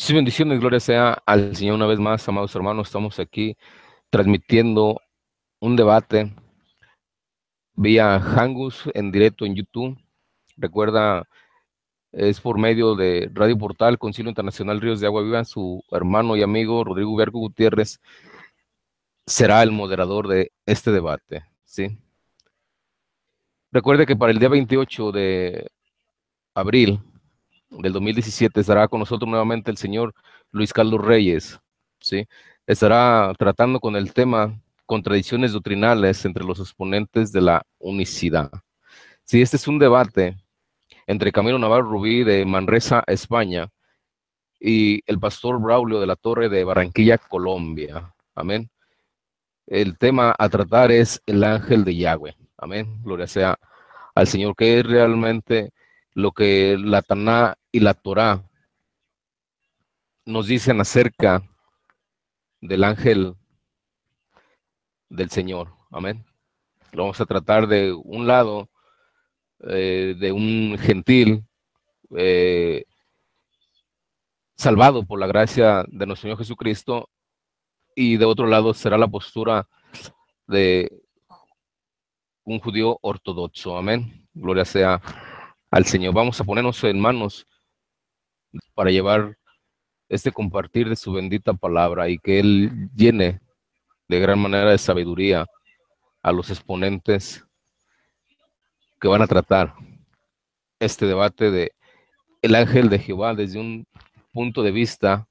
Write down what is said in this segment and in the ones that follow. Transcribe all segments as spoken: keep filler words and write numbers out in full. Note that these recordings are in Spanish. Sus bendiciones, gloria sea al Señor una vez más, amados hermanos. Estamos aquí transmitiendo un debate vía Hangus en directo en YouTube. Recuerda, es por medio de Radio Portal Concilio Internacional Ríos de Agua Viva. Su hermano y amigo Rodrigo Bergo Gutiérrez será el moderador de este debate, ¿sí? Recuerde que para el día veintiocho de abril del dos mil diecisiete estará con nosotros nuevamente el señor Luis Carlos Reyes, ¿sí? Estará tratando con el tema contradicciones doctrinales entre los exponentes de la unicidad. Sí, este es un debate entre Camilo Navarro Rubí de Manresa, España, y el pastor Braulio de la Torre de Barranquilla, Colombia. Amén. El tema a tratar es el ángel de Yahweh. Amén. Gloria sea al Señor, que es realmente lo que la Taná y la Torá nos dicen acerca del ángel del Señor. Amén. Lo vamos a tratar de un lado, eh, de un gentil eh, salvado por la gracia de nuestro Señor Jesucristo, y de otro lado será la postura de un judío ortodoxo. Amén. Gloria sea al Señor. Vamos a ponernos en manos para llevar este compartir de su bendita palabra, y que Él llene de gran manera de sabiduría a los exponentes que van a tratar este debate de el ángel de Jehová desde un punto de vista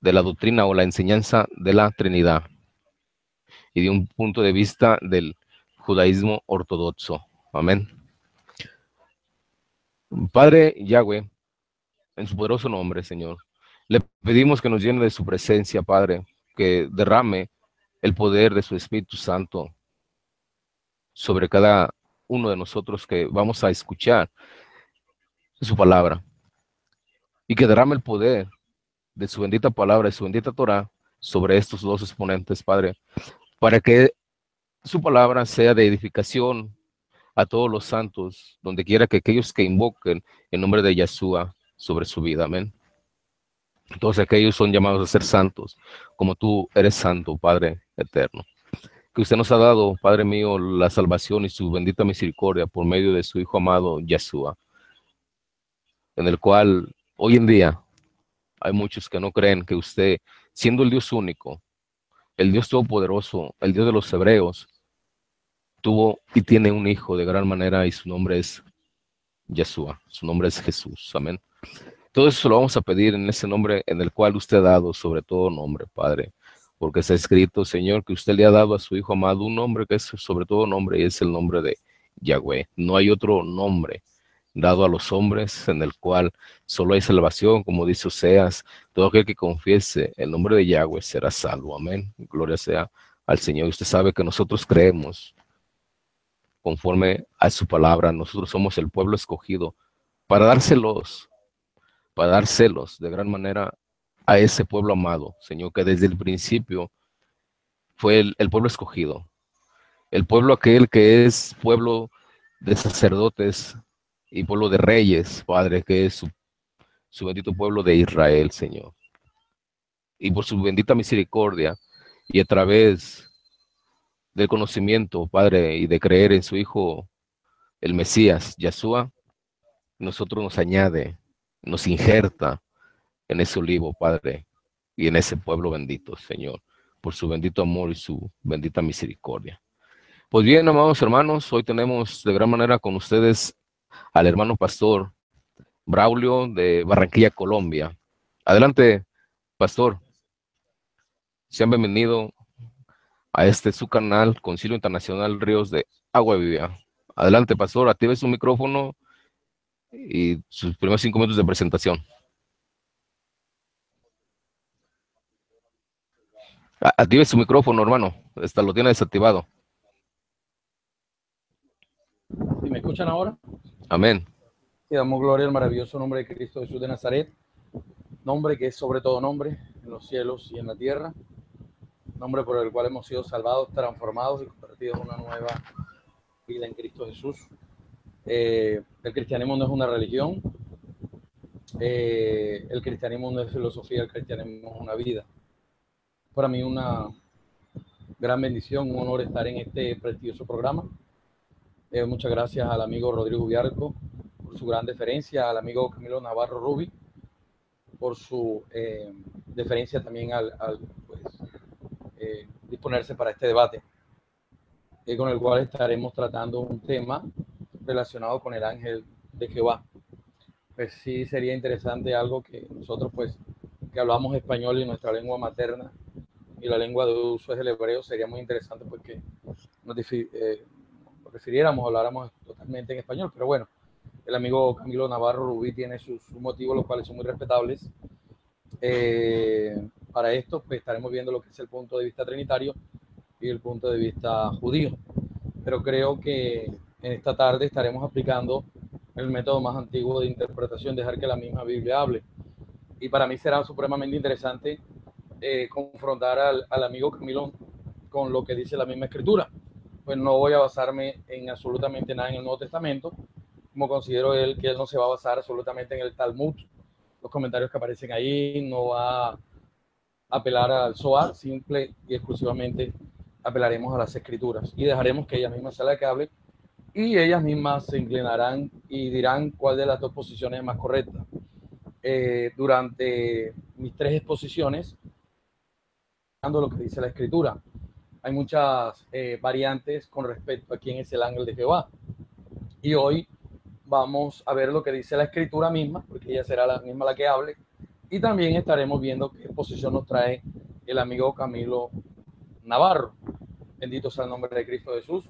de la doctrina o la enseñanza de la Trinidad y de un punto de vista del judaísmo ortodoxo. Amén. Padre Yahweh, en su poderoso nombre, Señor, le pedimos que nos llene de su presencia, Padre, que derrame el poder de su Espíritu Santo sobre cada uno de nosotros que vamos a escuchar su palabra, y que derrame el poder de su bendita palabra y su bendita Torah sobre estos dos exponentes, Padre, para que su palabra sea de edificación a todos los santos, donde quiera que aquellos que invoquen el nombre de Yahshua sobre su vida. Amén. Todos aquellos son llamados a ser santos, como tú eres santo, Padre eterno. Que usted nos ha dado, Padre mío, la salvación y su bendita misericordia por medio de su Hijo amado, Yahshua, en el cual hoy en día hay muchos que no creen que usted, siendo el Dios único, el Dios todopoderoso, el Dios de los hebreos, tuvo y tiene un hijo de gran manera, y su nombre es Yahshua, su nombre es Jesús. Amén. Todo eso lo vamos a pedir en ese nombre en el cual usted ha dado sobre todo nombre, Padre, porque está escrito, Señor, que usted le ha dado a su Hijo amado un nombre que es sobre todo nombre, y es el nombre de Yahweh. No hay otro nombre dado a los hombres en el cual solo hay salvación, como dice Oseas, todo aquel que confiese el nombre de Yahweh será salvo. Amén. Gloria sea al Señor. Usted sabe que nosotros creemos conforme a su palabra. Nosotros somos el pueblo escogido para dárselos, para dárselos de gran manera a ese pueblo amado, Señor, que desde el principio fue el, el pueblo escogido, el pueblo aquel que es pueblo de sacerdotes y pueblo de reyes, Padre, que es su, su bendito pueblo de Israel, Señor. Y por su bendita misericordia y a través del conocimiento, Padre, y de creer en su Hijo, el Mesías, Yahshua, nosotros nos añade, nos injerta en ese olivo, Padre, y en ese pueblo bendito, Señor, por su bendito amor y su bendita misericordia. Pues bien, amados hermanos, hoy tenemos de gran manera con ustedes al hermano pastor Braulio de Barranquilla, Colombia. Adelante, pastor. Sean bienvenidos a este su canal, Concilio Internacional Ríos de Agua Viva. Adelante, pastor, active su micrófono y sus primeros cinco minutos de presentación. Active su micrófono, hermano, hasta lo tiene desactivado. ¿Sí me escuchan ahora? Amén. Y damos gloria al maravilloso nombre de Cristo Jesús de Nazaret, nombre que es sobre todo nombre en los cielos y en la tierra, nombre por el cual hemos sido salvados, transformados y convertidos en una nueva vida en Cristo Jesús. Eh, el cristianismo no es una religión, eh, el cristianismo no es filosofía, el cristianismo es una vida. Para mí una gran bendición, un honor estar en este prestigioso programa. Eh, muchas gracias al amigo Rodrigo Bergo por su gran deferencia, al amigo Camilo Navarro Rubí por su eh, deferencia también al, al pues, eh, disponerse para este debate, eh, con el cual estaremos tratando un tema relacionado con el ángel de Jehová. Pues sí sería interesante algo que nosotros, pues, que hablamos español y nuestra lengua materna y la lengua de uso es el hebreo, sería muy interesante porque nos eh, refiriéramos, habláramos totalmente en español, pero bueno, el amigo Camilo Navarro Rubí tiene sus, sus motivos, los cuales son muy respetables. Eh, para esto, pues, estaremos viendo lo que es el punto de vista trinitario y el punto de vista judío, pero creo que en esta tarde estaremos aplicando el método más antiguo de interpretación, dejar que la misma Biblia hable. Y para mí será supremamente interesante eh, confrontar al, al amigo Camilo con lo que dice la misma escritura. Pues no voy a basarme en absolutamente nada en el Nuevo Testamento, como considero él que él no se va a basar absolutamente en el Talmud, los comentarios que aparecen ahí, no va a apelar al Zohar, simple y exclusivamente apelaremos a las escrituras y dejaremos que ella misma sea la que hable, y ellas mismas se inclinarán y dirán cuál de las dos posiciones es más correcta. Eh, durante mis tres exposiciones, dando lo que dice la escritura, hay muchas eh, variantes con respecto a quién es el ángel de Jehová. Y hoy vamos a ver lo que dice la escritura misma, porque ella será la misma la que hable. Y también estaremos viendo qué posición nos trae el amigo Camilo Navarro. Bendito sea el nombre de Cristo Jesús.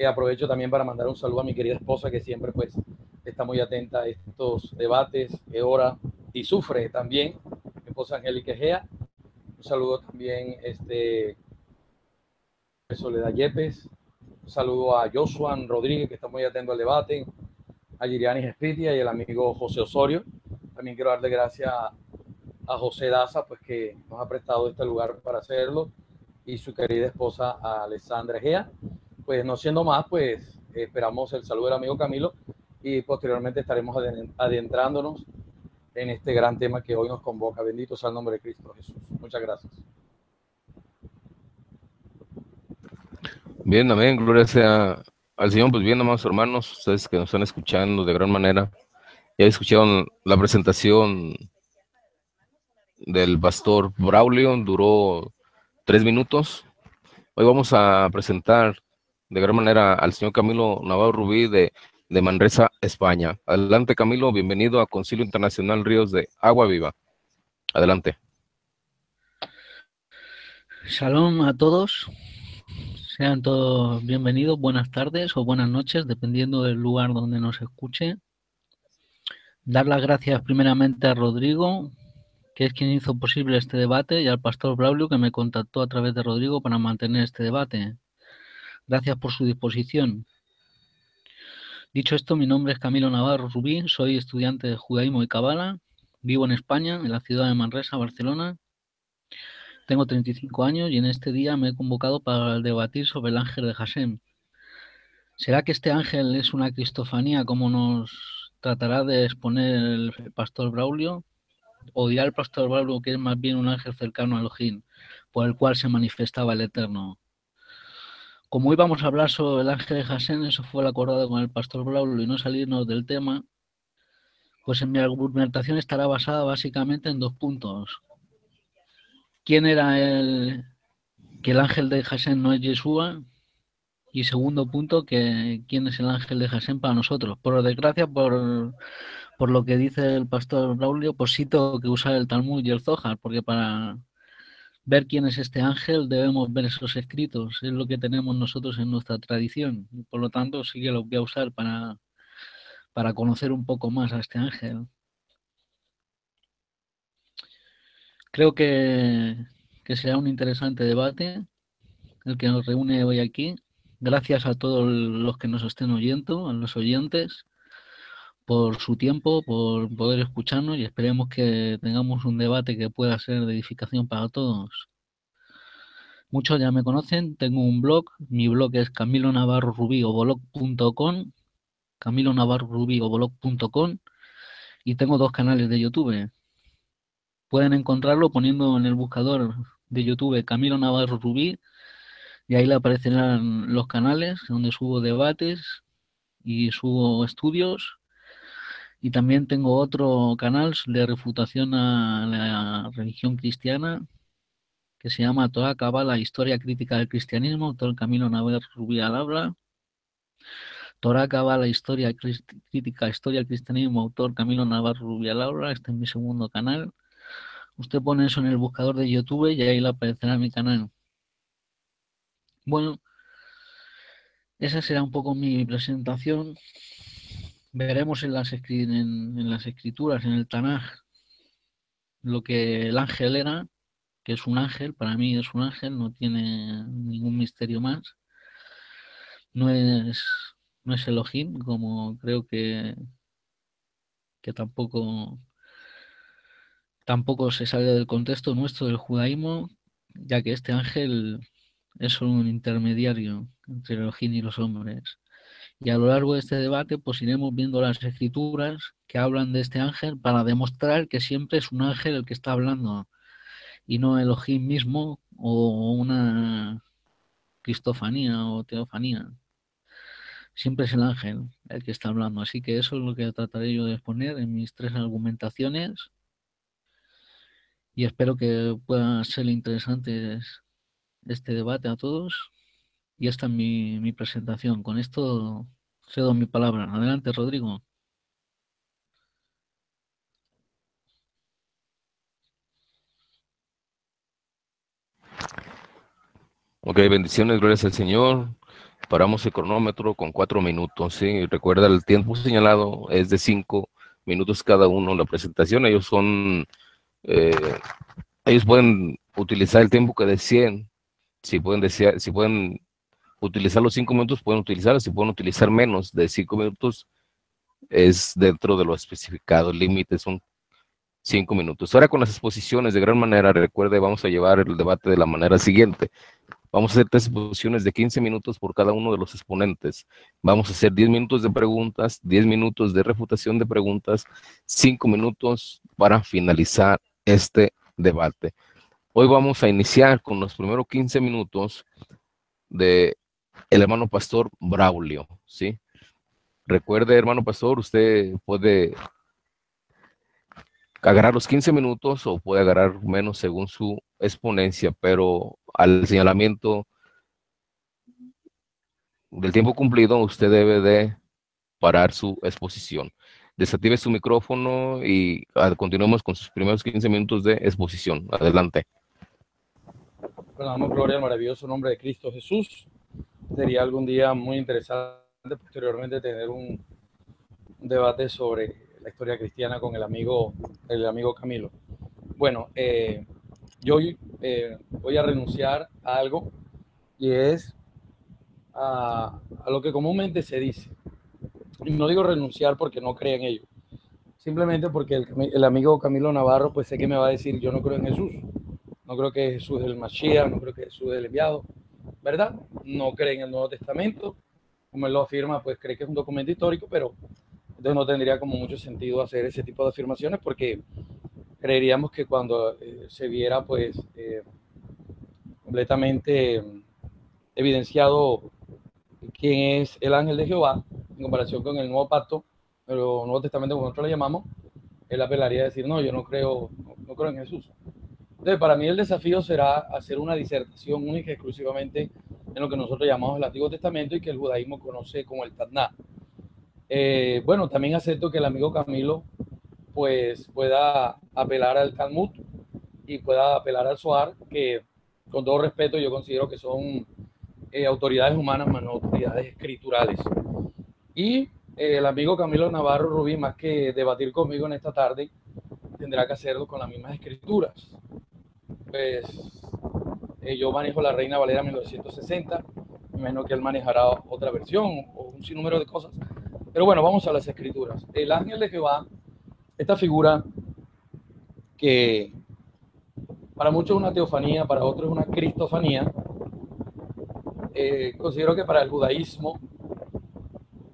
Eh, aprovecho también para mandar un saludo a mi querida esposa, que siempre pues está muy atenta a estos debates, que ora y sufre también, mi esposa Angélica Gea. Un saludo también este, a Soledad Yepes. Un saludo a Josuán Rodríguez, que está muy atento al debate, a Lirianis Espitia y al amigo José Osorio. También quiero darle gracias a, a José Daza, pues, que nos ha prestado este lugar para hacerlo, y su querida esposa a Alessandra Egea. Pues no siendo más, pues esperamos el saludo del amigo Camilo y posteriormente estaremos adentrándonos en este gran tema que hoy nos convoca. Bendito sea el nombre de Cristo Jesús. Muchas gracias. Bien, amén. Gloria sea al Señor. Pues bien, amados hermanos, ustedes que nos están escuchando de gran manera, ya escucharon la presentación del pastor Braulio, duró tres minutos. Hoy vamos a presentar de gran manera al señor Camilo Navarro Rubí de, de Manresa, España. Adelante, Camilo, bienvenido a Concilio Internacional Ríos de Agua Viva. Adelante. Shalom a todos. Sean todos bienvenidos, buenas tardes o buenas noches, dependiendo del lugar donde nos escuche. Dar las gracias primeramente a Rodrigo, que es quien hizo posible este debate, y al pastor Braulio, que me contactó a través de Rodrigo para mantener este debate. Gracias por su disposición. Dicho esto, mi nombre es Camilo Navarro Rubí, soy estudiante de judaísmo y cabala, vivo en España, en la ciudad de Manresa, Barcelona. Tengo treinta y cinco años y en este día me he convocado para debatir sobre el ángel de Hashem. ¿Será que este ángel es una cristofanía, como nos tratará de exponer el pastor Braulio? ¿O dirá el pastor Braulio que es más bien un ángel cercano a Elohim, por el cual se manifestaba el Eterno? Como íbamos a hablar sobre el ángel de Hashem, eso fue lo acordado con el pastor Braulio, y no salirnos del tema, pues en mi argumentación estará basada básicamente en dos puntos. ¿Quién era el que el ángel de Hashem no es Yeshua? Y segundo punto, que ¿quién es el ángel de Hashem para nosotros? Por desgracia, por, por lo que dice el pastor Braulio, pues sí tengo que usar el Talmud y el Zohar, porque para ver quién es este ángel debemos ver esos escritos, es lo que tenemos nosotros en nuestra tradición. Por lo tanto, sí que lo voy a usar para, para conocer un poco más a este ángel. Creo que, que será un interesante debate el que nos reúne hoy aquí. Gracias a todos los que nos estén oyendo, a los oyentes, por su tiempo, por poder escucharnos, y esperemos que tengamos un debate que pueda ser de edificación para todos. Muchos ya me conocen, tengo un blog, mi blog es Camilo Navarro Rubí o blog punto com, Camilo Navarro Rubí o blog punto com, y tengo dos canales de YouTube. Pueden encontrarlo poniendo en el buscador de YouTube Camilo Navarro Rubí, y ahí le aparecerán los canales donde subo debates y subo estudios. Y también tengo otro canal de refutación a la religión cristiana que se llama Torá, Cabala, Historia Crítica del Cristianismo, todo el Camilo Navarro Rubí al habla. Torá, Cabala, Historia Crítica, Historia del Cristianismo, autor Camilo Navarro Rubí al habla. Este es mi segundo canal. Usted pone eso en el buscador de YouTube y ahí le aparecerá mi canal. Bueno, esa será un poco mi presentación. Veremos en las, en, en las escrituras, en el Tanaj, lo que el ángel era, que es un ángel, para mí es un ángel, no tiene ningún misterio más. No es, no es Elohim, como creo que, que tampoco... Tampoco se sale del contexto nuestro del judaísmo, ya que este ángel es solo un intermediario entre el Elohim y los hombres. Y a lo largo de este debate pues iremos viendo las escrituras que hablan de este ángel para demostrar que siempre es un ángel el que está hablando y no Elohim mismo o una cristofanía o teofanía. Siempre es el ángel el que está hablando. Así que eso es lo que trataré yo de exponer en mis tres argumentaciones. Y espero que pueda ser interesante este debate a todos. Y esta es mi, mi presentación. Con esto cedo mi palabra. Adelante, Rodrigo. Ok, bendiciones, gracias al Señor. Paramos el cronómetro con cuatro minutos. ¿Sí? Recuerda, el tiempo señalado es de cinco minutos cada uno. La presentación, ellos son... Eh, ellos pueden utilizar el tiempo que deseen. Si pueden desear, si pueden utilizar los cinco minutos, pueden utilizar. Si pueden utilizar menos de cinco minutos, es dentro de lo especificado. El límite son cinco minutos. Ahora con las exposiciones, de gran manera, recuerde, vamos a llevar el debate de la manera siguiente. Vamos a hacer tres exposiciones de quince minutos por cada uno de los exponentes. Vamos a hacer diez minutos de preguntas, diez minutos de refutación de preguntas, cinco minutos para finalizar este debate. Hoy vamos a iniciar con los primeros quince minutos de el hermano pastor Braulio, ¿sí? Recuerde, hermano pastor, usted puede agarrar los quince minutos o puede agarrar menos según su exponencia, pero al señalamiento del tiempo cumplido, usted debe de parar su exposición. Desactive su micrófono y continuemos con sus primeros quince minutos de exposición. Adelante. Bueno, damos gloria al maravilloso nombre de Cristo Jesús. Sería algún día muy interesante posteriormente tener un debate sobre la historia cristiana con el amigo, el amigo Camilo. Bueno, eh, yo eh, voy a renunciar a algo y es a, a lo que comúnmente se dice. Y no digo renunciar porque no crea en ello, simplemente porque el, el amigo Camilo Navarro, pues sé que me va a decir, yo no creo en Jesús, no creo que Jesús es el Mashiach, no creo que Jesús es el enviado, ¿verdad? No cree en el Nuevo Testamento, como él lo afirma, pues cree que es un documento histórico, pero entonces no tendría como mucho sentido hacer ese tipo de afirmaciones porque creeríamos que cuando eh, se viera pues eh, completamente evidenciado quién es el ángel de Jehová en comparación con el nuevo pacto, el Nuevo Testamento como nosotros le llamamos, él apelaría a decir no, yo no creo, no, no creo en Jesús. Entonces para mí el desafío será hacer una disertación única exclusivamente en lo que nosotros llamamos el Antiguo Testamento y que el judaísmo conoce como el Tanaj. Eh, bueno, también acepto que el amigo Camilo pues pueda apelar al Talmud y pueda apelar al Zohar, que con todo respeto yo considero que son eh, autoridades humanas, más no autoridades escriturales. Y eh, el amigo Camilo Navarro Rubí, más que debatir conmigo en esta tarde, tendrá que hacerlo con las mismas escrituras. Pues eh, yo manejo la Reina Valera mil novecientos sesenta, menos que él manejará otra versión o un sinnúmero de cosas. Pero bueno, vamos a las escrituras. El ángel de Jehová, esta figura que para muchos es una teofanía, para otros es una cristofanía, eh, considero que para el judaísmo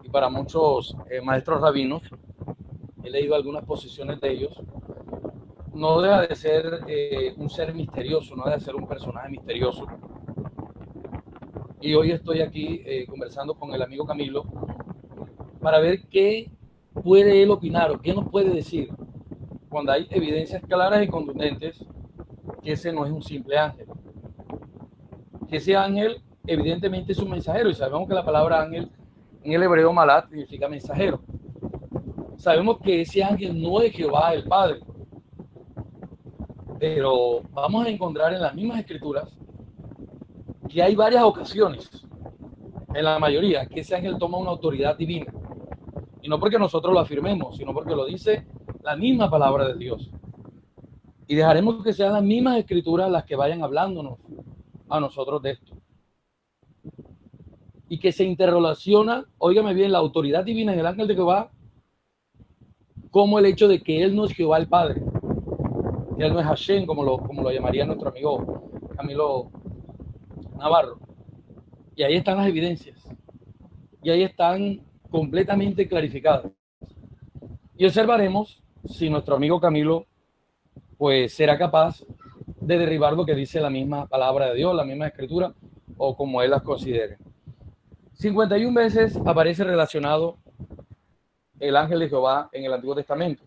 y para muchos eh, maestros rabinos he leído algunas posiciones de ellos, no deja de ser eh, un ser misterioso, no deja de ser un personaje misterioso. Y hoy estoy aquí eh, conversando con el amigo Camilo para ver qué puede él opinar o qué nos puede decir cuando hay evidencias claras y contundentes que ese no es un simple ángel. Que ese ángel evidentemente es un mensajero, y sabemos que la palabra ángel en el hebreo malak significa mensajero. Sabemos que ese ángel no es Jehová el Padre, pero vamos a encontrar en las mismas escrituras que hay varias ocasiones, en la mayoría, que ese ángel toma una autoridad divina. Y no porque nosotros lo afirmemos, sino porque lo dice la misma palabra de Dios. Y dejaremos que sean las mismas escrituras las que vayan hablándonos a nosotros de esto. Y que se interrelaciona, óigame bien, la autoridad divina en el ángel de Jehová, como el hecho de que él no es Jehová el Padre. Él no es Hashem, como lo, como lo llamaría nuestro amigo Camilo Navarro. Y ahí están las evidencias. Y ahí están completamente clarificadas. Y observaremos si nuestro amigo Camilo pues será capaz de derribar lo que dice la misma palabra de Dios, la misma escritura, o como él las considere. cincuenta y una veces aparece relacionado el ángel de Jehová en el Antiguo Testamento.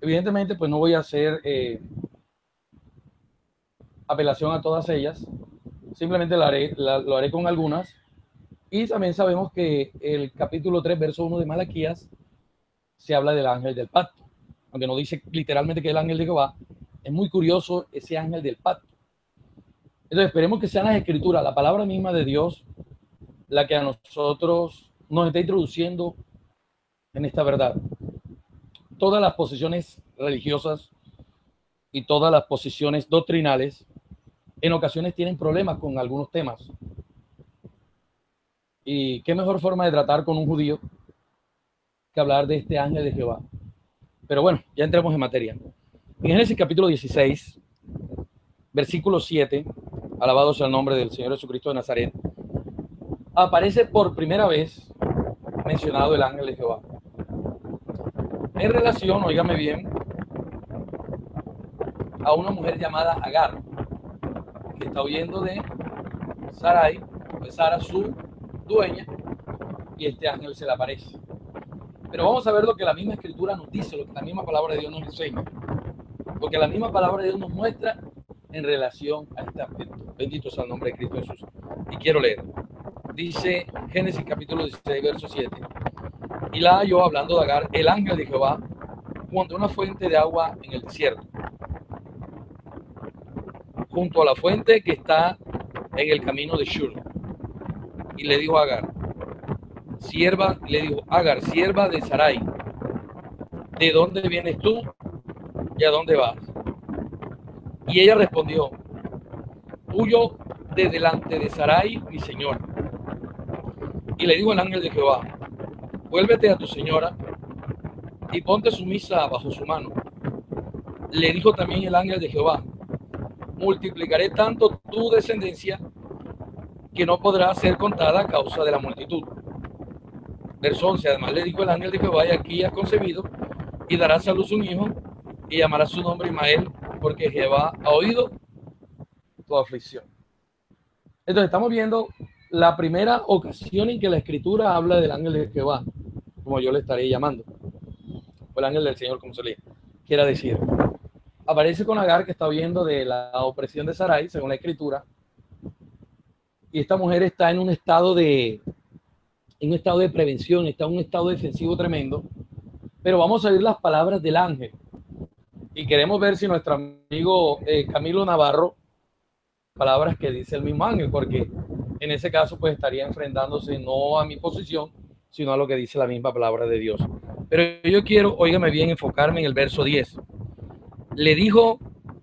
Evidentemente, pues no voy a hacer eh, apelación a todas ellas. Simplemente lo haré, la, lo haré con algunas. Y también sabemos que el capítulo tres, verso uno de Malaquías, se habla del ángel del pacto. Aunque no dice literalmente que el ángel de Jehová, es muy curioso ese ángel del pacto. Entonces esperemos que sean las escrituras, la palabra misma de Dios, la que a nosotros nos está introduciendo en esta verdad. Todas las posiciones religiosas y todas las posiciones doctrinales en ocasiones tienen problemas con algunos temas. Y qué mejor forma de tratar con un judío que hablar de este ángel de Jehová. Pero bueno, ya entremos en materia. En Génesis capítulo dieciséis, versículo siete, alabado sea el nombre del Señor Jesucristo de Nazaret, aparece por primera vez mencionado el ángel de Jehová. En relación, óigame bien, a una mujer llamada Agar, que está huyendo de Sarai, de Sara, su dueña, y este ángel se le aparece. Pero vamos a ver lo que la misma escritura nos dice, lo que la misma palabra de Dios nos enseña, lo que la misma palabra de Dios nos muestra en relación a este aspecto. Bendito sea el nombre de Cristo Jesús. Y quiero leer. Dice Génesis capítulo dieciséis, verso siete. Y la halló, hablando de Agar, el ángel de Jehová, junto a una fuente de agua en el desierto, junto a la fuente que está en el camino de Shur. Y le dijo a Agar, sierva, le dijo Agar, sierva de Sarai, ¿de dónde vienes tú y a dónde vas? Y ella respondió, huyo de delante de Sarai, mi señora. Y le dijo el ángel de Jehová, vuélvete a tu señora y ponte sumisa bajo su mano. Le dijo también el ángel de Jehová, multiplicaré tanto tu descendencia que no podrá ser contada a causa de la multitud. Verso once, además le dijo el ángel de Jehová, y aquí has concebido y darás a luz un hijo y llamarás su nombre Ismael, porque Jehová ha oído tu aflicción. Entonces estamos viendo la primera ocasión en que la escritura habla del ángel de Jehová, como yo le estaré llamando, o el ángel del Señor, como se le quiera decir. Aparece con Agar, que está huyendo de la opresión de Sarai, según la escritura, y esta mujer está en un estado de, en un estado de prevención, está en un estado defensivo tremendo, pero vamos a oír las palabras del ángel, y queremos ver si nuestro amigo eh, Camilo Navarro, palabras que dice el mismo ángel, porque en ese caso, pues estaría enfrentándose no a mi posición, sino a lo que dice la misma palabra de Dios. Pero yo quiero, óigame bien, enfocarme en el verso diez. Le dijo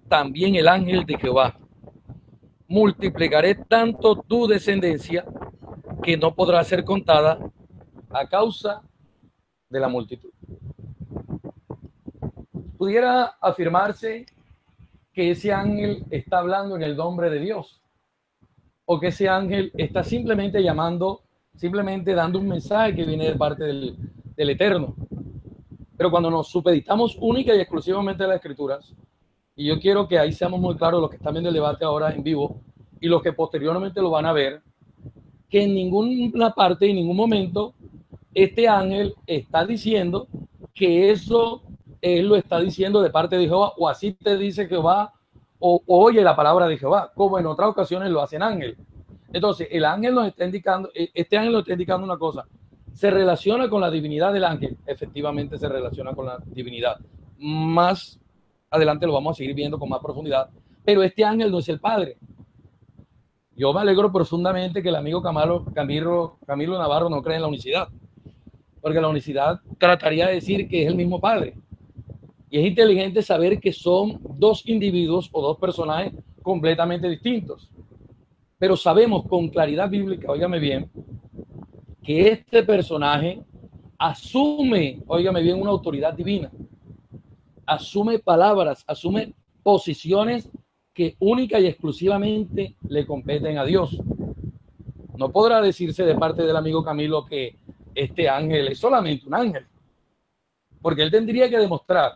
también el ángel de Jehová, multiplicaré tanto tu descendencia que no podrá ser contada a causa de la multitud. Pudiera afirmarse que ese ángel está hablando en el nombre de Dios, o que ese ángel está simplemente llamando, simplemente dando un mensaje que viene de parte del, del Eterno. Pero cuando nos supeditamos única y exclusivamente a las escrituras, y yo quiero que ahí seamos muy claros los que están viendo el debate ahora en vivo y los que posteriormente lo van a ver, que en ninguna parte, en ningún momento, este ángel está diciendo que eso él lo está diciendo de parte de Jehová, o así te dice Jehová, o, o oye la palabra de Jehová, como en otras ocasiones lo hacen ángel. Entonces, el ángel nos está indicando, este ángel nos está indicando una cosa. ¿Se relaciona con la divinidad del ángel? Efectivamente se relaciona con la divinidad. Más adelante lo vamos a seguir viendo con más profundidad. Pero este ángel no es el padre. Yo me alegro profundamente que el amigo Camilo, Camilo, Camilo Navarro no cree en la unicidad. Porque la unicidad trataría de decir que es el mismo padre. Y es inteligente saber que son dos individuos o dos personajes completamente distintos. Pero sabemos con claridad bíblica, óigame bien, que este personaje asume, óigame bien, una autoridad divina, asume palabras, asume posiciones que única y exclusivamente le competen a Dios. No podrá decirse de parte del amigo Camilo que este ángel es solamente un ángel, porque él tendría que demostrar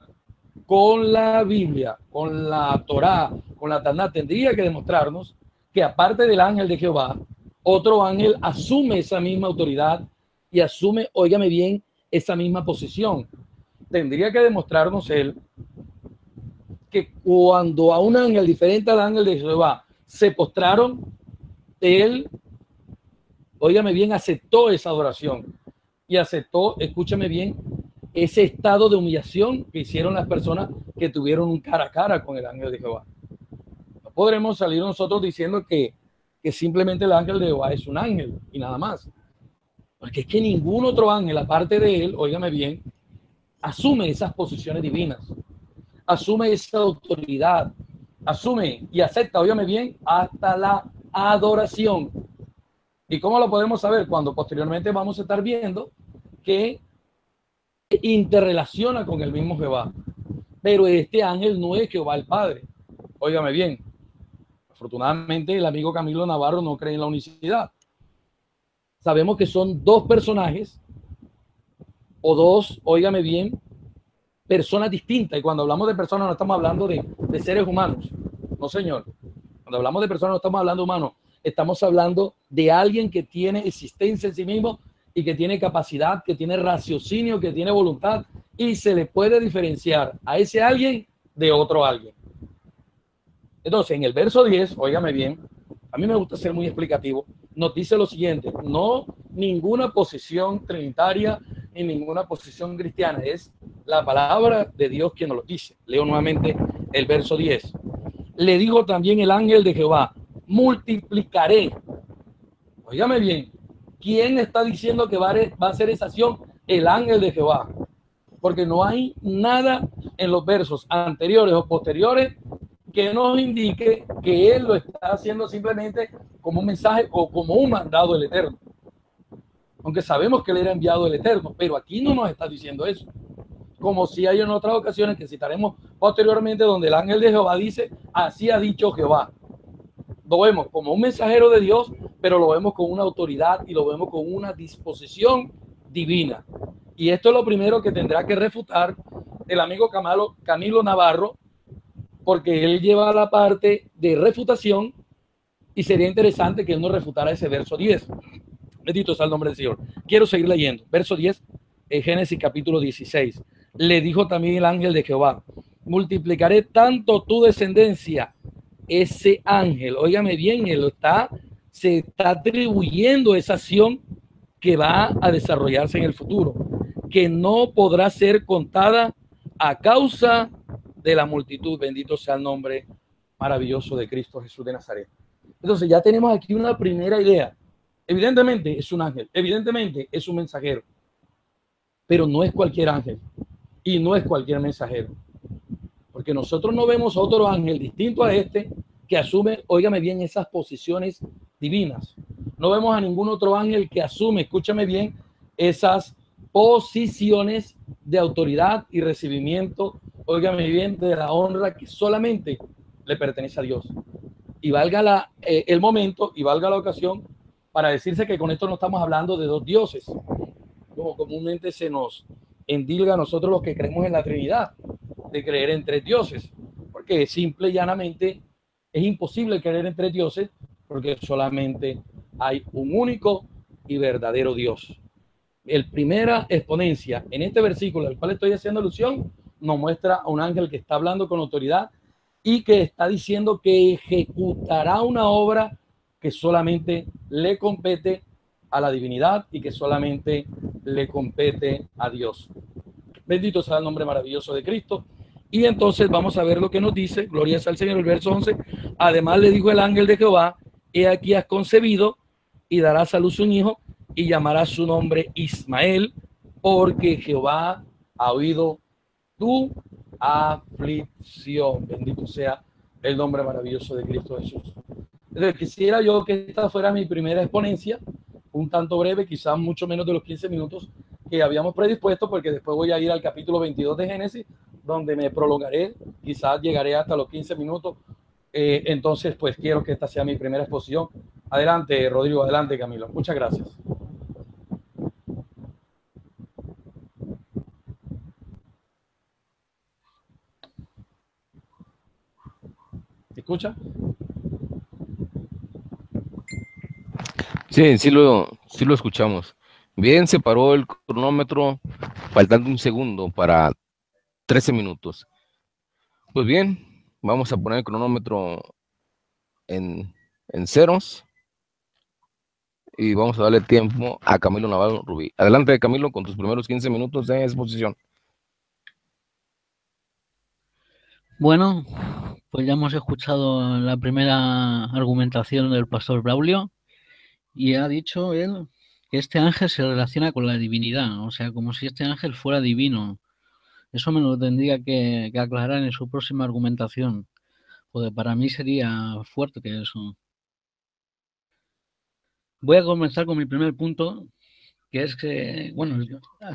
con la Biblia, con la Torá, con la Taná, tendría que demostrarnos que aparte del ángel de Jehová, otro ángel asume esa misma autoridad y asume, óigame bien, esa misma posición. Tendría que demostrarnos él que cuando a un ángel diferente al ángel de Jehová se postraron, él, óigame bien, aceptó esa adoración y aceptó, escúchame bien, ese estado de humillación que hicieron las personas que tuvieron un cara a cara con el ángel de Jehová. Podremos salir nosotros diciendo que, que simplemente el ángel de Jehová es un ángel y nada más. Porque es que ningún otro ángel, aparte de él, óigame bien, asume esas posiciones divinas, asume esa autoridad, asume y acepta, óigame bien, hasta la adoración. ¿Y cómo lo podemos saber? Cuando posteriormente vamos a estar viendo que interrelaciona con el mismo Jehová. Pero este ángel no es Jehová el Padre. Óigame bien. Afortunadamente, el amigo Camilo Navarro no cree en la unicidad. Sabemos que son dos personajes o dos, óigame bien, personas distintas. Y cuando hablamos de personas no estamos hablando de, de seres humanos. No, señor. Cuando hablamos de personas no estamos hablando de humanos. Estamos hablando de alguien que tiene existencia en sí mismo y que tiene capacidad, que tiene raciocinio, que tiene voluntad. Y se le puede diferenciar a ese alguien de otro alguien. Entonces, en el verso diez, óigame bien, a mí me gusta ser muy explicativo, nos dice lo siguiente: no ninguna posición trinitaria ni ninguna posición cristiana, es la palabra de Dios quien nos lo dice. Leo nuevamente el verso diez. Le dijo también el ángel de Jehová: multiplicaré. Óigame bien, ¿quién está diciendo que va a hacer esa acción? El ángel de Jehová. Porque no hay nada en los versos anteriores o posteriores que nos indique que él lo está haciendo simplemente como un mensaje o como un mandado del Eterno. Aunque sabemos que él era enviado del Eterno, pero aquí no nos está diciendo eso. Como si hay en otras ocasiones que citaremos posteriormente donde el ángel de Jehová dice: así ha dicho Jehová. Lo vemos como un mensajero de Dios, pero lo vemos con una autoridad y lo vemos con una disposición divina. Y esto es lo primero que tendrá que refutar el amigo Camilo, Camilo Navarro, porque él lleva la parte de refutación y sería interesante que él nos refutara ese verso diez. Bendito sea el nombre del Señor. Quiero seguir leyendo. Verso diez, Génesis capítulo dieciséis. Le dijo también el ángel de Jehová: multiplicaré tanto tu descendencia. Ese ángel, óigame bien, él está, se está atribuyendo esa acción que va a desarrollarse en el futuro, que no podrá ser contada a causa de la multitud. Bendito sea el nombre maravilloso de Cristo Jesús de Nazaret. Entonces ya tenemos aquí una primera idea. Evidentemente es un ángel, evidentemente es un mensajero, pero no es cualquier ángel y no es cualquier mensajero, porque nosotros no vemos otro ángel distinto a este que asume, óigame bien, esas posiciones divinas. No vemos a ningún otro ángel que asume, escúchame bien, esas posiciones de autoridad y recibimiento, óigame bien, de la honra que solamente le pertenece a Dios. Y valga la, eh, el momento y valga la ocasión para decirse que con esto no estamos hablando de dos dioses, como comúnmente se nos, endilga a nosotros los que creemos en la Trinidad, de creer en tres dioses, porque simple y llanamente es imposible creer en tres dioses, porque solamente hay un único y verdadero Dios. El primera exponencia en este versículo al cual estoy haciendo alusión nos muestra a un ángel que está hablando con autoridad y que está diciendo que ejecutará una obra que solamente le compete a la divinidad y que solamente le compete a Dios. Bendito sea el nombre maravilloso de Cristo. Y entonces vamos a ver lo que nos dice, gloria sea al Señor, el verso once. Además le dijo el ángel de Jehová: he aquí has concebido y darás a luz un hijo y llamarás su nombre Ismael, porque Jehová ha oído tu aflicción. Bendito sea el nombre maravilloso de Cristo Jesús. Entonces, quisiera yo que esta fuera mi primera exponencia, un tanto breve, quizás mucho menos de los quince minutos que habíamos predispuesto, porque después voy a ir al capítulo veintidós de Génesis, donde me prolongaré, quizás llegaré hasta los quince minutos. Eh, entonces, pues quiero que esta sea mi primera exposición. Adelante, Rodrigo, adelante, Camilo. Muchas gracias. ¿Me escucha? Sí, sí lo, sí lo escuchamos. Bien, se paró el cronómetro, faltando un segundo para trece minutos. Pues bien, vamos a poner el cronómetro en, en ceros y vamos a darle tiempo a Camilo Navarro Rubí. Adelante, Camilo, con tus primeros quince minutos de exposición. Bueno, pues ya hemos escuchado la primera argumentación del pastor Braulio y ha dicho él que este ángel se relaciona con la divinidad, o sea, como si este ángel fuera divino. Eso me lo tendría que, que aclarar en su próxima argumentación, porque para mí sería fuerte que eso. Voy a comenzar con mi primer punto, que es que, bueno,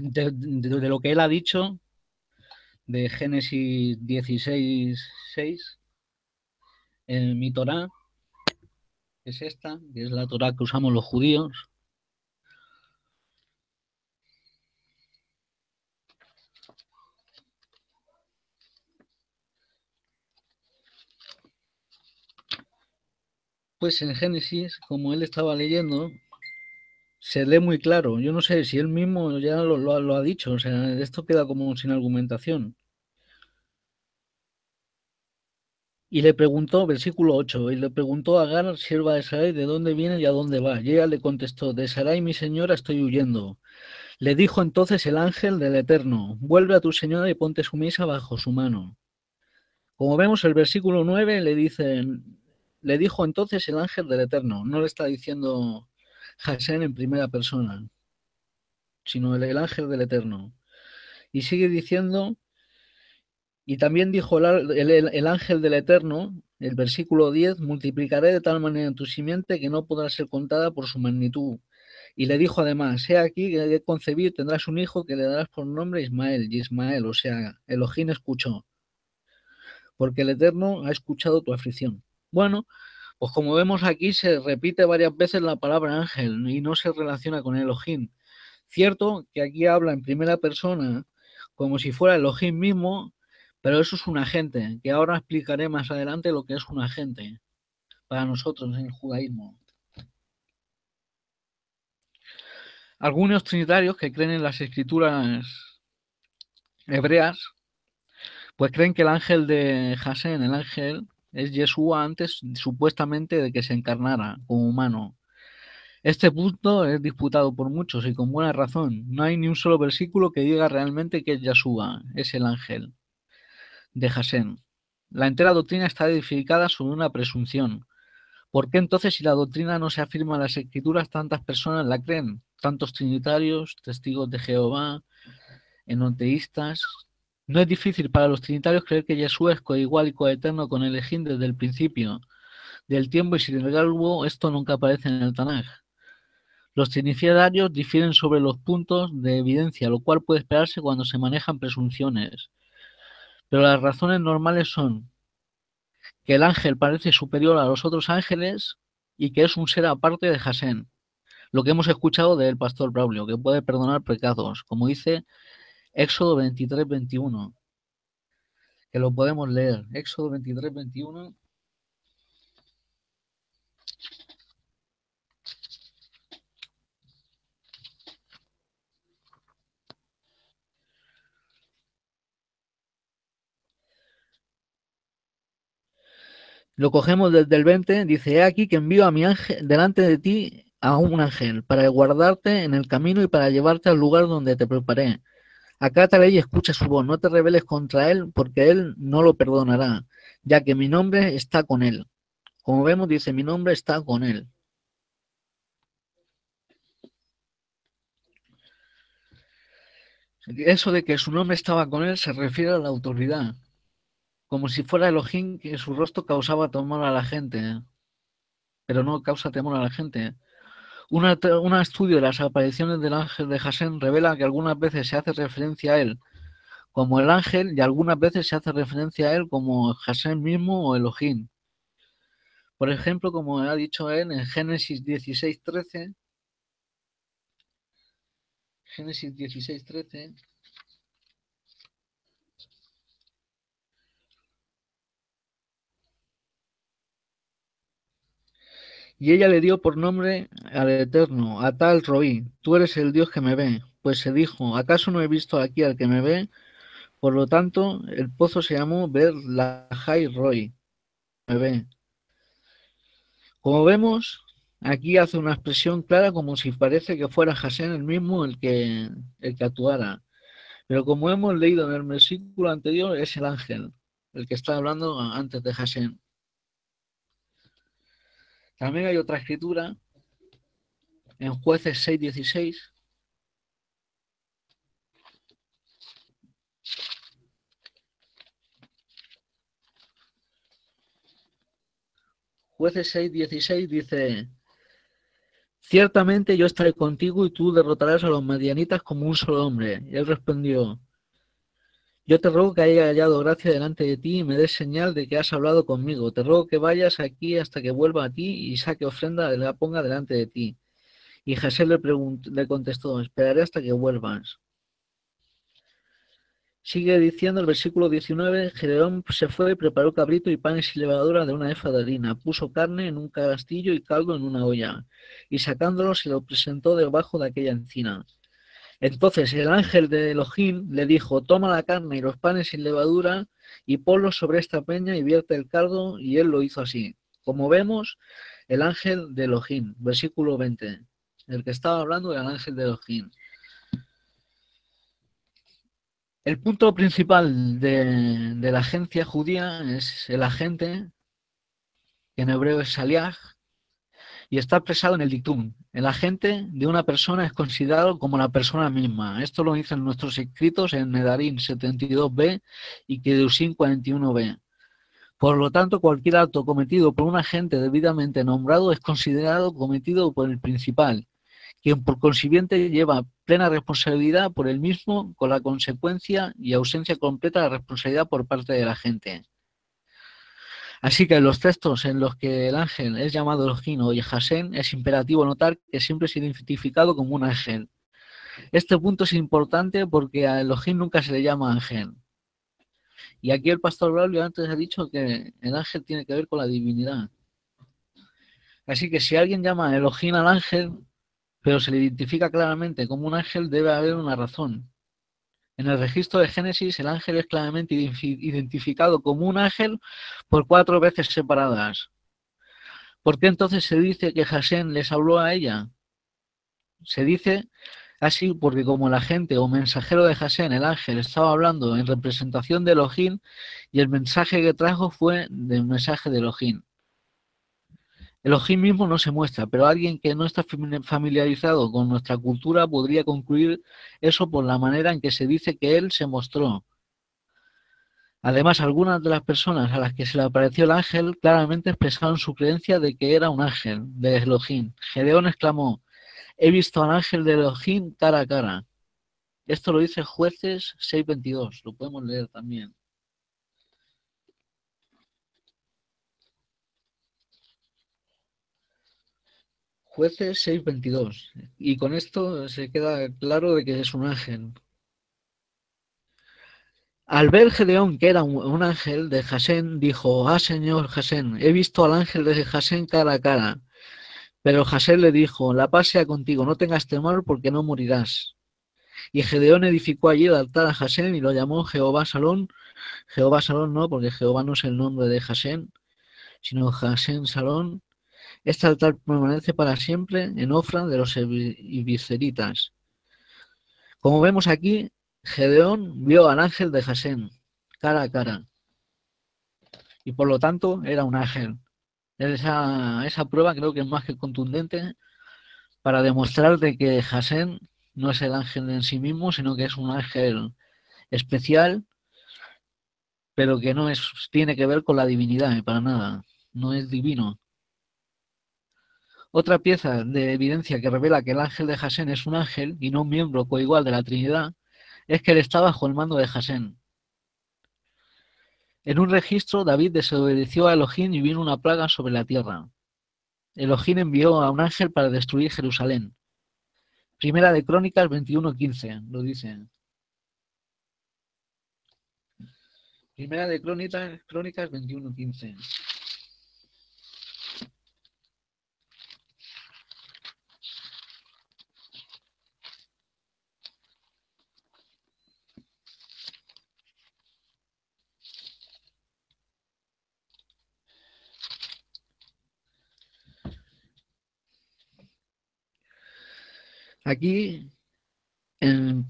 de, de, de lo que él ha dicho, de Génesis dieciséis, seis, en mi Torá, que es esta, que es la Torá que usamos los judíos. Pues en Génesis, como él estaba leyendo, se lee muy claro. Yo no sé si él mismo ya lo, lo, lo ha dicho, o sea, esto queda como sin argumentación. Y le preguntó, versículo ocho, y le preguntó a Agar, sierva de Sarai, ¿de dónde viene y a dónde va? Y ella le contestó, de Sarai mi señora estoy huyendo. Le dijo entonces el ángel del Eterno, vuelve a tu señora y ponte sumisa bajo su mano. Como vemos, el versículo nueve le dice... Le dijo entonces el ángel del Eterno. No le está diciendo Hashem en primera persona, sino el, el ángel del Eterno. Y sigue diciendo, y también dijo el, el, el, el ángel del Eterno, el versículo diez, multiplicaré de tal manera tu simiente que no podrá ser contada por su magnitud. Y le dijo además, he aquí que de concebir tendrás un hijo que le darás por nombre Ismael. Y Ismael, o sea, Elohim escuchó, porque el Eterno ha escuchado tu aflicción. Bueno, pues como vemos aquí se repite varias veces la palabra ángel y no se relaciona con Elohim. Cierto que aquí habla en primera persona como si fuera Elohim mismo, pero eso es un agente, que ahora explicaré más adelante lo que es un agente para nosotros en el judaísmo. Algunos trinitarios que creen en las escrituras hebreas, pues creen que el ángel de Hashem, el ángel... es Yeshua antes supuestamente de que se encarnara como humano. Este punto es disputado por muchos y con buena razón. No hay ni un solo versículo que diga realmente que es Yeshua, es el ángel de Hashem. La entera doctrina está edificada sobre una presunción. ¿Por qué entonces, si la doctrina no se afirma en las escrituras, tantas personas la creen? Tantos trinitarios, testigos de Jehová, enoteístas... No es difícil para los trinitarios creer que Yeshua es coigual y coeterno con Elohim desde el principio del tiempo y sin embargo esto nunca aparece en el Tanaj. Los trinitarios difieren sobre los puntos de evidencia, lo cual puede esperarse cuando se manejan presunciones. Pero las razones normales son que el ángel parece superior a los otros ángeles y que es un ser aparte de Hashem. Lo que hemos escuchado del pastor Braulio, que puede perdonar pecados, como dice Éxodo veintitrés veintiuno, que lo podemos leer. Éxodo veintitrés veintiuno. Lo cogemos desde el veinte, dice: he aquí que envío a mi ángel delante de ti, a un ángel, para guardarte en el camino y para llevarte al lugar donde te preparé. Acátale y escucha su voz, no te rebeles contra él, porque él no lo perdonará, ya que mi nombre está con él. Como vemos, dice: mi nombre está con él. Eso de que su nombre estaba con él se refiere a la autoridad, como si fuera Elohim, que su rostro causaba temor a la gente, pero no causa temor a la gente. Una, un estudio de las apariciones del ángel de Jasén revela que algunas veces se hace referencia a él como el ángel y algunas veces se hace referencia a él como Jasén mismo o Elohim. Por ejemplo, como ha dicho él en Génesis dieciséis trece, Génesis dieciséis trece, y ella le dio por nombre al Eterno, Atal Roí, tú eres el Dios que me ve. Pues se dijo: ¿acaso no he visto aquí al que me ve? Por lo tanto, el pozo se llamó Ber Lahai Roí, me ve. Como vemos, aquí hace una expresión clara como si parece que fuera Jasén el mismo el que, el que actuara. Pero como hemos leído en el versículo anterior, es el ángel el que está hablando antes de Jasén. También hay otra escritura en Jueces seis dieciséis. Jueces seis dieciséis dice: ciertamente yo estaré contigo y tú derrotarás a los medianitas como un solo hombre. Y él respondió: yo te rogo que haya hallado gracia delante de ti y me des señal de que has hablado conmigo. Te rogo que vayas aquí hasta que vuelva a ti y saque ofrenda y la ponga delante de ti. Y Jasén le, le contestó: esperaré hasta que vuelvas. Sigue diciendo el versículo diecinueve: Gedeón se fue y preparó cabrito y panes y levadura de una efa de harina. Puso carne en un canastillo y caldo en una olla. Y sacándolo se lo presentó debajo de aquella encina. Entonces el ángel de Elohim le dijo: toma la carne y los panes sin levadura y ponlos sobre esta peña y vierte el caldo, y él lo hizo así. Como vemos, el ángel de Elohim, versículo veinte, el que estaba hablando era el ángel de Elohim. El punto principal de, de la agencia judía es el agente, que en hebreo es saliach, y está expresado en el dictum. El agente de una persona es considerado como la persona misma. Esto lo dicen nuestros escritos en Nedarim setenta y dos b y Kedushin cuarenta y uno b. Por lo tanto, cualquier acto cometido por un agente debidamente nombrado es considerado cometido por el principal, quien por consiguiente lleva plena responsabilidad por el mismo, con la consecuencia y ausencia completa de responsabilidad por parte del agente. Así que en los textos en los que el ángel es llamado Elohim o Jasén, es imperativo notar que siempre es identificado como un ángel. Este punto es importante porque a Elohim nunca se le llama ángel. Y aquí el pastor Braulio antes ha dicho que el ángel tiene que ver con la divinidad. Así que si alguien llama Elohim al ángel, pero se le identifica claramente como un ángel, debe haber una razón. En el registro de Génesis, el ángel es claramente identificado como un ángel por cuatro veces separadas. ¿Por qué entonces se dice que Jasén les habló a ella? Se dice así porque como el agente o mensajero de Jasén, el ángel, estaba hablando en representación de Elohim y el mensaje que trajo fue del mensaje de Elohim. Elohim mismo no se muestra, pero alguien que no está familiarizado con nuestra cultura podría concluir eso por la manera en que se dice que él se mostró. Además, algunas de las personas a las que se le apareció el ángel claramente expresaron su creencia de que era un ángel de Elohim. Gedeón exclamó: he visto al ángel de Elohim cara a cara. Esto lo dice Jueces seis veintidós, lo podemos leer también. Jueces seis veintidós. Y con esto se queda claro de que es un ángel. Al ver Gedeón que era un, un ángel de Jasén, dijo: «Ah, señor Jasén, he visto al ángel de Jasén cara a cara». Pero Jasén le dijo: «La paz sea contigo, no tengas temor porque no morirás». Y Gedeón edificó allí el altar a Jasén y lo llamó Jehová Salón. Jehová Salón no, porque Jehová no es el nombre de Jasén, sino Jasén Salón. Este altar permanece para siempre en Ofra de los ibiceritas. Como vemos aquí, Gedeón vio al ángel de Jasén cara a cara. Y por lo tanto era un ángel. Esa, esa prueba creo que es más que contundente para demostrar de que Jasén no es el ángel en sí mismo, sino que es un ángel especial, pero que no es, tiene que ver con la divinidad, para nada, no es divino. Otra pieza de evidencia que revela que el ángel de Jasén es un ángel y no un miembro coigual de la Trinidad es que él está bajo el mando de Jasén. En un registro, David desobedeció a Elohim y vino una plaga sobre la tierra. Elohim envió a un ángel para destruir Jerusalén. Primera de Crónicas veintiuno quince, lo dice. Primera de Crónicas, Crónicas veintiuno quince. Aquí, en,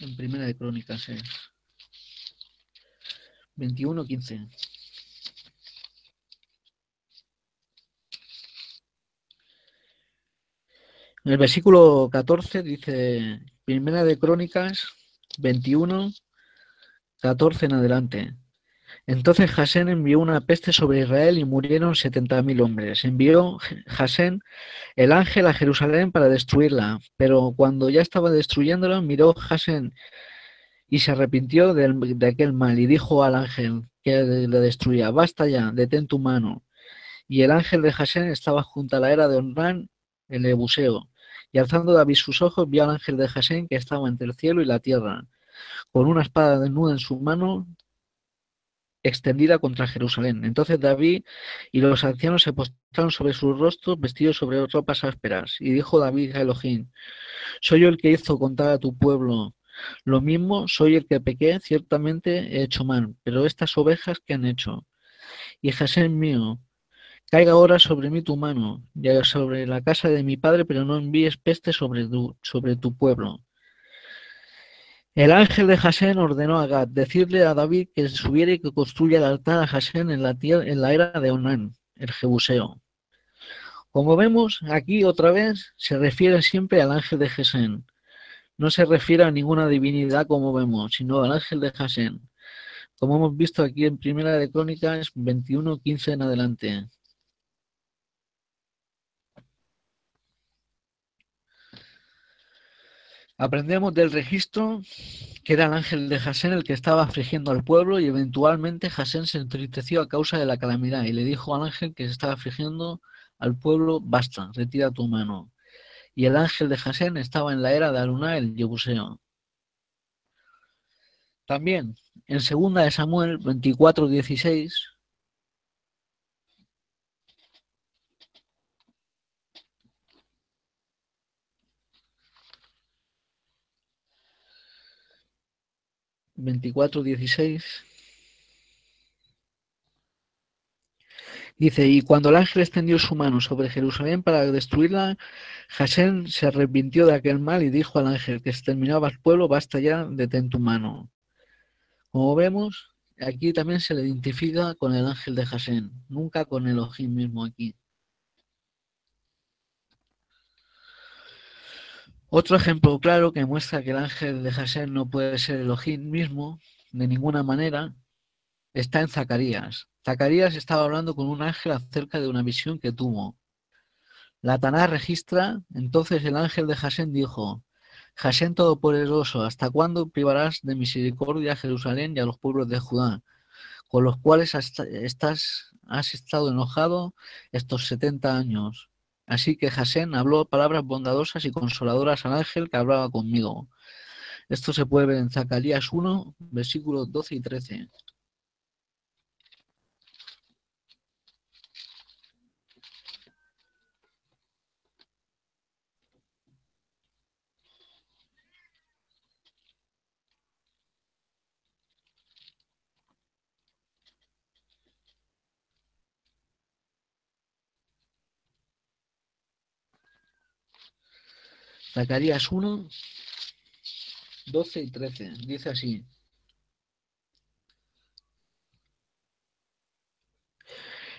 en Primera de Crónicas, eh, veintiuno quince. En el versículo catorce dice, Primera de Crónicas, veintiuno, catorce en adelante. Entonces Jasén envió una peste sobre Israel y murieron setenta mil hombres. Envió Jasén el ángel a Jerusalén para destruirla, pero cuando ya estaba destruyéndola, miró Jasén y se arrepintió de, de aquel mal y dijo al ángel que le destruía: «Basta ya, detén tu mano». Y el ángel de Jasén estaba junto a la era de Onrán, el Ebuseo, y alzando David sus ojos vio al ángel de Jasén que estaba entre el cielo y la tierra, con una espada desnuda en su mano, extendida contra Jerusalén. Entonces David y los ancianos se postraron sobre sus rostros, vestidos sobre ropas ásperas. Y dijo David a Elohim: «Soy yo el que hizo contar a tu pueblo lo mismo, soy el que pequé, ciertamente he hecho mal, pero estas ovejas que han hecho. Y Jasén mío, caiga ahora sobre mí tu mano, ya sobre la casa de mi padre, pero no envíes peste sobre tu, sobre tu pueblo». El ángel de Jasén ordenó a Gad decirle a David que subiera y que construya el altar a Jasén en la, tierra, en la era de Onán, el Jebuseo. Como vemos, aquí otra vez se refiere siempre al ángel de Jasén. No se refiere a ninguna divinidad como vemos, sino al ángel de Jasén. Como hemos visto aquí en Primera de Crónicas veintiuno quince en adelante. Aprendemos del registro que era el ángel de Jasén el que estaba afligiendo al pueblo y eventualmente Jasén se entristeció a causa de la calamidad y le dijo al ángel que se estaba afligiendo al pueblo: «Basta, retira tu mano». Y el ángel de Jasén estaba en la era de Aruná el Jebuseo. También en segunda de Samuel veinticuatro dieciséis... veinticuatro dieciséis dice: «Y cuando el ángel extendió su mano sobre Jerusalén para destruirla, Jasén se arrepintió de aquel mal y dijo al ángel que exterminaba al pueblo: «Basta ya, detén tu mano». Como vemos, aquí también se le identifica con el ángel de Jasén, nunca con Elohim mismo aquí. Otro ejemplo claro que muestra que el ángel de Jasén no puede ser Elohim mismo, de ninguna manera, está en Zacarías. Zacarías estaba hablando con un ángel acerca de una visión que tuvo. La Taná registra: «Entonces el ángel de Jasén dijo: «Jasén todopoderoso, ¿hasta cuándo privarás de misericordia a Jerusalén y a los pueblos de Judá, con los cuales has, estás, has estado enojado estos setenta años?». Así que Jasén habló palabras bondadosas y consoladoras al ángel que hablaba conmigo. Esto se puede ver en Zacarías uno, versículos doce y trece. Zacarías uno, doce y trece, dice así: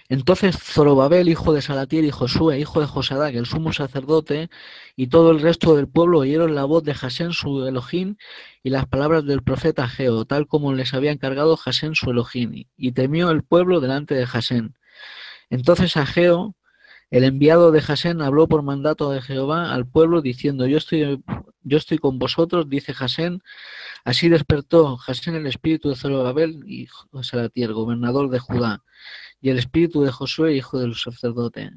Entonces Zorobabel, hijo de Salatiel, y Josué, hijo de Josadac, el sumo sacerdote, y todo el resto del pueblo oyeron la voz de Hashem su Elohim y las palabras del profeta Geo, tal como les había encargado Hashem su Elohim, y temió el pueblo delante de Hashem. Entonces Ageo, el enviado de Hashem, habló por mandato de Jehová al pueblo diciendo: Yo estoy, yo estoy con vosotros, dice Hashem. Así despertó Hashem el espíritu de Zorobabel, hijo de Salatiel, gobernador de Judá, y el espíritu de Josué, hijo del sacerdote.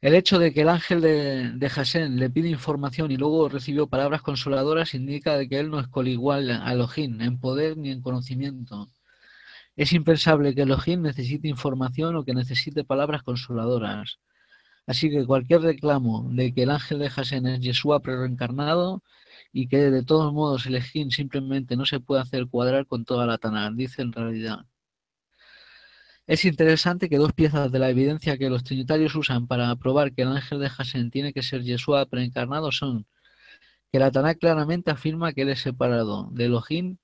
El hecho de que el ángel de, de Hashem le pide información y luego recibió palabras consoladoras indica de que él no es coigual a Elohim en poder ni en conocimiento. Es impensable que Elohim necesite información o que necesite palabras consoladoras. Así que cualquier reclamo de que el ángel de Hashem es Yeshua prereencarnado y que de todos modos Elohim simplemente no se puede hacer cuadrar con toda la Taná, dice en realidad. Es interesante que dos piezas de la evidencia que los trinitarios usan para probar que el ángel de Hashem tiene que ser Yeshua preencarnado son que la Taná claramente afirma que él es separado de Elohim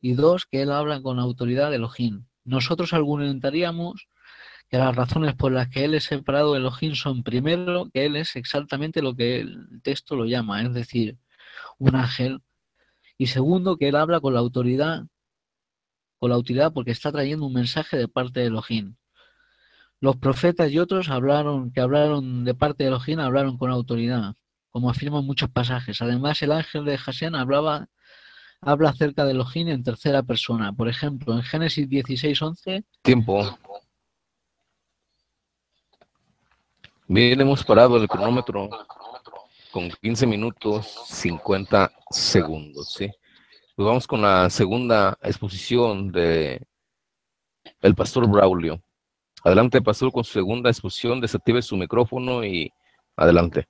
y dos, que él habla con autoridad de Elohim. Nosotros argumentaríamos que las razones por las que él es separado de Elohim son primero que él es exactamente lo que el texto lo llama, es decir, un ángel, y segundo que él habla con la autoridad con la utilidad porque está trayendo un mensaje de parte de Elohim. Los profetas y otros hablaron que hablaron de parte de Elohim, hablaron con autoridad, como afirman muchos pasajes. Además, el ángel de Hashem hablaba, habla acerca de Elohim en tercera persona. Por ejemplo, en Génesis dieciséis, once... Tiempo. Bien, hemos parado el cronómetro con quince minutos cincuenta segundos, ¿sí? Pues vamos con la segunda exposición de el pastor Braulio. Adelante, pastor, con su segunda exposición. Desactive su micrófono y adelante.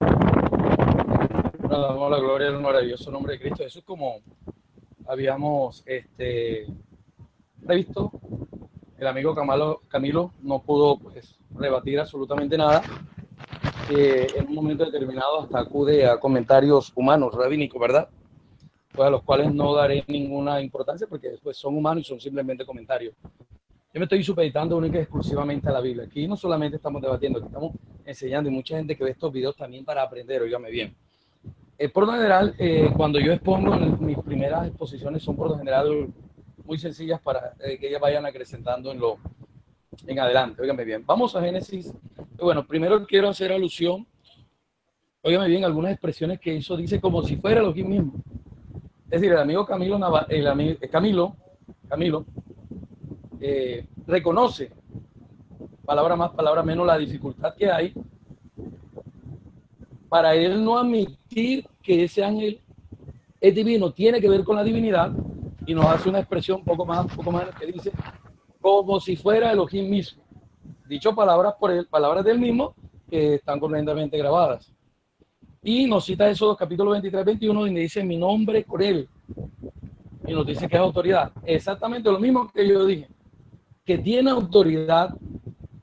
Nada, vamos a la gloria del maravilloso nombre de Cristo Jesús. Como habíamos este, previsto, el amigo Camilo, Camilo no pudo pues, rebatir absolutamente nada. Eh, en un momento determinado hasta acude a comentarios humanos, rabínicos, ¿verdad? Pues a los cuales no daré ninguna importancia porque después son humanos y son simplemente comentarios. Yo me estoy supeditando única y exclusivamente a la Biblia. Aquí no solamente estamos debatiendo, aquí estamos enseñando y mucha gente que ve estos videos también para aprender, óigame bien. Eh, por lo general, eh, cuando yo expongo mis primeras exposiciones son por lo general muy sencillas para eh, que ellas vayan acrecentando en lo en adelante, óigame bien. Vamos a Génesis. Bueno, primero quiero hacer alusión, óigame bien, algunas expresiones que eso dice como si fuera lo que mismo. Es decir, el amigo Camilo, Navar el ami Camilo, Camilo eh, reconoce, palabra más, palabra menos, la dificultad que hay para él no admitir que ese ángel es divino, tiene que ver con la divinidad, y nos hace una expresión poco más, poco más que dice, como si fuera Elohim mismo. Dicho palabras por él, palabras del mismo que están correctamente grabadas. Y nos cita Éxodo capítulo veintitrés, veintiuno, donde dice mi nombre con él. Y nos dice que es autoridad. Exactamente lo mismo que yo dije. Que tiene autoridad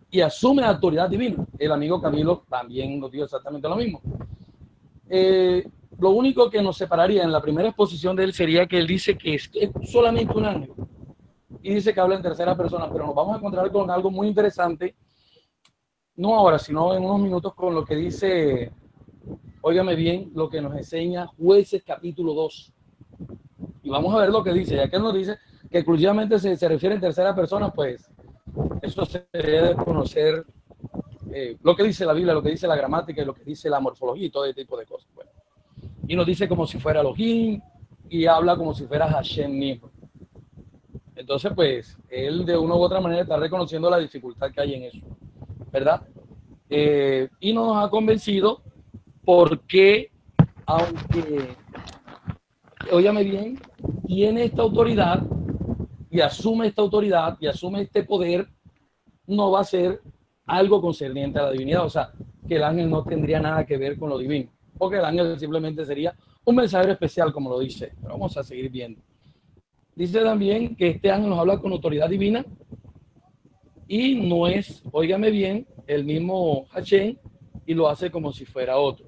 y asume autoridad divina. El amigo Camilo también nos dijo exactamente lo mismo. Eh, lo único que nos separaría en la primera exposición de él sería que él dice que es, es solamente un ángel. Y dice que habla en tercera persona. Pero nos vamos a encontrar con algo muy interesante. No ahora, sino en unos minutos con lo que dice... Óigame bien lo que nos enseña Jueces capítulo dos. Y vamos a ver lo que dice. Ya que él nos dice que exclusivamente se, se refiere en tercera persona, pues eso se debe conocer eh, lo que dice la Biblia, lo que dice la gramática y lo que dice la morfología y todo ese tipo de cosas. Bueno, y nos dice como si fuera Elohim y habla como si fuera Hashem mismo. Entonces, pues, él de una u otra manera está reconociendo la dificultad que hay en eso, ¿verdad? Eh, y no nos ha convencido porque, aunque, óyame bien, tiene esta autoridad y asume esta autoridad y asume este poder, no va a ser algo concerniente a la divinidad. O sea, que el ángel no tendría nada que ver con lo divino, porque el ángel simplemente sería un mensajero especial, como lo dice. Pero vamos a seguir viendo. Dice también que este ángel nos habla con autoridad divina y no es, óigame bien, el mismo Hashem, y lo hace como si fuera otro.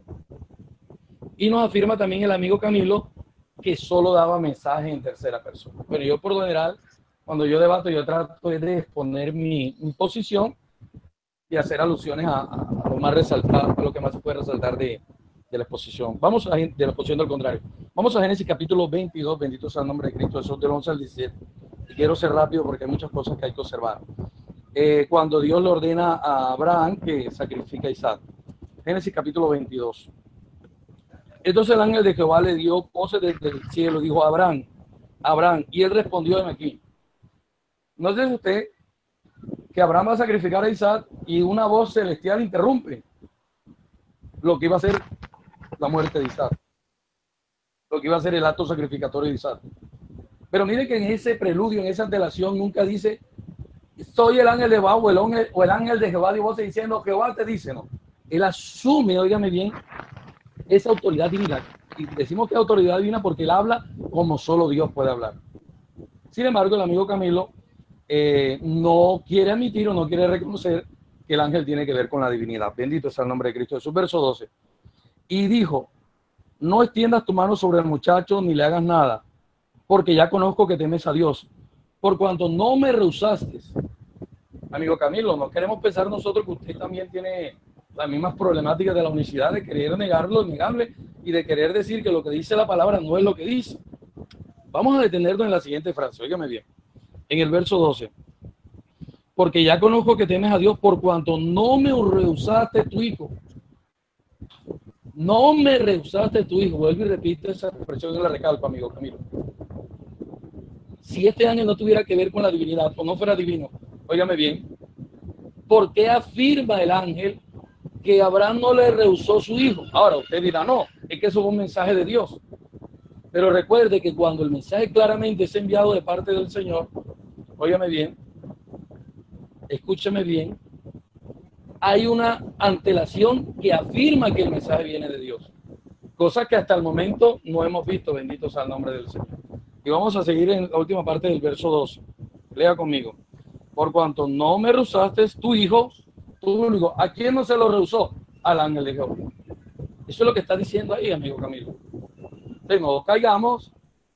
Y nos afirma también el amigo Camilo que solo daba mensajes en tercera persona. Pero yo, por lo general, cuando yo debato, yo trato de exponer mi, mi posición y hacer alusiones a, a lo más resaltado, a lo que más se puede resaltar de, de la exposición. Vamos a, de la exposición del contrario. Vamos a Génesis capítulo veintidós, bendito sea el nombre de Cristo, eso del once al diecisiete. Y quiero ser rápido porque hay muchas cosas que hay que observar. Eh, cuando Dios le ordena a Abraham que sacrifique a Isaac. Génesis capítulo veintidós. Entonces el ángel de Jehová le dio voces desde el cielo, dijo: Abraham, Abraham. Y él respondió: en aquí. ¿No es usted que Abraham va a sacrificar a Isaac y una voz celestial interrumpe lo que iba a ser la muerte de Isaac, lo que iba a ser el acto sacrificatorio de Isaac? Pero mire que en ese preludio, en esa antelación, nunca dice: soy el ángel de Jehová, o el ángel, o el ángel de Jehová dio voces diciendo: Jehová te dice. No, él asume, óigame bien, esa autoridad divina. Y decimos que es autoridad divina porque él habla como solo Dios puede hablar. Sin embargo, el amigo Camilo Eh, no quiere admitir o no quiere reconocer que el ángel tiene que ver con la divinidad. Bendito sea el nombre de Cristo Jesús. Verso doce. Y dijo: no extiendas tu mano sobre el muchacho ni le hagas nada, porque ya conozco que temes a Dios, por cuanto no me rehusaste. Amigo Camilo, no queremos pensar nosotros que usted también tiene las mismas problemáticas de la unicidad, de querer negar lo innegable y de querer decir que lo que dice la palabra no es lo que dice. Vamos a detenernos en la siguiente frase, óigame bien. En el verso doce, porque ya conozco que temes a Dios, por cuanto no me rehusaste tu hijo. No me rehusaste tu hijo. Vuelvo y repito esa expresión en la recalpa, amigo Camilo. Si este ángel no tuviera que ver con la divinidad o no fuera divino, óigame bien, ¿por qué afirma el ángel que Abraham no le rehusó su hijo? Ahora usted dirá: no, es que eso fue un mensaje de Dios. Pero recuerde que cuando el mensaje claramente es enviado de parte del Señor, óigame bien, escúchame bien, hay una antelación que afirma que el mensaje viene de Dios, cosa que hasta el momento no hemos visto, bendito sea el nombre del Señor. Y vamos a seguir en la última parte del verso doce. Lea conmigo: por cuanto no me rehusaste tu hijo, tu hijo. ¿A quién no se lo rehusó? Al ángel de Jehová. Eso es lo que está diciendo ahí, amigo Camilo. No caigamos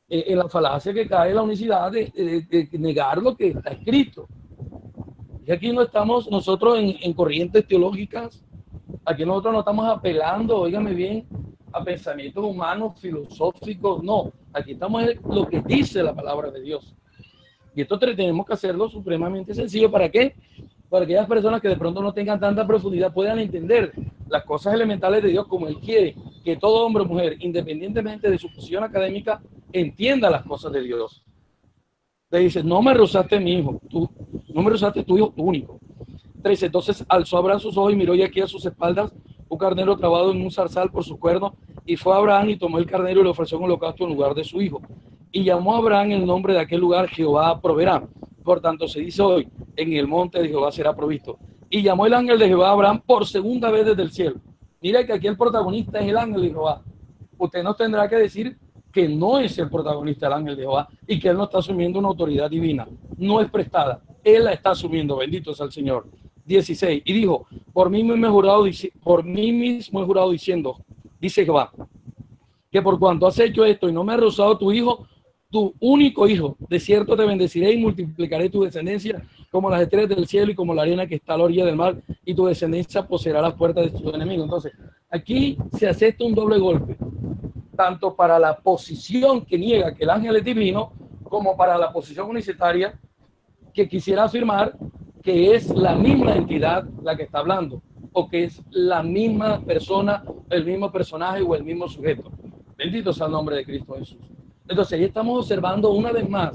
en la falacia que cae en la unicidad de, de, de negar lo que está escrito. Y aquí no estamos nosotros en, en corrientes teológicas, aquí nosotros no estamos apelando, óigame bien, a pensamientos humanos, filosóficos, no. Aquí estamos en lo que dice la palabra de Dios. Y esto tenemos que hacerlo supremamente sencillo. ¿Para qué? Para que aquellas personas que de pronto no tengan tanta profundidad puedan entender las cosas elementales de Dios como Él quiere que todo hombre o mujer, independientemente de su posición académica, entienda las cosas de Dios. Le dice: no me rehusaste mi hijo, tú, no me rehusaste tu hijo, tu único. trece. Entonces alzó Abraham sus ojos y miró, y aquí a sus espaldas un carnero trabado en un zarzal por su cuerno, y fue Abraham y tomó el carnero y le ofreció un holocausto en lugar de su hijo. Y llamó a Abraham el nombre de aquel lugar: Jehová proveerá. Por tanto se dice hoy: en el monte de Jehová será provisto. Y llamó el ángel de Jehová a Abraham por segunda vez desde el cielo. Mira que aquí el protagonista es el ángel de Jehová. Usted nos tendrá que decir que no es el protagonista el ángel de Jehová y que él no está asumiendo una autoridad divina. No es prestada. Él la está asumiendo. Bendito sea el Señor. dieciséis. Y dijo: por mí mismo he jurado, por mí mismo he jurado diciendo, dice Jehová, que por cuanto has hecho esto y no me has rehusado tu hijo, tu único hijo, de cierto te bendeciré y multiplicaré tu descendencia como las estrellas del cielo y como la arena que está a la orilla del mar, y tu descendencia poseerá las puertas de tus enemigos. Entonces, aquí se acepta un doble golpe, tanto para la posición que niega que el ángel es divino, como para la posición unicitaria que quisiera afirmar que es la misma entidad la que está hablando, o que es la misma persona, el mismo personaje o el mismo sujeto. Bendito sea el nombre de Cristo Jesús. Entonces, ahí estamos observando una vez más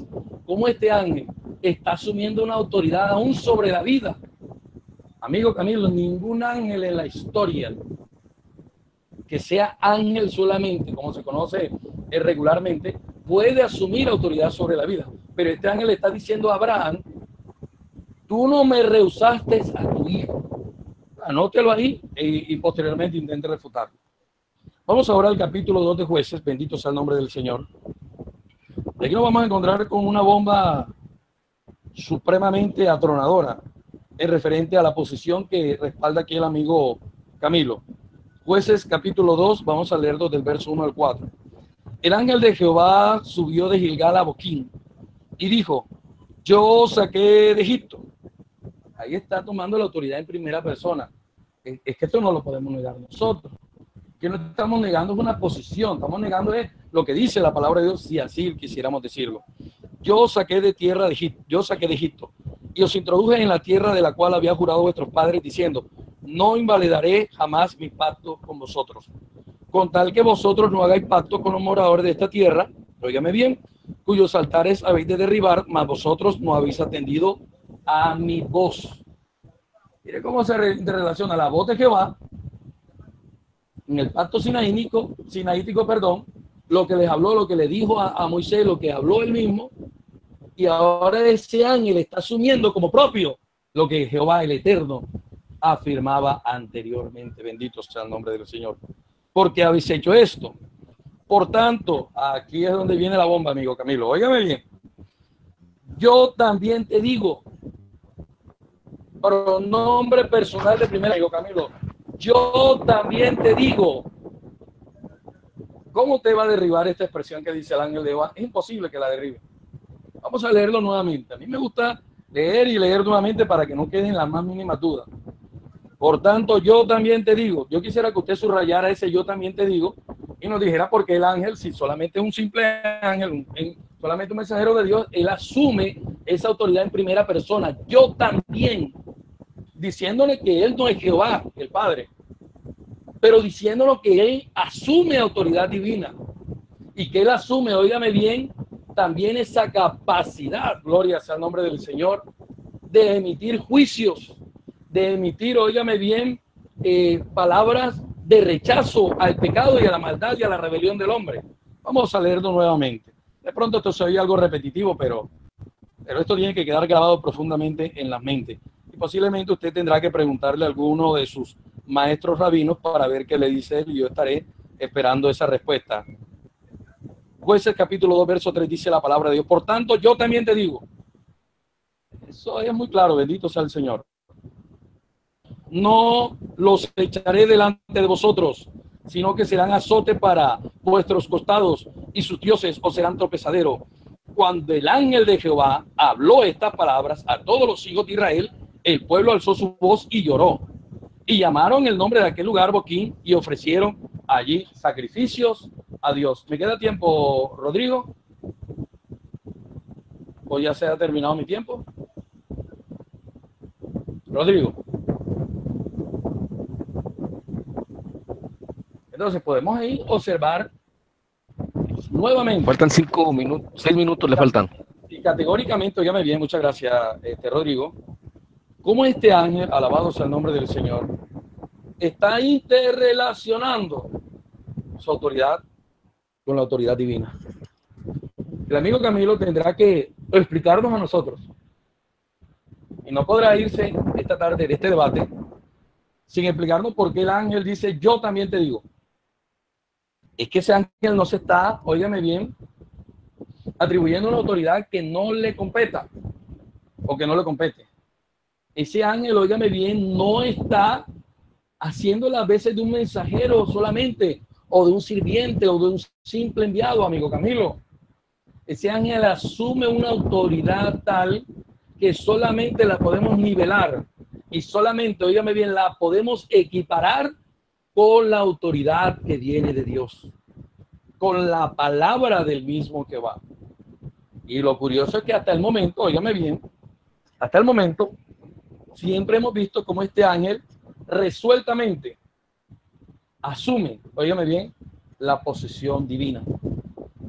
cómo este ángel está asumiendo una autoridad aún sobre la vida. Amigo Camilo, ningún ángel en la historia que sea ángel solamente, como se conoce regularmente, puede asumir autoridad sobre la vida. Pero este ángel está diciendo a Abraham, tú no me rehusaste a tu hijo. Anótelo ahí y, y posteriormente intente refutarlo. Vamos ahora al capítulo dos de Jueces, bendito sea el nombre del Señor. Y aquí nos vamos a encontrar con una bomba supremamente atronadora en referente a la posición que respalda aquí el amigo Camilo. Jueces capítulo dos, vamos a leer del verso uno al cuatro. El ángel de Jehová subió de Gilgal a Boquín y dijo, yo saqué de Egipto. Ahí está tomando la autoridad en primera persona. Es que esto no lo podemos negar nosotros. Que no estamos negando una posición, estamos negando es lo que dice la palabra de Dios, si así quisiéramos decirlo. Yo saqué de tierra de Egipto, yo saqué de Egipto. Y os introduje en la tierra de la cual había jurado vuestros padres, diciendo, no invalidaré jamás mi pacto con vosotros, con tal que vosotros no hagáis pacto con los moradores de esta tierra, óigame bien, cuyos altares habéis de derribar, mas vosotros no habéis atendido a mi voz. Mire cómo se relaciona la voz de Jehová en el pacto sinaítico, sinaítico, perdón, lo que les habló, lo que le dijo a, a Moisés, lo que habló él mismo. Y ahora ese ángel está asumiendo como propio lo que Jehová el Eterno afirmaba anteriormente. Bendito sea el nombre del Señor. Porque habéis hecho esto. Por tanto, aquí es donde viene la bomba, amigo Camilo. Óigame bien. Yo también te digo, pronombre personal de primera, amigo Camilo. Yo también te digo. ¿Cómo te va a derribar esta expresión que dice el ángel de Jehová? Es imposible que la derribe. Vamos a leerlo nuevamente. A mí me gusta leer y leer nuevamente para que no queden las más mínimas dudas. Por tanto, yo también te digo. Yo quisiera que usted subrayara ese yo también te digo y nos dijera por qué el ángel, si solamente es un simple ángel, un, en, solamente un mensajero de Dios, él asume esa autoridad en primera persona. Yo también, diciéndole que él no es Jehová, el Padre, pero diciéndole que él asume autoridad divina y que él asume, óigame bien, también esa capacidad, gloria sea el nombre del Señor, de emitir juicios, de emitir, óigame bien, eh, palabras de rechazo al pecado y a la maldad y a la rebelión del hombre. Vamos a leerlo nuevamente. De pronto esto se oye algo repetitivo, pero, pero esto tiene que quedar grabado profundamente en la mente. Y posiblemente usted tendrá que preguntarle a alguno de sus maestros rabinos para ver qué le dice él, y yo estaré esperando esa respuesta. Jueces capítulo dos, verso tres, dice la palabra de Dios. Por tanto, yo también te digo. Eso es muy claro, bendito sea el Señor. No los echaré delante de vosotros, sino que serán azote para vuestros costados y sus dioses os serán tropezadero. Cuando el ángel de Jehová habló estas palabras a todos los hijos de Israel, el pueblo alzó su voz y lloró. Y llamaron el nombre de aquel lugar Boquín y ofrecieron allí sacrificios a Dios. ¿Me queda tiempo, Rodrigo? ¿O ya se ha terminado mi tiempo? Rodrigo. Entonces podemos ahí observar nuevamente. Faltan cinco minutos, seis minutos le faltan. Y categóricamente, óigame bien, muchas gracias, este, Rodrigo. Como este ángel, alabado sea el nombre del Señor, está interrelacionando su autoridad con la autoridad divina. El amigo Camilo tendrá que explicarnos a nosotros. Y no podrá irse esta tarde de este debate sin explicarnos por qué el ángel dice, yo también te digo. Es que ese ángel no se está, óigame bien, atribuyendo una autoridad que no le competa o que no le compete. Ese ángel, óigame bien, no está haciendo las veces de un mensajero solamente, o de un sirviente, o de un simple enviado, amigo Camilo. Ese ángel asume una autoridad tal que solamente la podemos nivelar y solamente, óigame bien, la podemos equiparar con la autoridad que viene de Dios, con la palabra del mismo que va. Y lo curioso es que hasta el momento, óigame bien, hasta el momento, siempre hemos visto cómo este ángel resueltamente asume, óigame bien, la posición divina.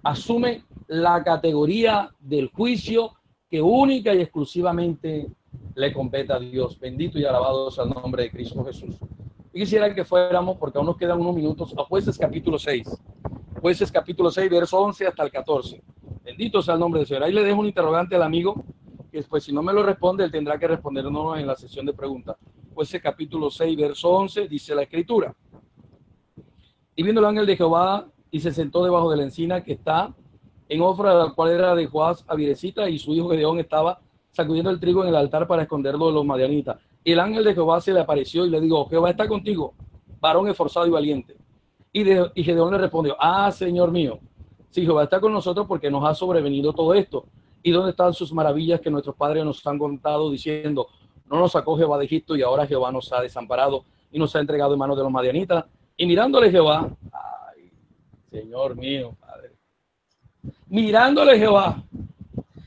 Asume la categoría del juicio que única y exclusivamente le compete a Dios. Bendito y alabado sea el nombre de Cristo Jesús. Y quisiera que fuéramos, porque aún nos quedan unos minutos, a Jueces capítulo seis. Jueces capítulo seis, verso once hasta el catorce. Bendito sea el nombre del Señor. Ahí le dejo un interrogante al amigo, que después, si no me lo responde, él tendrá que respondernos en la sesión de preguntas. Jueces capítulo seis, verso once, dice la Escritura. Y viendo el ángel de Jehová, y se sentó debajo de la encina que está en Ofra, la cual era de Joás Abirecita, y su hijo Gedeón estaba sacudiendo el trigo en el altar para esconderlo de los madianitas. Y el ángel de Jehová se le apareció y le dijo: Jehová está contigo, varón esforzado y valiente. Y, de, y Gedeón le respondió: Ah, Señor mío, si Jehová está con nosotros, ¿por qué nos ha sobrevenido todo esto? ¿Y dónde están sus maravillas que nuestros padres nos han contado, diciendo: No nos sacó Jehová de Egipto, y ahora Jehová nos ha desamparado y nos ha entregado en manos de los madianitas? Y mirándole Jehová, ay, Señor mío, Padre, mirándole Jehová,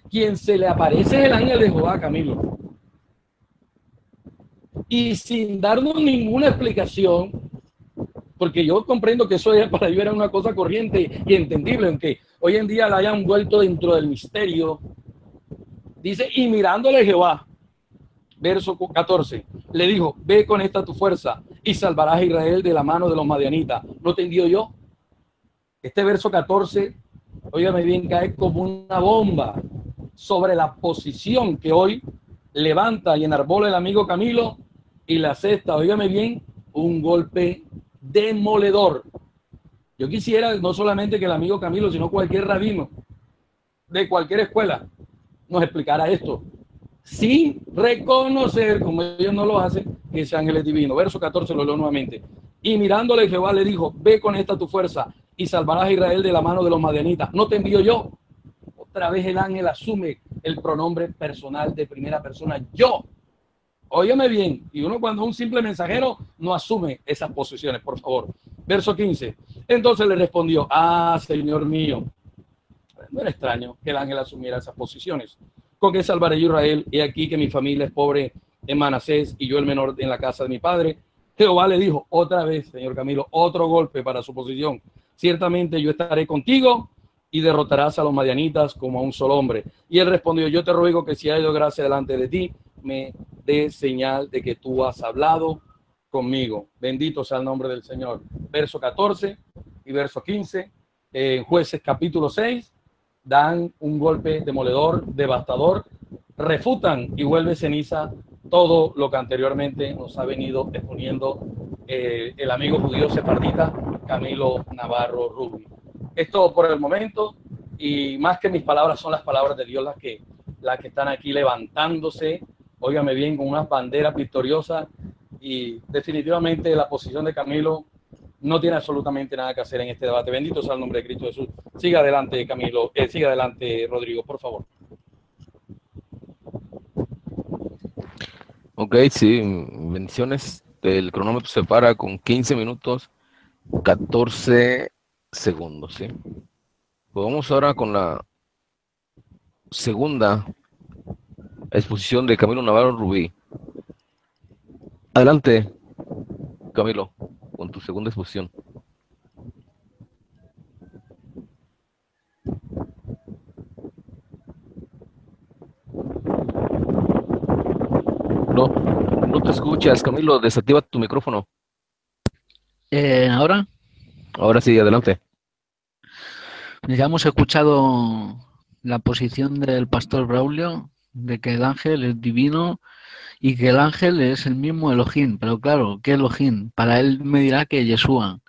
quien se le aparece es el ángel de Jehová, Camilo. Y sin darnos ninguna explicación, porque yo comprendo que eso era, para ellos era una cosa corriente y entendible, aunque hoy en día la hayan vuelto dentro del misterio. Dice: y mirándole Jehová, verso catorce, le dijo: Ve con esta tu fuerza y salvarás a Israel de la mano de los madianitas. ¿No te envío yo? Este verso catorce, óigame bien, cae como una bomba sobre la posición que hoy levanta y enarbola el amigo Camilo y la cesta. Óigame bien, un golpe demoledor. Yo quisiera no solamente que el amigo Camilo, sino cualquier rabino de cualquier escuela nos explicara esto, sin reconocer, como ellos no lo hacen, que ese ángel es divino. Verso catorce, lo leo nuevamente. Y mirándole Jehová le dijo: Ve con esta tu fuerza y salvarás a Israel de la mano de los madianitas. ¿No te envío yo? Otra vez el ángel asume el pronombre personal de primera persona, yo. Óyeme bien, y uno cuando es un simple mensajero no asume esas posiciones, por favor. Verso quince. Entonces le respondió: Ah, Señor mío. No era extraño que el ángel asumiera esas posiciones. ¿Con qué salvaré yo Israel? He aquí que mi familia es pobre en Manasés y yo el menor en la casa de mi padre. Jehová le dijo, otra vez, señor Camilo, otro golpe para su posición. Ciertamente yo estaré contigo y derrotarás a los madianitas como a un solo hombre. Y él respondió: Yo te ruego que si hallo gracia delante de ti, me dé señal de que tú has hablado conmigo. Bendito sea el nombre del Señor. Verso catorce y verso quince, en Jueces capítulo seis, dan un golpe demoledor, devastador, refutan y vuelve ceniza todo lo que anteriormente nos ha venido exponiendo eh, el amigo judío sefardita Camilo Navarro Rubí. Esto por el momento, y más que mis palabras son las palabras de Dios las que, las que están aquí levantándose, óigame bien, con unas banderas victoriosas, y definitivamente la posición de Camilo no tiene absolutamente nada que hacer en este debate. Bendito sea el nombre de Cristo Jesús. Siga adelante, Camilo. Eh, siga adelante, Rodrigo, por favor. Ok, sí. Bendiciones. El cronómetro se para con quince minutos, catorce segundos. ¿Sí? Pues vamos ahora con la segunda exposición de Camilo Navarro Rubí. Adelante, Camilo, con tu segunda exposición. No, no te escuchas, Camilo, desactiva tu micrófono. Eh, ¿Ahora? Ahora sí, adelante. Ya hemos escuchado la posición del pastor Braulio de que el ángel es divino y que el ángel es el mismo Elohim, pero claro, ¿qué Elohim? Para él me dirá que Yeshua,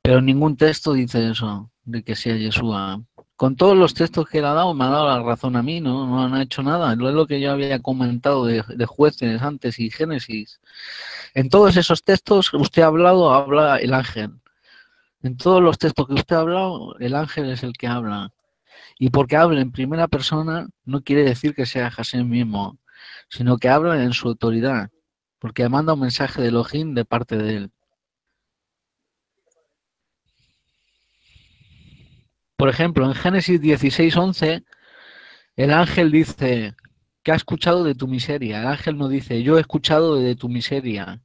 pero ningún texto dice eso, de que sea Yeshua. Con todos los textos que él ha dado, me ha dado la razón a mí, no, no han hecho nada. No es lo que yo había comentado de, de Jueces antes y Génesis. En todos esos textos que usted ha hablado, habla el ángel. En todos los textos que usted ha hablado, el ángel es el que habla. Y porque habla en primera persona, no quiere decir que sea Hashem mismo, sino que habla en su autoridad, porque manda un mensaje de Elohim de parte de él. Por ejemplo, en Génesis dieciséis, once, el ángel dice, ¿qué ha escuchado de tu miseria? El ángel no dice, yo he escuchado de tu miseria.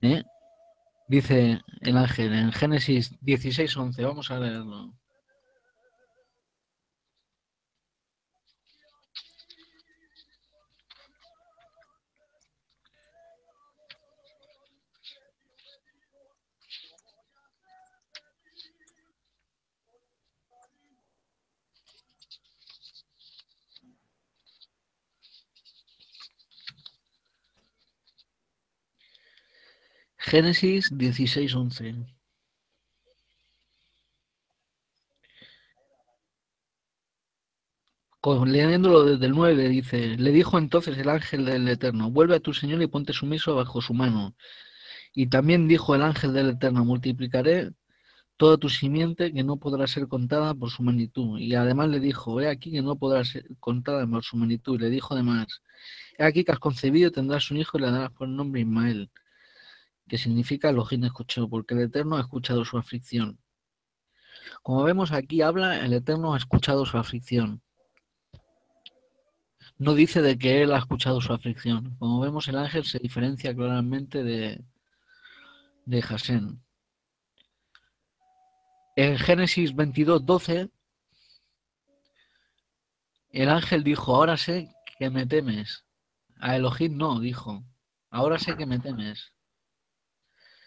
¿Eh? Dice el ángel en Génesis dieciséis, once, vamos a leerlo. Génesis dieciséis once. Leyéndolo desde el nueve, dice: le dijo entonces el ángel del Eterno: vuelve a tu Señor y ponte sumiso bajo su mano. Y también dijo el ángel del Eterno: multiplicaré toda tu simiente, que no podrá ser contada por su magnitud. Y además le dijo: he aquí que no podrá ser contada por su magnitud. Y le dijo además: he aquí que has concebido, tendrás un hijo y le darás por nombre Ismael, que significa Elohim escuchó, porque el Eterno ha escuchado su aflicción. Como vemos aquí habla, el Eterno ha escuchado su aflicción. No dice de que él ha escuchado su aflicción. Como vemos, el ángel se diferencia claramente de, de Jasén. En Génesis veintidós doce, el ángel dijo: ahora sé que me temes. A Elohim no, dijo: ahora sé que me temes.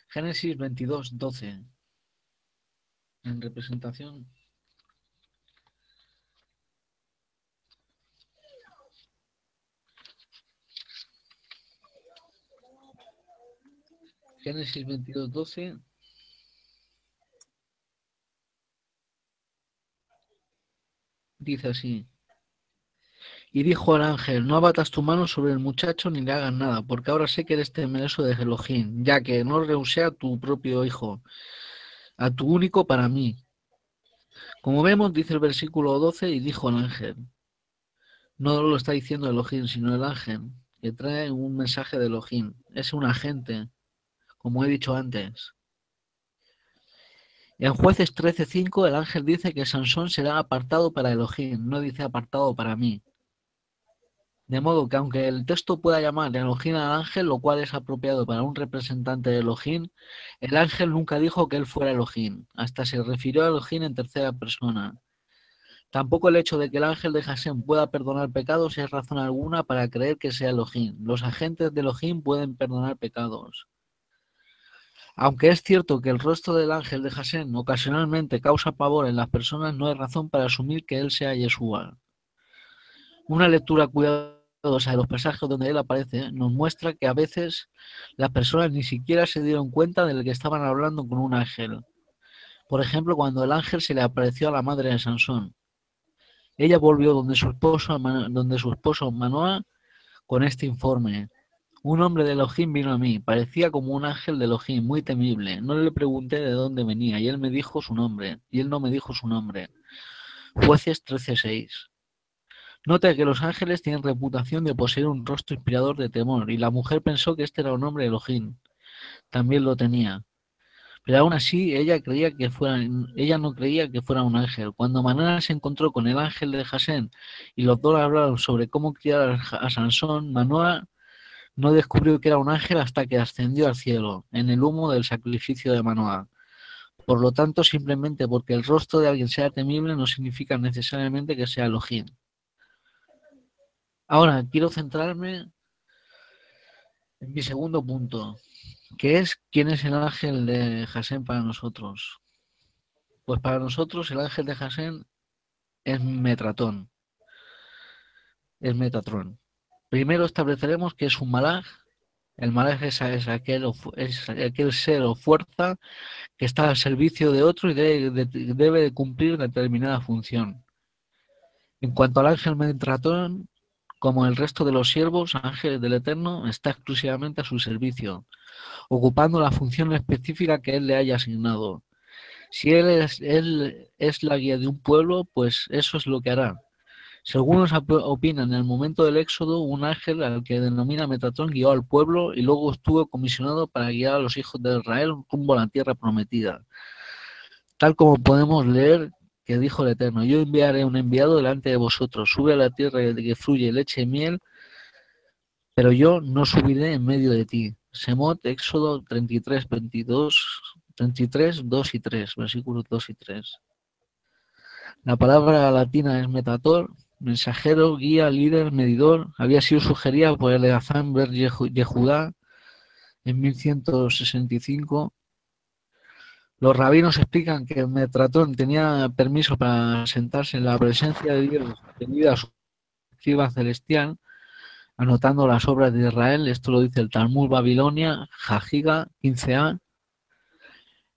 Génesis veintidós doce. En representación... Génesis veintidós doce. Dice así: y dijo al ángel: no abatas tu mano sobre el muchacho ni le hagas nada, porque ahora sé que eres temeroso de Elohim, ya que no rehusé a tu propio hijo, a tu único para mí. Como vemos, dice el versículo doce: y dijo al ángel. No lo está diciendo Elohim, sino el ángel, que trae un mensaje de Elohim. Es un agente, como he dicho antes. En Jueces trece cinco el ángel dice que Sansón será apartado para Elohim, no dice apartado para mí. De modo que aunque el texto pueda llamar Elohim al ángel, lo cual es apropiado para un representante de Elohim, el ángel nunca dijo que él fuera Elohim, hasta se refirió a Elohim en tercera persona. Tampoco el hecho de que el ángel de Jasén pueda perdonar pecados es razón alguna para creer que sea Elohim. Los agentes de Elohim pueden perdonar pecados. Aunque es cierto que el rostro del ángel de Jasén ocasionalmente causa pavor en las personas, no hay razón para asumir que él sea Yeshua. Una lectura cuidadosa de los pasajes donde él aparece nos muestra que a veces las personas ni siquiera se dieron cuenta de que estaban hablando con un ángel. Por ejemplo, cuando el ángel se le apareció a la madre de Sansón. Ella volvió donde su esposo, donde su esposo Manoah con este informe: un hombre de Elohim vino a mí, parecía como un ángel de Elohim, muy temible. No le pregunté de dónde venía y él me dijo su nombre, y él no me dijo su nombre. Jueces trece seis. Nota que los ángeles tienen reputación de poseer un rostro inspirador de temor, y la mujer pensó que este era un hombre de Elohim. También lo tenía. Pero aún así, ella, creía que fuera, ella no creía que fuera un ángel. Cuando Manoah se encontró con el ángel de Jasén y los dos hablaron sobre cómo criar a Sansón, Manoah no descubrió que era un ángel hasta que ascendió al cielo, en el humo del sacrificio de Manoah. Por lo tanto, simplemente porque el rostro de alguien sea temible no significa necesariamente que sea Elohim. Ahora, quiero centrarme en mi segundo punto, que es quién es el ángel de Jasén para nosotros. Pues para nosotros el ángel de Jasén es Metratón. Es Metatrón. Primero estableceremos que es un malaj. El malaj es, es, aquel, es aquel ser o fuerza que está al servicio de otro y debe de, debe cumplir determinada función. En cuanto al ángel Metratón, como el resto de los siervos, ángeles del Eterno, está exclusivamente a su servicio, ocupando la función específica que él le haya asignado. Si él es, él es la guía de un pueblo, pues eso es lo que hará. Según nos opinan, en el momento del éxodo, un ángel al que denomina Metatrón guió al pueblo y luego estuvo comisionado para guiar a los hijos de Israel rumbo a la tierra prometida. Tal como podemos leer que dijo el Eterno: yo enviaré un enviado delante de vosotros, sube a la tierra que fluye leche y miel, pero yo no subiré en medio de ti. Semot, Éxodo treinta y tres, veintidós, treinta y tres, dos y tres, versículos dos y tres. La palabra latina es Metator. Mensajero, guía, líder, medidor, había sido sugerida por Eleazar Ber Yehudá en mil ciento sesenta y cinco. Los rabinos explican que Metratón tenía permiso para sentarse en la presencia de Dios debido a su actividad celestial, anotando las obras de Israel. Esto lo dice el Talmud Babilonia, Jajiga, quince A.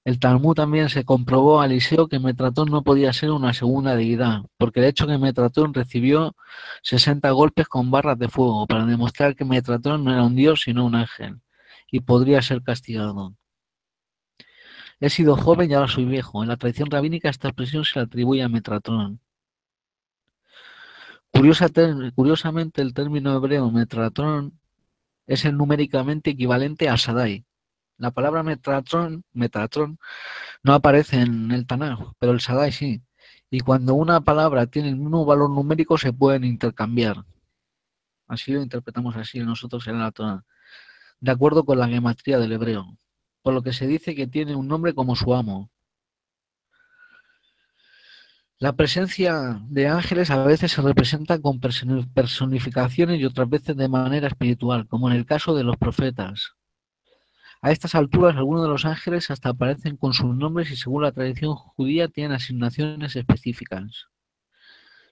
El Talmud también se comprobó a Eliseo que Metratón no podía ser una segunda deidad, porque el hecho que Metratón recibió sesenta golpes con barras de fuego para demostrar que Metratón no era un dios sino un ángel y podría ser castigado. He sido joven y ahora soy viejo. En la tradición rabínica esta expresión se la atribuye a Metratón. Curiosa curiosamente el término hebreo Metratón es el numéricamente equivalente a Sadai. La palabra Metatron, Metatron no aparece en el Tanaj, pero el Sadai sí. Y cuando una palabra tiene el mismo valor numérico se pueden intercambiar. Así lo interpretamos así nosotros en la Torah, de acuerdo con la gematría del hebreo. Por lo que se dice que tiene un nombre como su amo. La presencia de ángeles a veces se representa con personificaciones y otras veces de manera espiritual, como en el caso de los profetas. A estas alturas, algunos de los ángeles hasta aparecen con sus nombres y según la tradición judía tienen asignaciones específicas.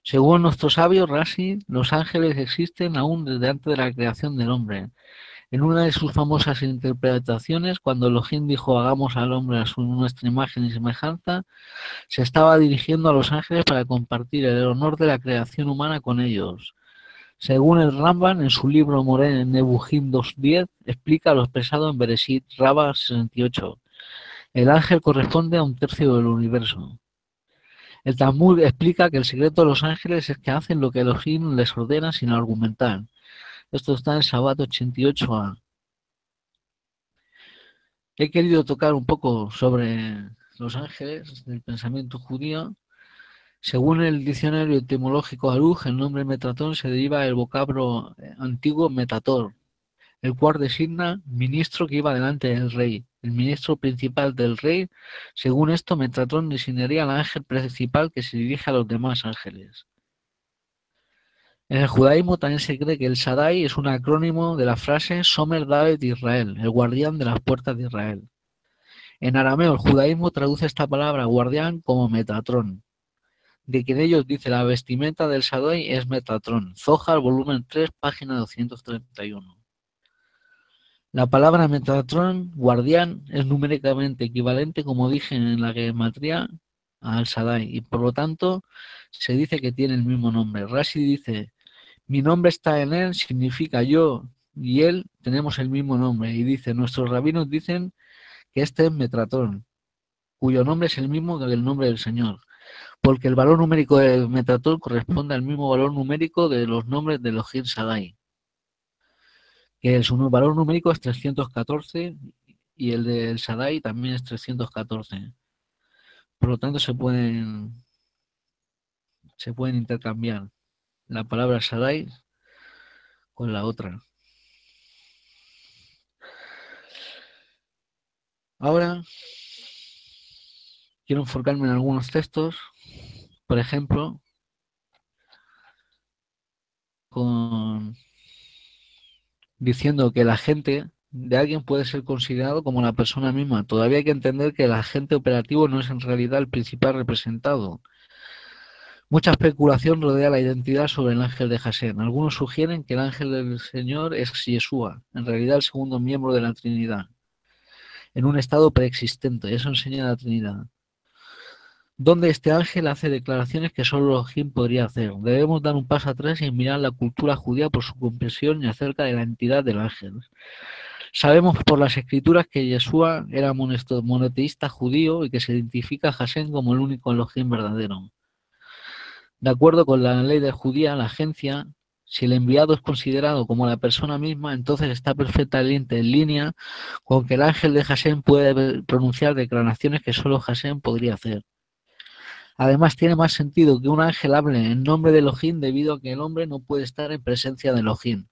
Según nuestro sabio Rashi, los ángeles existen aún desde antes de la creación del hombre. En una de sus famosas interpretaciones, cuando Elohim dijo hagamos al hombre a su, nuestra imagen y semejanza, se estaba dirigiendo a los ángeles para compartir el honor de la creación humana con ellos. Según el Ramban, en su libro Moré en Nebuchim dos diez, explica lo expresado en Bereshit Rabba sesenta y ocho. El ángel corresponde a un tercio del universo. El Talmud explica que el secreto de los ángeles es que hacen lo que Elohim les ordena sin argumentar. Esto está en Shabbat ochenta y ocho A. He querido tocar un poco sobre los ángeles del pensamiento judío. Según el diccionario etimológico Aruj, el nombre Metratón se deriva del vocablo antiguo Metator, el cual designa ministro que iba delante del rey, el ministro principal del rey. Según esto, Metratón designaría al ángel principal que se dirige a los demás ángeles. En el judaísmo también se cree que el Sadai es un acrónimo de la frase Somer David Israel, el guardián de las puertas de Israel. En arameo, el judaísmo traduce esta palabra guardián como Metatrón, de quien ellos dice la vestimenta del Sadai es Metatrón. Zohar, volumen tres, página doscientos treinta y uno. La palabra Metatrón, guardián, es numéricamente equivalente, como dije en la gematría, al Sadai, y por lo tanto se dice que tiene el mismo nombre. Rashi dice, mi nombre está en él, significa yo y él tenemos el mismo nombre. Y dice, nuestros rabinos dicen que este es Metatrón, cuyo nombre es el mismo que el nombre del Señor, porque el valor numérico de Metatron corresponde al mismo valor numérico de los nombres de Elohim Sadai, que su valor numérico es trescientos catorce y el del Sadai también es trescientos catorce. Por lo tanto se pueden se pueden intercambiar la palabra Sadai con la otra. Ahora quiero enfocarme en algunos textos, por ejemplo, con, diciendo que el agente de alguien puede ser considerado como la persona misma. Todavía hay que entender que el agente operativo no es en realidad el principal representado. Mucha especulación rodea la identidad sobre el ángel de Hashem. Algunos sugieren que el ángel del Señor es Yeshua, en realidad el segundo miembro de la Trinidad, en un estado preexistente. Eso enseña la Trinidad, donde este ángel hace declaraciones que solo Elohim podría hacer. Debemos dar un paso atrás y mirar la cultura judía por su comprensión y acerca de la entidad del ángel. Sabemos por las escrituras que Yeshua era monoteísta judío y que se identifica a Hashem como el único Elohim verdadero. De acuerdo con la ley de judía, la agencia, si el enviado es considerado como la persona misma, entonces está perfectamente en línea con que el ángel de Hashem puede pronunciar declaraciones que solo Hashem podría hacer. Además, tiene más sentido que un ángel hable en nombre de Elohim debido a que el hombre no puede estar en presencia de Elohim.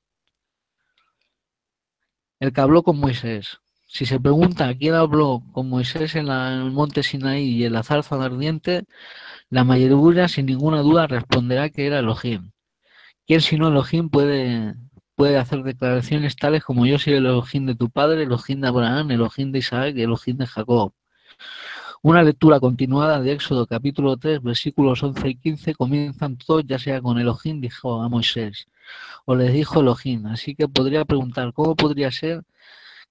El que habló con Moisés. Si se pregunta quién habló con Moisés en, la, en el monte Sinaí y en la zarza ardiente, la mayoría sin ninguna duda responderá que era Elohim. ¿Quién sino Elohim puede, puede hacer declaraciones tales como yo soy el Elohim de tu padre, el Elohim de Abraham, el Elohim de Isaac y el Elohim de Jacob? Una lectura continuada de Éxodo capítulo tres, versículos once y quince, comienzan todos, ya sea con Elohim, dijo a Moisés, o les dijo Elohim. Así que podría preguntar, ¿cómo podría ser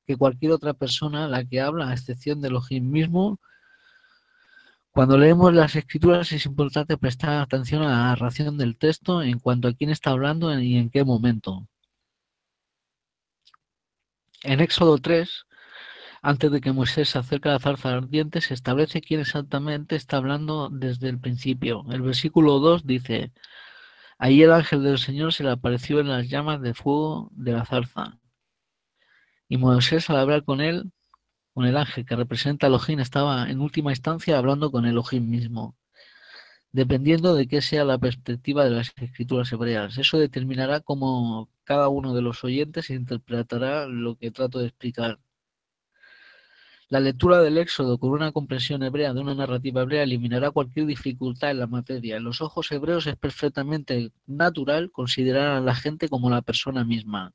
que cualquier otra persona, la que habla, a excepción de Elohim mismo? Cuando leemos las escrituras es importante prestar atención a la narración del texto en cuanto a quién está hablando y en qué momento. En Éxodo tres, antes de que Moisés se acerque a la zarza ardiente, se establece quién exactamente está hablando desde el principio. El versículo dos dice: «Allí el ángel del Señor se le apareció en las llamas de fuego de la zarza. Y Moisés, al hablar con él, con el ángel que representa a Elohim, estaba en última instancia hablando con Elohim mismo». Dependiendo de qué sea la perspectiva de las escrituras hebreas, eso determinará cómo cada uno de los oyentes interpretará lo que trato de explicar. La lectura del Éxodo con una comprensión hebrea de una narrativa hebrea eliminará cualquier dificultad en la materia. En los ojos hebreos es perfectamente natural considerar a la gente como la persona misma.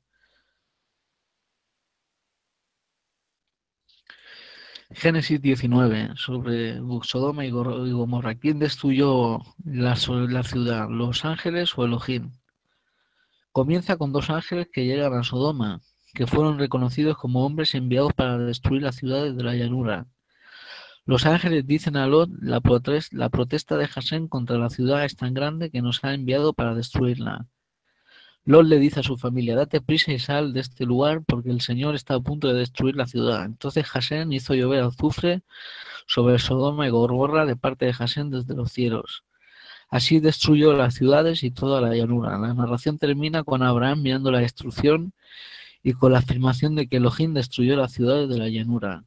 Génesis diecinueve, sobre Sodoma y Gomorra. ¿Quién destruyó la, la ciudad? ¿Los ángeles o Elohim? Comienza con dos ángeles que llegan a Sodoma, que fueron reconocidos como hombres enviados para destruir las ciudades de la llanura. Los ángeles dicen a Lot: la, la protesta de Hashem contra la ciudad es tan grande que nos ha enviado para destruirla. Lot le dice a su familia: date prisa y sal de este lugar porque el Señor está a punto de destruir la ciudad. Entonces Hashem hizo llover azufre sobre Sodoma y Gomorra de parte de Hashem desde los cielos. Así destruyó las ciudades y toda la llanura. La narración termina con Abraham mirando la destrucción y con la afirmación de que Elohim destruyó las ciudades de la llanura.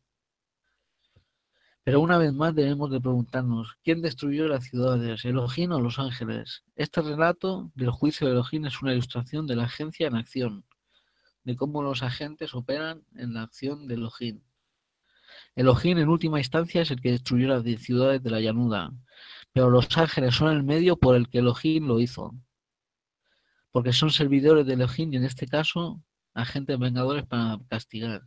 Pero una vez más debemos de preguntarnos, ¿quién destruyó las ciudades, Elohim o los ángeles? Este relato del juicio de Elohim es una ilustración de la agencia en acción, de cómo los agentes operan en la acción de Elohim. Elohim en última instancia es el que destruyó las ciudades de la llanura, pero los ángeles son el medio por el que Elohim lo hizo, porque son servidores de Elohim y en este caso agentes vengadores para castigar.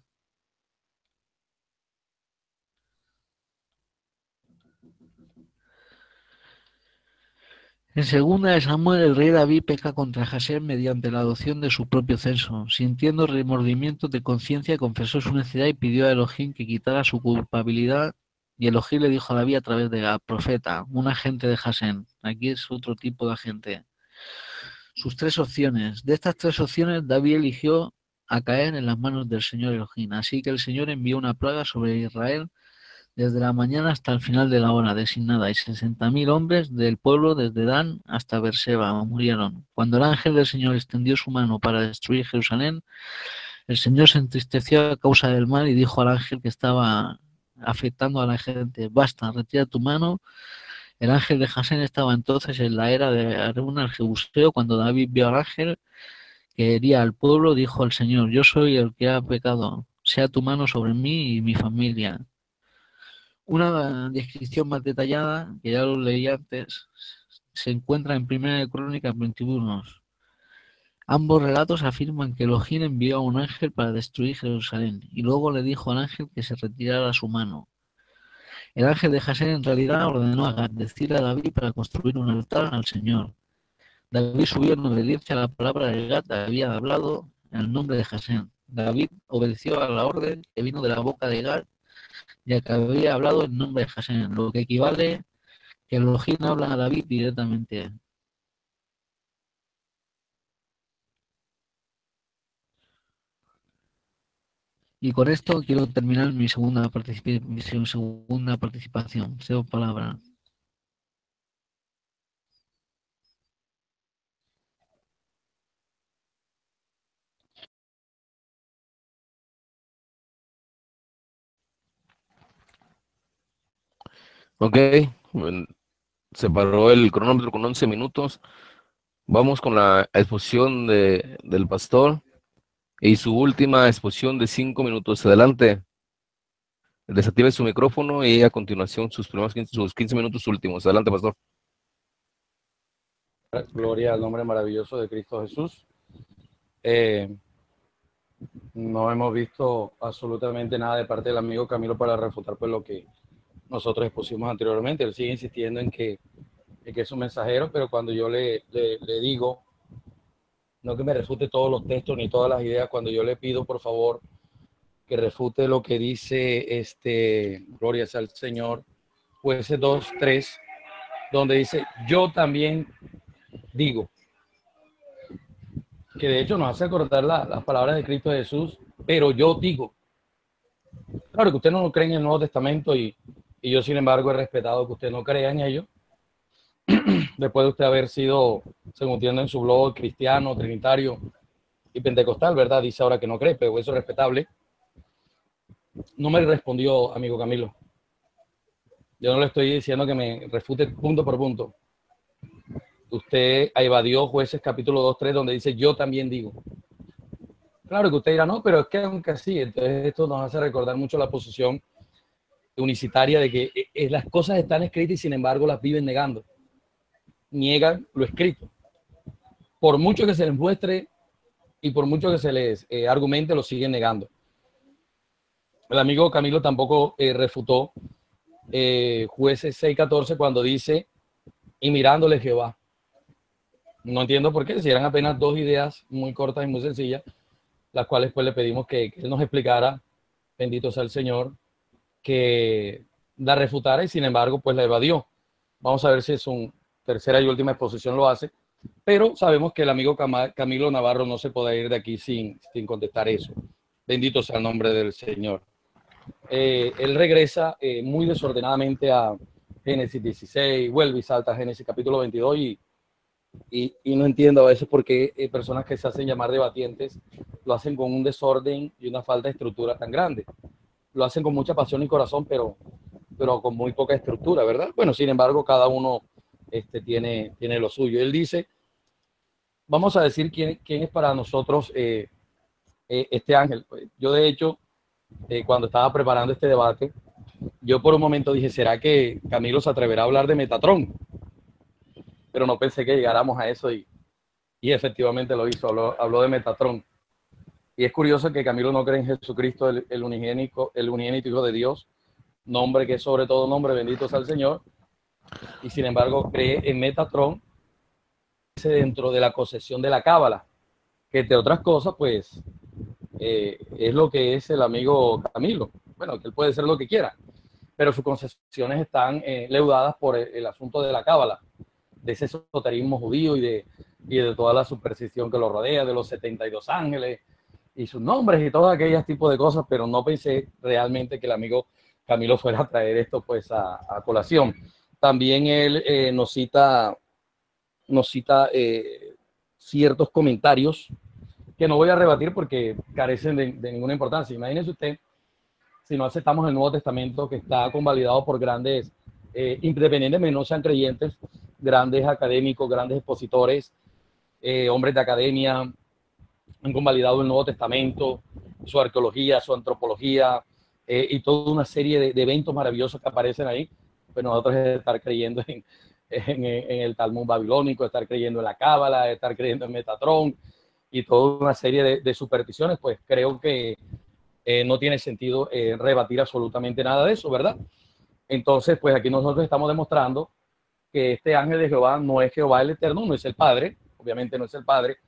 En segunda de Samuel, el rey David peca contra Hashem mediante la adopción de su propio censo. Sintiendo remordimiento de conciencia, confesó su necesidad y pidió a Elohim que quitara su culpabilidad. Y Elohim le dijo a David a través de la profeta, un agente de Hashem. Aquí es otro tipo de agente. Sus tres opciones. De estas tres opciones, David eligió a caer en las manos del Señor Elohim. Así que el Señor envió una plaga sobre Israel desde la mañana hasta el final de la hora designada, y sesenta mil hombres del pueblo desde Dan hasta Berseba murieron. Cuando el ángel del Señor extendió su mano para destruir Jerusalén, el Señor se entristeció a causa del mal y dijo al ángel que estaba afectando a la gente: basta, retira tu mano. El ángel de Hashem estaba entonces en la era de Aruna el Jebuseo. Cuando David vio al ángel que hería al pueblo, dijo al Señor: yo soy el que ha pecado, sea tu mano sobre mí y mi familia. Una descripción más detallada, que ya lo leí antes, se encuentra en Primera de Crónicas veintiuno. Ambos relatos afirman que Elohim envió a un ángel para destruir Jerusalén y luego le dijo al ángel que se retirara su mano. El ángel de Hashem en realidad ordenó agradecer a David para construir un altar al Señor. David subió en obediencia a la palabra que Gad había hablado en el nombre de Hashem. David obedeció a la orden que vino de la boca de Gad, ya que había hablado en nombre de Hashem, lo que equivale que Elohim habla a David directamente. Y con esto quiero terminar mi segunda, particip mi segunda participación. Cedo palabra. Ok, se paró el cronómetro con once minutos. Vamos con la exposición de, del pastor y su última exposición de cinco minutos. Adelante, desactive su micrófono y a continuación sus primeros quince, sus quince minutos últimos. Adelante, pastor. Gloria al nombre maravilloso de Cristo Jesús. Eh, no hemos visto absolutamente nada de parte del amigo Camilo para refutar pues lo que nosotros expusimos anteriormente. Él sigue insistiendo en que, en que es un mensajero, pero cuando yo le, le, le digo no que me refute todos los textos ni todas las ideas. Cuando yo le pido, por favor, que refute lo que dice, este, gloria sea al Señor, jueces dos, tres, donde dice, yo también digo, que de hecho nos hace acordar la, las palabras de Cristo Jesús, pero yo digo. Claro que usted no cree en el Nuevo Testamento y, y yo, sin embargo, he respetado que usted no crea en ello. Después de usted haber sido, según entiendo en su blog, cristiano, trinitario y pentecostal, ¿verdad? Dice ahora que no cree, pero eso es respetable. No me respondió, amigo Camilo. Yo no le estoy diciendo que me refute punto por punto. Usted evadió Jueces capítulo dos, tres, donde dice, yo también digo. Claro que usted dirá, no, pero es que aunque así. Entonces esto nos hace recordar mucho la posición unicitaria de que eh, las cosas están escritas y sin embargo las viven negando. Niegan lo escrito. Por mucho que se les muestre y por mucho que se les eh, argumente, lo siguen negando. El amigo Camilo tampoco eh, refutó eh, Jueces seis, catorce cuando dice, y mirándole Jehová. No entiendo por qué, si eran apenas dos ideas muy cortas y muy sencillas, las cuales pues le pedimos que, que él nos explicara, bendito sea el Señor, que la refutara y sin embargo pues la evadió. Vamos a ver si es un tercera y última exposición lo hace, pero sabemos que el amigo Camilo Navarro no se puede ir de aquí sin, sin contestar eso. Bendito sea el nombre del Señor. Eh, él regresa eh, muy desordenadamente a Génesis dieciséis, vuelve y salta a Génesis capítulo veintidós y, y, y no entiendo a veces por qué eh, personas que se hacen llamar debatientes lo hacen con un desorden y una falta de estructura tan grande. Lo hacen con mucha pasión y corazón, pero, pero con muy poca estructura, ¿verdad? Bueno, sin embargo, cada uno... Este tiene, tiene lo suyo. Él dice, vamos a decir quién, quién es para nosotros eh, eh, este ángel. Yo de hecho, eh, cuando estaba preparando este debate, yo por un momento dije, ¿será que Camilo se atreverá a hablar de Metatrón? Pero no pensé que llegáramos a eso y, y efectivamente lo hizo, habló, habló de Metatrón. Y es curioso que Camilo no cree en Jesucristo, el, el, unigénico, el unigénito Hijo de Dios, nombre que es sobre todo nombre, bendito sea el Señor, y sin embargo cree en Metatrón dentro de la concesión de la cábala, que entre otras cosas pues eh, es lo que es el amigo Camilo. Bueno, que él puede ser lo que quiera, pero sus concesiones están eh, leudadas por el, el asunto de la cábala, de ese esoterismo judío y de, y de toda la superstición que lo rodea, de los setenta y dos ángeles y sus nombres y todos aquellos tipos de cosas, pero no pensé realmente que el amigo Camilo fuera a traer esto pues a, a colación. También él eh, nos cita, nos cita eh, ciertos comentarios que no voy a rebatir porque carecen de, de ninguna importancia. Imagínese usted, si no aceptamos el Nuevo Testamento, que está convalidado por grandes, eh, independientemente no sean creyentes, grandes académicos, grandes expositores, eh, hombres de academia, han convalidado el Nuevo Testamento, su arqueología, su antropología eh, y toda una serie de, de eventos maravillosos que aparecen ahí. Pues nosotros estar creyendo en, en, en el Talmud babilónico, estar creyendo en la cábala, estar creyendo en Metatrón y toda una serie de, de supersticiones, pues creo que eh, no tiene sentido eh, rebatir absolutamente nada de eso, ¿verdad? Entonces, pues aquí nosotros estamos demostrando que este ángel de Jehová no es Jehová el Eterno, no es el Padre, obviamente no es el Padre,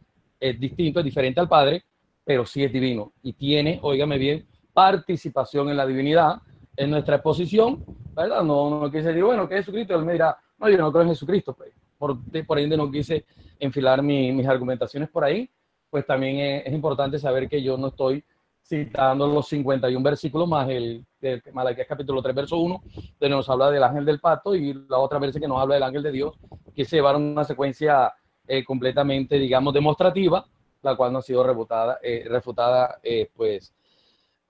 es distinto, es diferente al Padre, pero sí es divino y tiene, óigame bien, participación en la divinidad, en nuestra exposición, ¿verdad? No, no quise decir, bueno, ¿qué es Jesucristo? Él me dirá, no, yo no creo en Jesucristo, pues. Por, por ende no quise enfilar mi, mis argumentaciones por ahí, pues también es, es importante saber que yo no estoy citando los cincuenta y uno versículos más el de Malaquías capítulo tres, verso uno, donde nos habla del ángel del pacto y la otra vez que nos habla del ángel de Dios, que se llevaron una secuencia eh, completamente, digamos, demostrativa, la cual no ha sido refutada, eh, refutada eh, pues,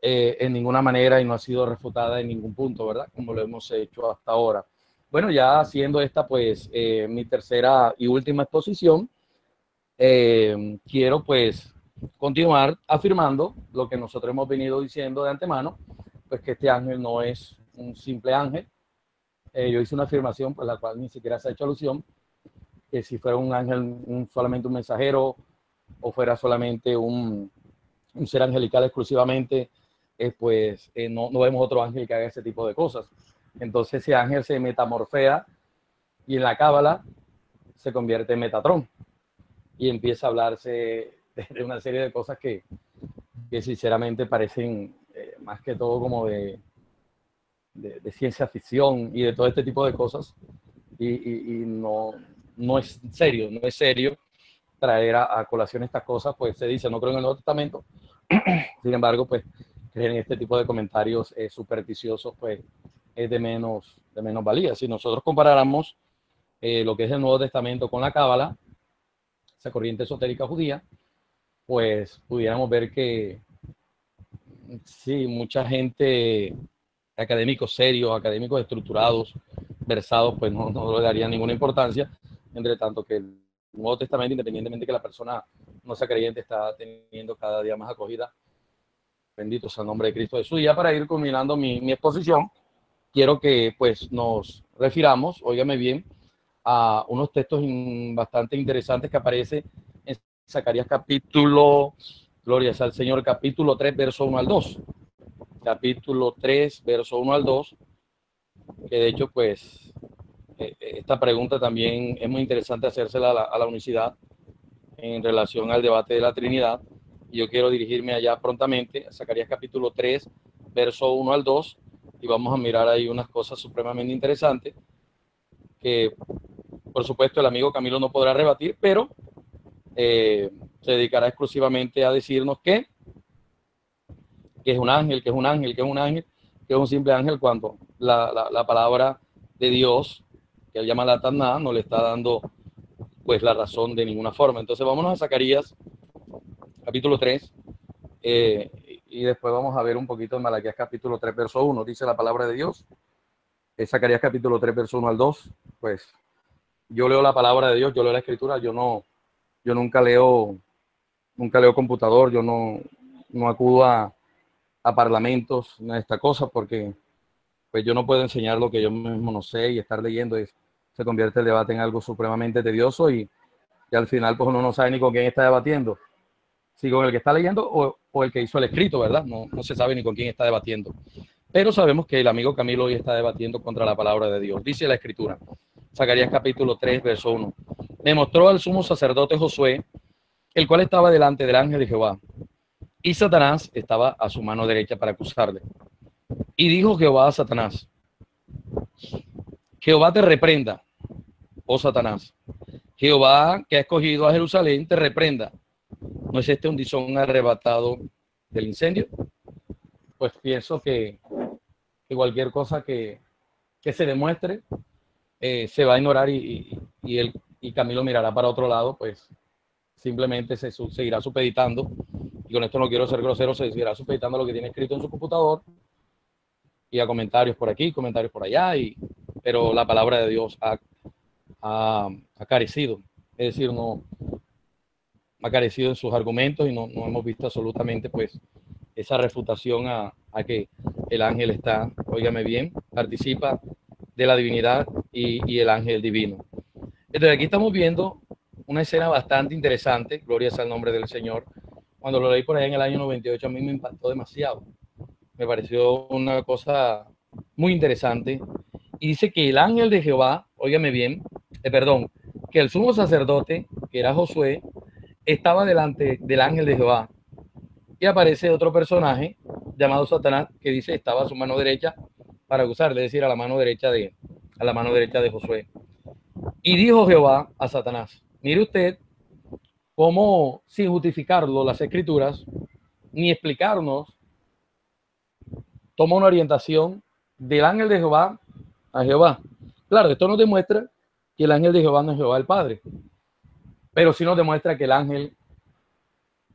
Eh, en ninguna manera y no ha sido refutada en ningún punto, ¿verdad? Como lo hemos hecho hasta ahora. Bueno, ya haciendo esta, pues, eh, mi tercera y última exposición, eh, quiero, pues, continuar afirmando lo que nosotros hemos venido diciendo de antemano, pues que este ángel no es un simple ángel. Eh, yo hice una afirmación por la cual ni siquiera se ha hecho alusión, que si fuera un ángel, un, solamente un mensajero, o fuera solamente un, un ser angelical exclusivamente, Eh, pues eh, no, no vemos otro ángel que haga ese tipo de cosas. Entonces ese ángel se metamorfea y en la cábala se convierte en Metatrón. y empieza a hablarse de una serie de cosas que, que sinceramente parecen eh, más que todo como de, de, de ciencia ficción y de todo este tipo de cosas, y, y, y no, no es serio, no es serio traer a, a colación estas cosas. Pues se dice, no creo en el Nuevo Testamento, sin embargo, pues creen en este tipo de comentarios eh, supersticiosos, pues es de menos, de menos valía. Si nosotros comparáramos eh, lo que es el Nuevo Testamento con la Cábala, esa corriente esotérica judía, pues pudiéramos ver que sí, mucha gente, académicos serios, académicos estructurados, versados, pues no, no le darían ninguna importancia, entre tanto que el Nuevo Testamento, independientemente de que la persona no sea creyente, está teniendo cada día más acogida. Bendito sea el nombre de Cristo Jesús. Y ya para ir culminando mi, mi exposición, quiero que pues nos refiramos, óigame bien, a unos textos in, bastante interesantes que aparecen en Zacarías capítulo, gloria al Señor, capítulo tres, verso uno al dos. Capítulo tres, verso uno al dos, que de hecho pues esta pregunta también es muy interesante hacérsela a la, a la unicidad en relación al debate de la Trinidad. Yo quiero dirigirme allá prontamente, a Zacarías capítulo tres, verso uno al dos, y vamos a mirar ahí unas cosas supremamente interesantes que, por supuesto, el amigo Camilo no podrá rebatir, pero eh, se dedicará exclusivamente a decirnos que, que es un ángel, que es un ángel, que es un ángel, que es un simple ángel, cuando la, la, la palabra de Dios, que él llama la Taná, no le está dando pues la razón de ninguna forma. Entonces, vámonos a Zacarías capítulo tres, eh, y después vamos a ver un poquito en Malaquías capítulo tres, verso uno, dice la palabra de Dios. En Zacarías capítulo tres, verso uno al dos, pues yo leo la palabra de Dios, yo leo la escritura, yo no, yo nunca leo, nunca leo computador, yo no, no acudo a, a parlamentos, a esta cosa, porque pues yo no puedo enseñar lo que yo mismo no sé, y estar leyendo y se convierte el debate en algo supremamente tedioso, y, y al final pues uno no sabe ni con quién está debatiendo. Si con el que está leyendo o, o el que hizo el escrito, ¿verdad? No, no se sabe ni con quién está debatiendo. Pero sabemos que el amigo Camilo hoy está debatiendo contra la palabra de Dios. Dice la escritura, Zacarías capítulo tres, verso uno. Me mostró al sumo sacerdote Josué, el cual estaba delante del ángel de Jehová, y Satanás estaba a su mano derecha para acusarle. Y dijo Jehová a Satanás, Jehová te reprenda, oh Satanás, Jehová que ha escogido a Jerusalén te reprenda. ¿No es este un tizón arrebatado del incendio? Pues pienso que, que cualquier cosa que, que se demuestre eh, se va a ignorar, y, y, y, el, y Camilo mirará para otro lado, pues simplemente se su, seguirá supeditando, y con esto no quiero ser grosero, se seguirá supeditando a lo que tiene escrito en su computador y a comentarios por aquí, comentarios por allá, y, pero la palabra de Dios ha, ha, ha carecido, es decir, no... ha carecido en sus argumentos, y no, no hemos visto absolutamente pues esa refutación a, a que el ángel está, óigame bien, participa de la divinidad y, y el ángel divino. Entonces aquí estamos viendo una escena bastante interesante, gloria sea el nombre del Señor. Cuando lo leí por ahí en el año noventa y ocho, a mí me impactó demasiado, me pareció una cosa muy interesante, y dice que el ángel de Jehová, óigame bien, eh, perdón, que el sumo sacerdote, que era Josué, estaba delante del ángel de Jehová, y aparece otro personaje llamado Satanás, que dice estaba a su mano derecha para acusarle, es decir, a la mano derecha de a la mano derecha de Josué. Y dijo Jehová a Satanás, mire usted cómo, sin justificarlo las escrituras ni explicarnos, toma una orientación del ángel de Jehová a Jehová. Claro, esto nos demuestra que el ángel de Jehová no es Jehová el Padre, pero sí nos demuestra que el ángel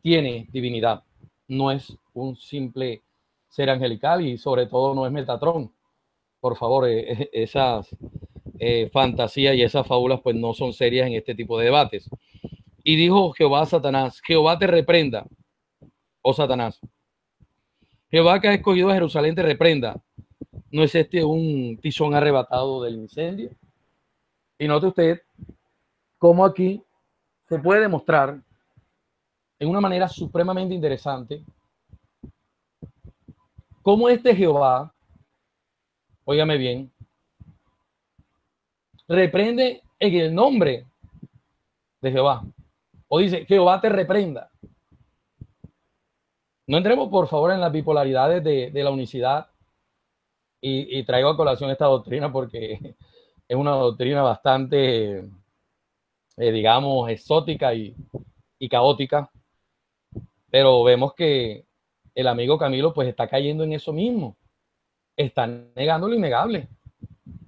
tiene divinidad. No es un simple ser angelical, y sobre todo no es Metatrón. Por favor, eh, esas eh, fantasías y esas fábulas pues no son serias en este tipo de debates. Y dijo Jehová a Satanás, Jehová te reprenda, oh Satanás, Jehová que ha escogido a Jerusalén te reprenda. ¿No es este un tizón arrebatado del incendio? Y note usted cómo aquí se puede demostrar en una manera supremamente interesante cómo este Jehová, óigame bien, reprende en el nombre de Jehová. o dice Jehová te reprenda. No entremos, por favor, en las bipolaridades de, de la unicidad, y, y traigo a colación esta doctrina porque es una doctrina bastante, eh, digamos, exótica y, y caótica, pero vemos que el amigo Camilo pues está cayendo en eso mismo, está negando lo innegable.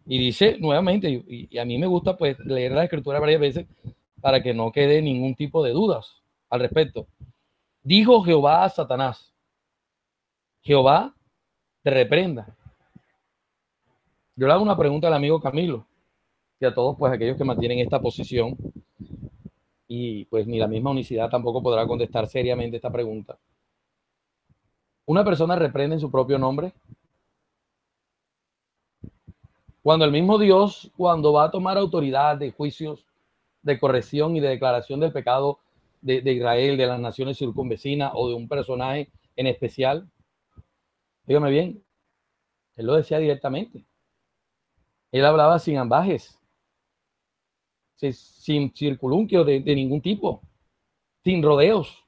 Y dice nuevamente, y, y a mí me gusta pues leer la escritura varias veces para que no quede ningún tipo de dudas al respecto. Dijo Jehová a Satanás, Jehová te reprenda. Yo le hago una pregunta al amigo Camilo y a todos pues aquellos que mantienen esta posición, y pues ni la misma unicidad tampoco podrá contestar seriamente esta pregunta. ¿Una persona reprende en su propio nombre? Cuando el mismo Dios, cuando va a tomar autoridad de juicios, de corrección y de declaración del pecado de, de Israel, de las naciones circunvecinas o de un personaje en especial, dígame bien, él lo decía directamente. Él hablaba sin ambages, sin circunloquios de, de ningún tipo, sin rodeos.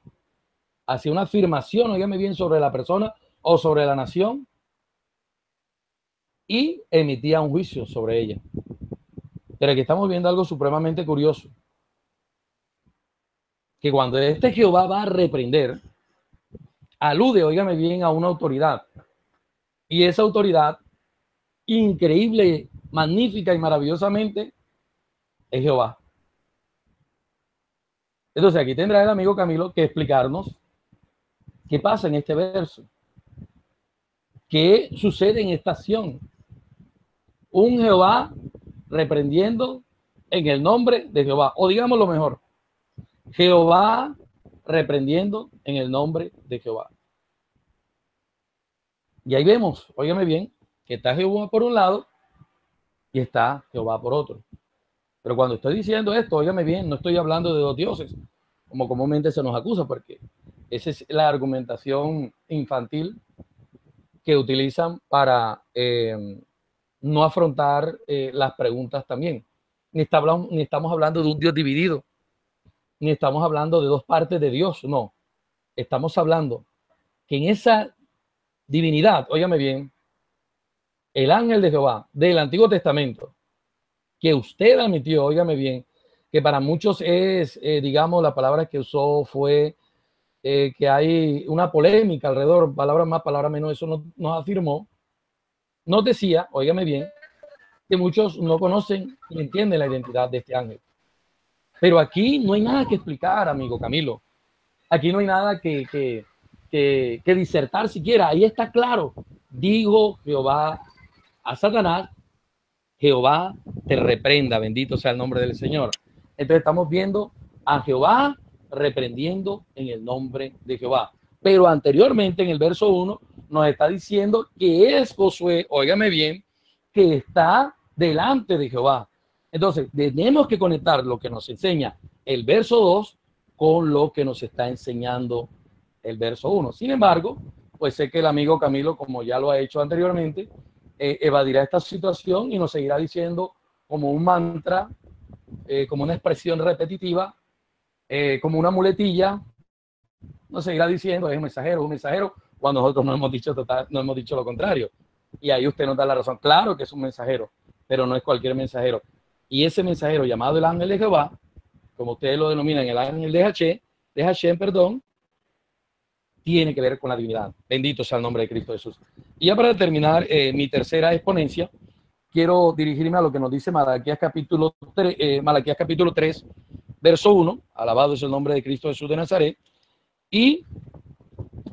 Hacía una afirmación, dígame bien, sobre la persona o sobre la nación, y emitía un juicio sobre ella. Pero aquí estamos viendo algo supremamente curioso, que cuando este Jehová va a reprender, alude, óigame bien, a una autoridad, y esa autoridad, increíble, magnífica y maravillosamente, es Jehová. Entonces aquí tendrá el amigo Camilo que explicarnos qué pasa en este verso, qué sucede en esta acción. Un Jehová reprendiendo en el nombre de Jehová, o digamos lo mejor, Jehová reprendiendo en el nombre de Jehová. Y ahí vemos, óigame bien, que está Jehová por un lado y está Jehová por otro. Pero cuando estoy diciendo esto, óigame bien, no estoy hablando de dos dioses, como comúnmente se nos acusa, porque esa es la argumentación infantil que utilizan para eh, no afrontar eh, las preguntas también. Ni, está hablando, ni estamos hablando de un Dios dividido, ni estamos hablando de dos partes de Dios, no. Estamos hablando que en esa divinidad, óigame bien, el ángel de Jehová del Antiguo Testamento, que usted admitió, óigame bien, que para muchos es, eh, digamos, la palabra que usó fue... Eh, que hay una polémica alrededor, palabra más, palabra menos, eso no, nos afirmó, nos decía, óigame bien, que muchos no conocen ni entienden la identidad de este ángel. Pero aquí no hay nada que explicar, amigo Camilo. Aquí no hay nada que, que, que, que disertar siquiera. Ahí está claro. Dijo Jehová a Satanás, Jehová te reprenda, bendito sea el nombre del Señor. Entonces estamos viendo a Jehová reprendiendo en el nombre de Jehová. Pero anteriormente en el verso uno nos está diciendo que es Josué, óigame bien, que está delante de Jehová. Entonces tenemos que conectar lo que nos enseña el verso dos con lo que nos está enseñando el verso uno. Sin embargo, pues sé que el amigo Camilo, como ya lo ha hecho anteriormente, eh, evadirá esta situación y nos seguirá diciendo como un mantra, eh, como una expresión repetitiva, Eh, como una muletilla, no seguirá diciendo es un mensajero, un mensajero, cuando nosotros no hemos dicho total, no hemos dicho lo contrario. Y ahí usted nos da la razón. Claro que es un mensajero, pero no es cualquier mensajero. Y ese mensajero llamado el ángel de Jehová, como ustedes lo denominan, el ángel de Hashem, de Hashem, perdón, tiene que ver con la divinidad. Bendito sea el nombre de Cristo Jesús. Y ya para terminar eh, mi tercera exponencia, quiero dirigirme a lo que nos dice Malaquías capítulo tres, eh, Malaquías capítulo tres, verso uno, alabado es el nombre de Cristo Jesús de Nazaret, y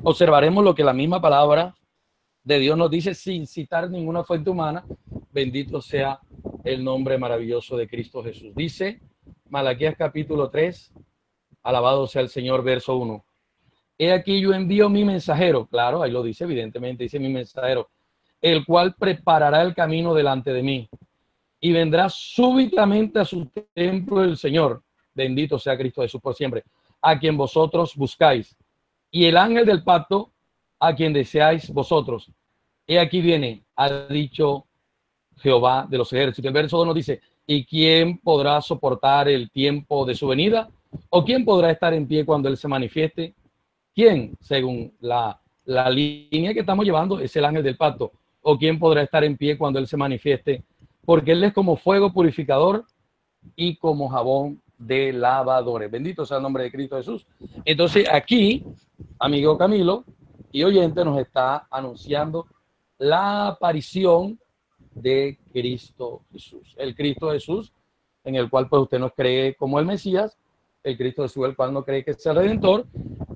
observaremos lo que la misma palabra de Dios nos dice sin citar ninguna fuente humana, bendito sea el nombre maravilloso de Cristo Jesús. Dice Malaquías capítulo tres, alabado sea el Señor, verso uno, he aquí yo envío mi mensajero, claro, ahí lo dice evidentemente, dice mi mensajero, el cual preparará el camino delante de mí, y vendrá súbitamente a su templo el Señor, bendito sea Cristo Jesús por siempre, a quien vosotros buscáis, y el ángel del pacto a quien deseáis vosotros. He aquí viene, ha dicho Jehová de los ejércitos. El verso dos nos dice, ¿y quién podrá soportar el tiempo de su venida? ¿O quién podrá estar en pie cuando Él se manifieste? ¿Quién, según la, la línea que estamos llevando, es el ángel del pacto? ¿O quién podrá estar en pie cuando Él se manifieste? Porque Él es como fuego purificador y como jabón de lavadores. Bendito sea el nombre de Cristo Jesús. Entonces aquí, amigo Camilo y oyente, nos está anunciando la aparición de Cristo Jesús. El Cristo Jesús en el cual pues usted no cree como el Mesías, el Cristo Jesús al cual no cree que sea el Redentor,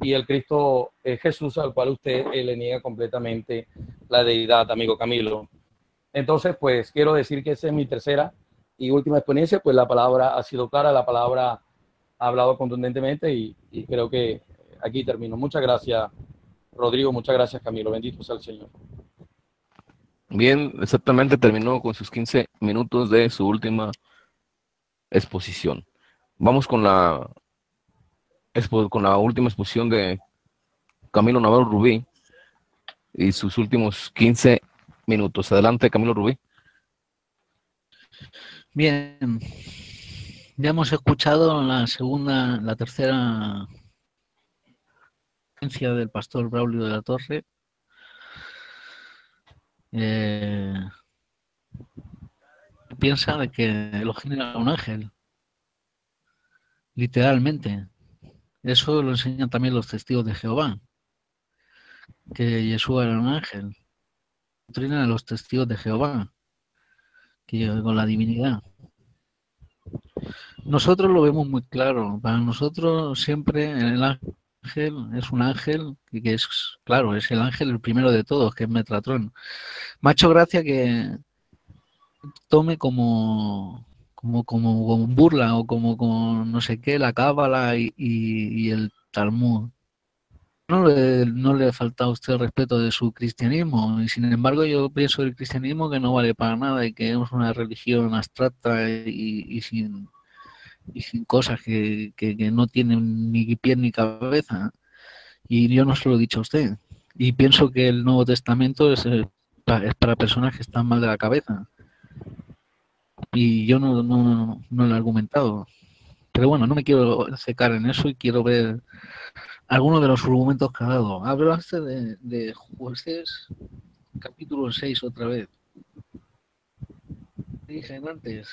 y el Cristo eh, Jesús al cual usted eh, le niega completamente la deidad, amigo Camilo. Entonces, pues quiero decir que esa es mi tercera y última experiencia, pues la palabra ha sido clara, la palabra ha hablado contundentemente y, y creo que aquí termino. Muchas gracias, Rodrigo, muchas gracias, Camilo. Bendito sea el Señor. Bien, exactamente, terminó con sus quince minutos de su última exposición. Vamos con la, con la última exposición de Camilo Navarro Rubí y sus últimos quince minutos. Adelante, Camilo Rubí. Bien, ya hemos escuchado la segunda, la tercera conferencia del pastor Braulio de la Torre. Eh, piensa de que lo genera un ángel, literalmente. Eso lo enseñan también los testigos de Jehová, que Yeshua era un ángel. Doctrina de los testigos de Jehová, que con la divinidad. Nosotros lo vemos muy claro. Para nosotros siempre el ángel es un ángel, y que es, claro, es el ángel el primero de todos, que es Metatron. Me ha hecho gracia que tome como, como, como, como burla o como, como no sé qué, la cábala y, y, y el Talmud. No le, no le falta a usted el respeto de su cristianismo, y sin embargo yo pienso del cristianismo que no vale para nada y que es una religión abstracta y, y, sin, y sin cosas que, que, que no tienen ni pie ni cabeza. Y yo no se lo he dicho a usted. Y pienso que el Nuevo Testamento es, es para personas que están mal de la cabeza. Y yo no, no, no lo he argumentado. Pero bueno, no me quiero secar en eso y quiero ver algunos de los argumentos que ha dado. Hablaste de, de Jueces, capítulo seis, otra vez. Dije antes,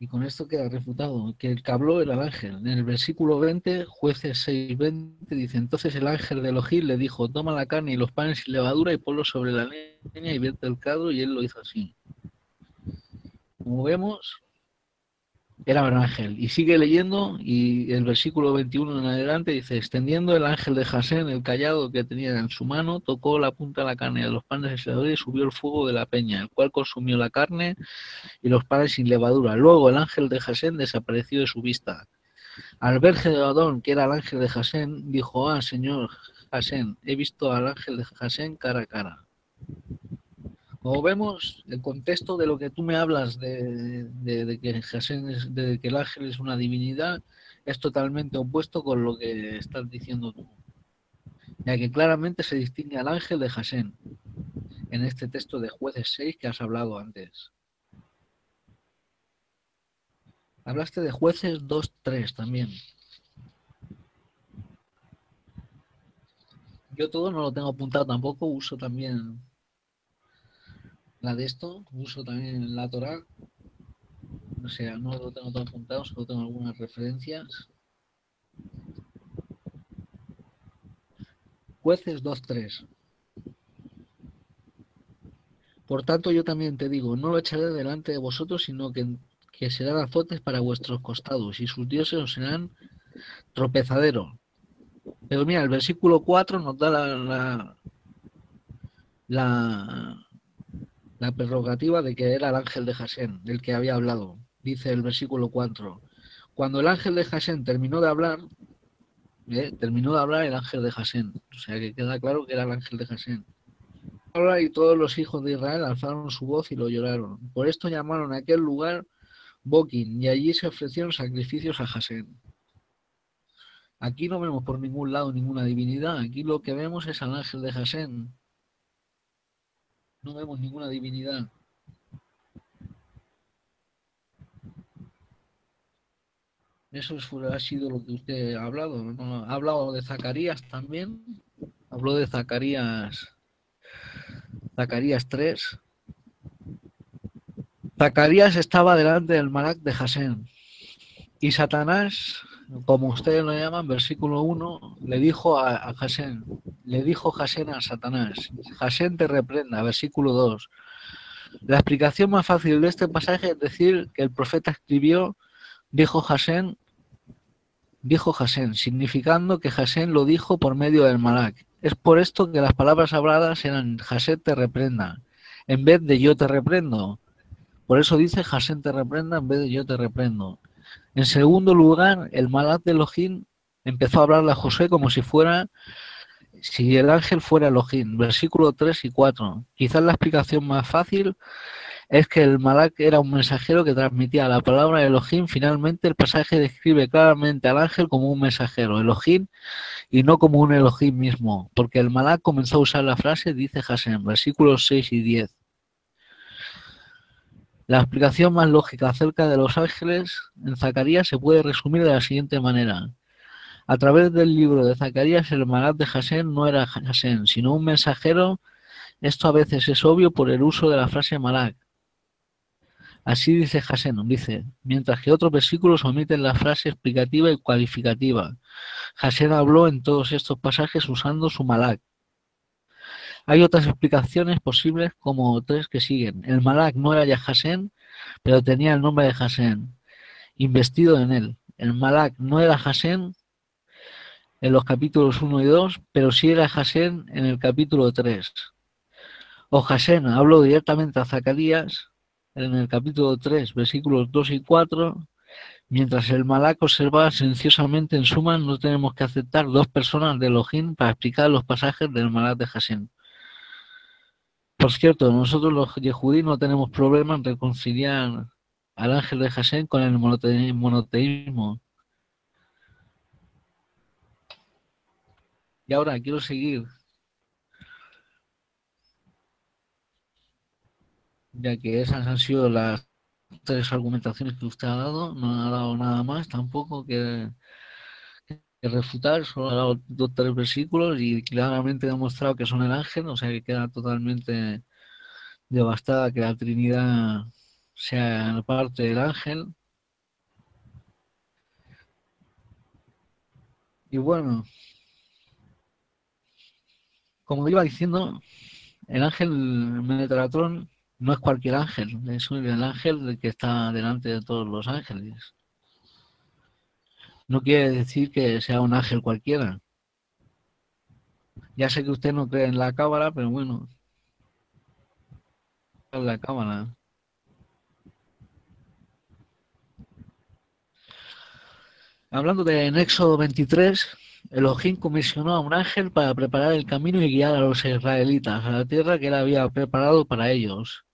y con esto queda refutado, que el que habló era el ángel. En el versículo veinte, Jueces seis, veinte, dice: entonces el ángel de Elohim le dijo, toma la carne y los panes sin levadura y ponlos sobre la leña y vierte el caldo, y él lo hizo así. Como vemos, era un ángel. Y sigue leyendo, y el versículo veintiuno en adelante dice: extendiendo el ángel de Jasén el cayado que tenía en su mano, tocó la punta de la carne de los panes de levadura y subió el fuego de la peña, el cual consumió la carne y los panes sin levadura. Luego el ángel de Jasén desapareció de su vista. Al verge de Adón, que era el ángel de Jasén, dijo: ah, señor Jasén, he visto al ángel de Jasén cara a cara. Como vemos, el contexto de lo que tú me hablas de, de, de, que, Jasén es, de que el ángel es una divinidad es totalmente opuesto con lo que estás diciendo tú, ya que claramente se distingue al ángel de Jasén en este texto de Jueces seis que has hablado antes. Hablaste de Jueces dos, tres también. Yo todo no lo tengo apuntado tampoco, uso también la de esto, uso también la Torá, o sea, no lo tengo todo apuntado, solo tengo algunas referencias. Jueces dos, tres. Por tanto, yo también te digo, no lo echaré delante de vosotros, sino que, que serán azotes para vuestros costados, y sus dioses os serán tropezadero. Pero mira, el versículo cuatro nos da la... la, la la prerrogativa de que era el ángel de Jasén, del que había hablado. Dice el versículo cuatro. Cuando el ángel de Jasén terminó de hablar, ¿eh? terminó de hablar el ángel de Jasén. O sea, que queda claro que era el ángel de Jasén. Ahora y todos los hijos de Israel alzaron su voz y lo lloraron. Por esto llamaron a aquel lugar Boquim, y allí se ofrecieron sacrificios a Jasén. Aquí no vemos por ningún lado ninguna divinidad. Aquí lo que vemos es al ángel de Jasén. No vemos ninguna divinidad. Eso ha sido lo que usted ha hablado, ¿no? Ha hablado de Zacarías también. Habló de Zacarías, Zacarías tres. Zacarías estaba delante del Malak de Jasén. Y Satanás, como ustedes lo llaman, versículo uno, le dijo a, a Jasén, le dijo Jasén a Satanás, Jasén te reprenda, versículo dos. La explicación más fácil de este pasaje es decir que el profeta escribió, dijo Jasén, dijo Jasén, significando que Jasén lo dijo por medio del Malak. Es por esto que las palabras habladas eran Jasén te reprenda, en vez de yo te reprendo. Por eso dice Jasén te reprenda en vez de yo te reprendo. En segundo lugar, el Malak de Elohim empezó a hablarle a José como si fuera, si el ángel fuera Elohim, versículo tres y cuatro. Quizás la explicación más fácil es que el Malak era un mensajero que transmitía la palabra Elohim. Finalmente, el pasaje describe claramente al ángel como un mensajero, Elohim, y no como un Elohim mismo, porque el Malak comenzó a usar la frase, dice Jasén, versículos seis y diez. La explicación más lógica acerca de los ángeles en Zacarías se puede resumir de la siguiente manera. A través del libro de Zacarías, el Malak de Jasén no era Jasén, sino un mensajero. Esto a veces es obvio por el uso de la frase Malak. Así dice Jasén, dice, mientras que otros versículos omiten la frase explicativa y cualificativa. Jasén habló en todos estos pasajes usando su Malak. Hay otras explicaciones posibles como tres que siguen. El Malak no era ya Jasén, pero tenía el nombre de Jasén investido en él. El Malak no era Jasén en los capítulos uno y dos, pero sí era Jasén en el capítulo tres. O Jasén habló directamente a Zacarías en el capítulo tres, versículos dos y cuatro, mientras el Malak observaba silenciosamente. En suma, no tenemos que aceptar dos personas de Elohim para explicar los pasajes del Malak de Jasén. Por cierto, nosotros los yehudí no tenemos problema en reconciliar al ángel de Jasén con el monoteísmo. Y ahora quiero seguir, ya que esas han sido las tres argumentaciones que usted ha dado. No ha dado nada más tampoco que, que refutar, solo ha dado dos tres versículos y claramente ha demostrado que son el ángel, o sea que queda totalmente devastada que la Trinidad sea parte del ángel. Y bueno, como iba diciendo, el ángel Metatron no es cualquier ángel, es el ángel que está delante de todos los ángeles. No quiere decir que sea un ángel cualquiera. Ya sé que usted no cree en la cábala, pero bueno, en la cábala. Hablando de Éxodo veintitrés, Elohim comisionó a un ángel para preparar el camino y guiar a los israelitas a la tierra que él había preparado para ellos.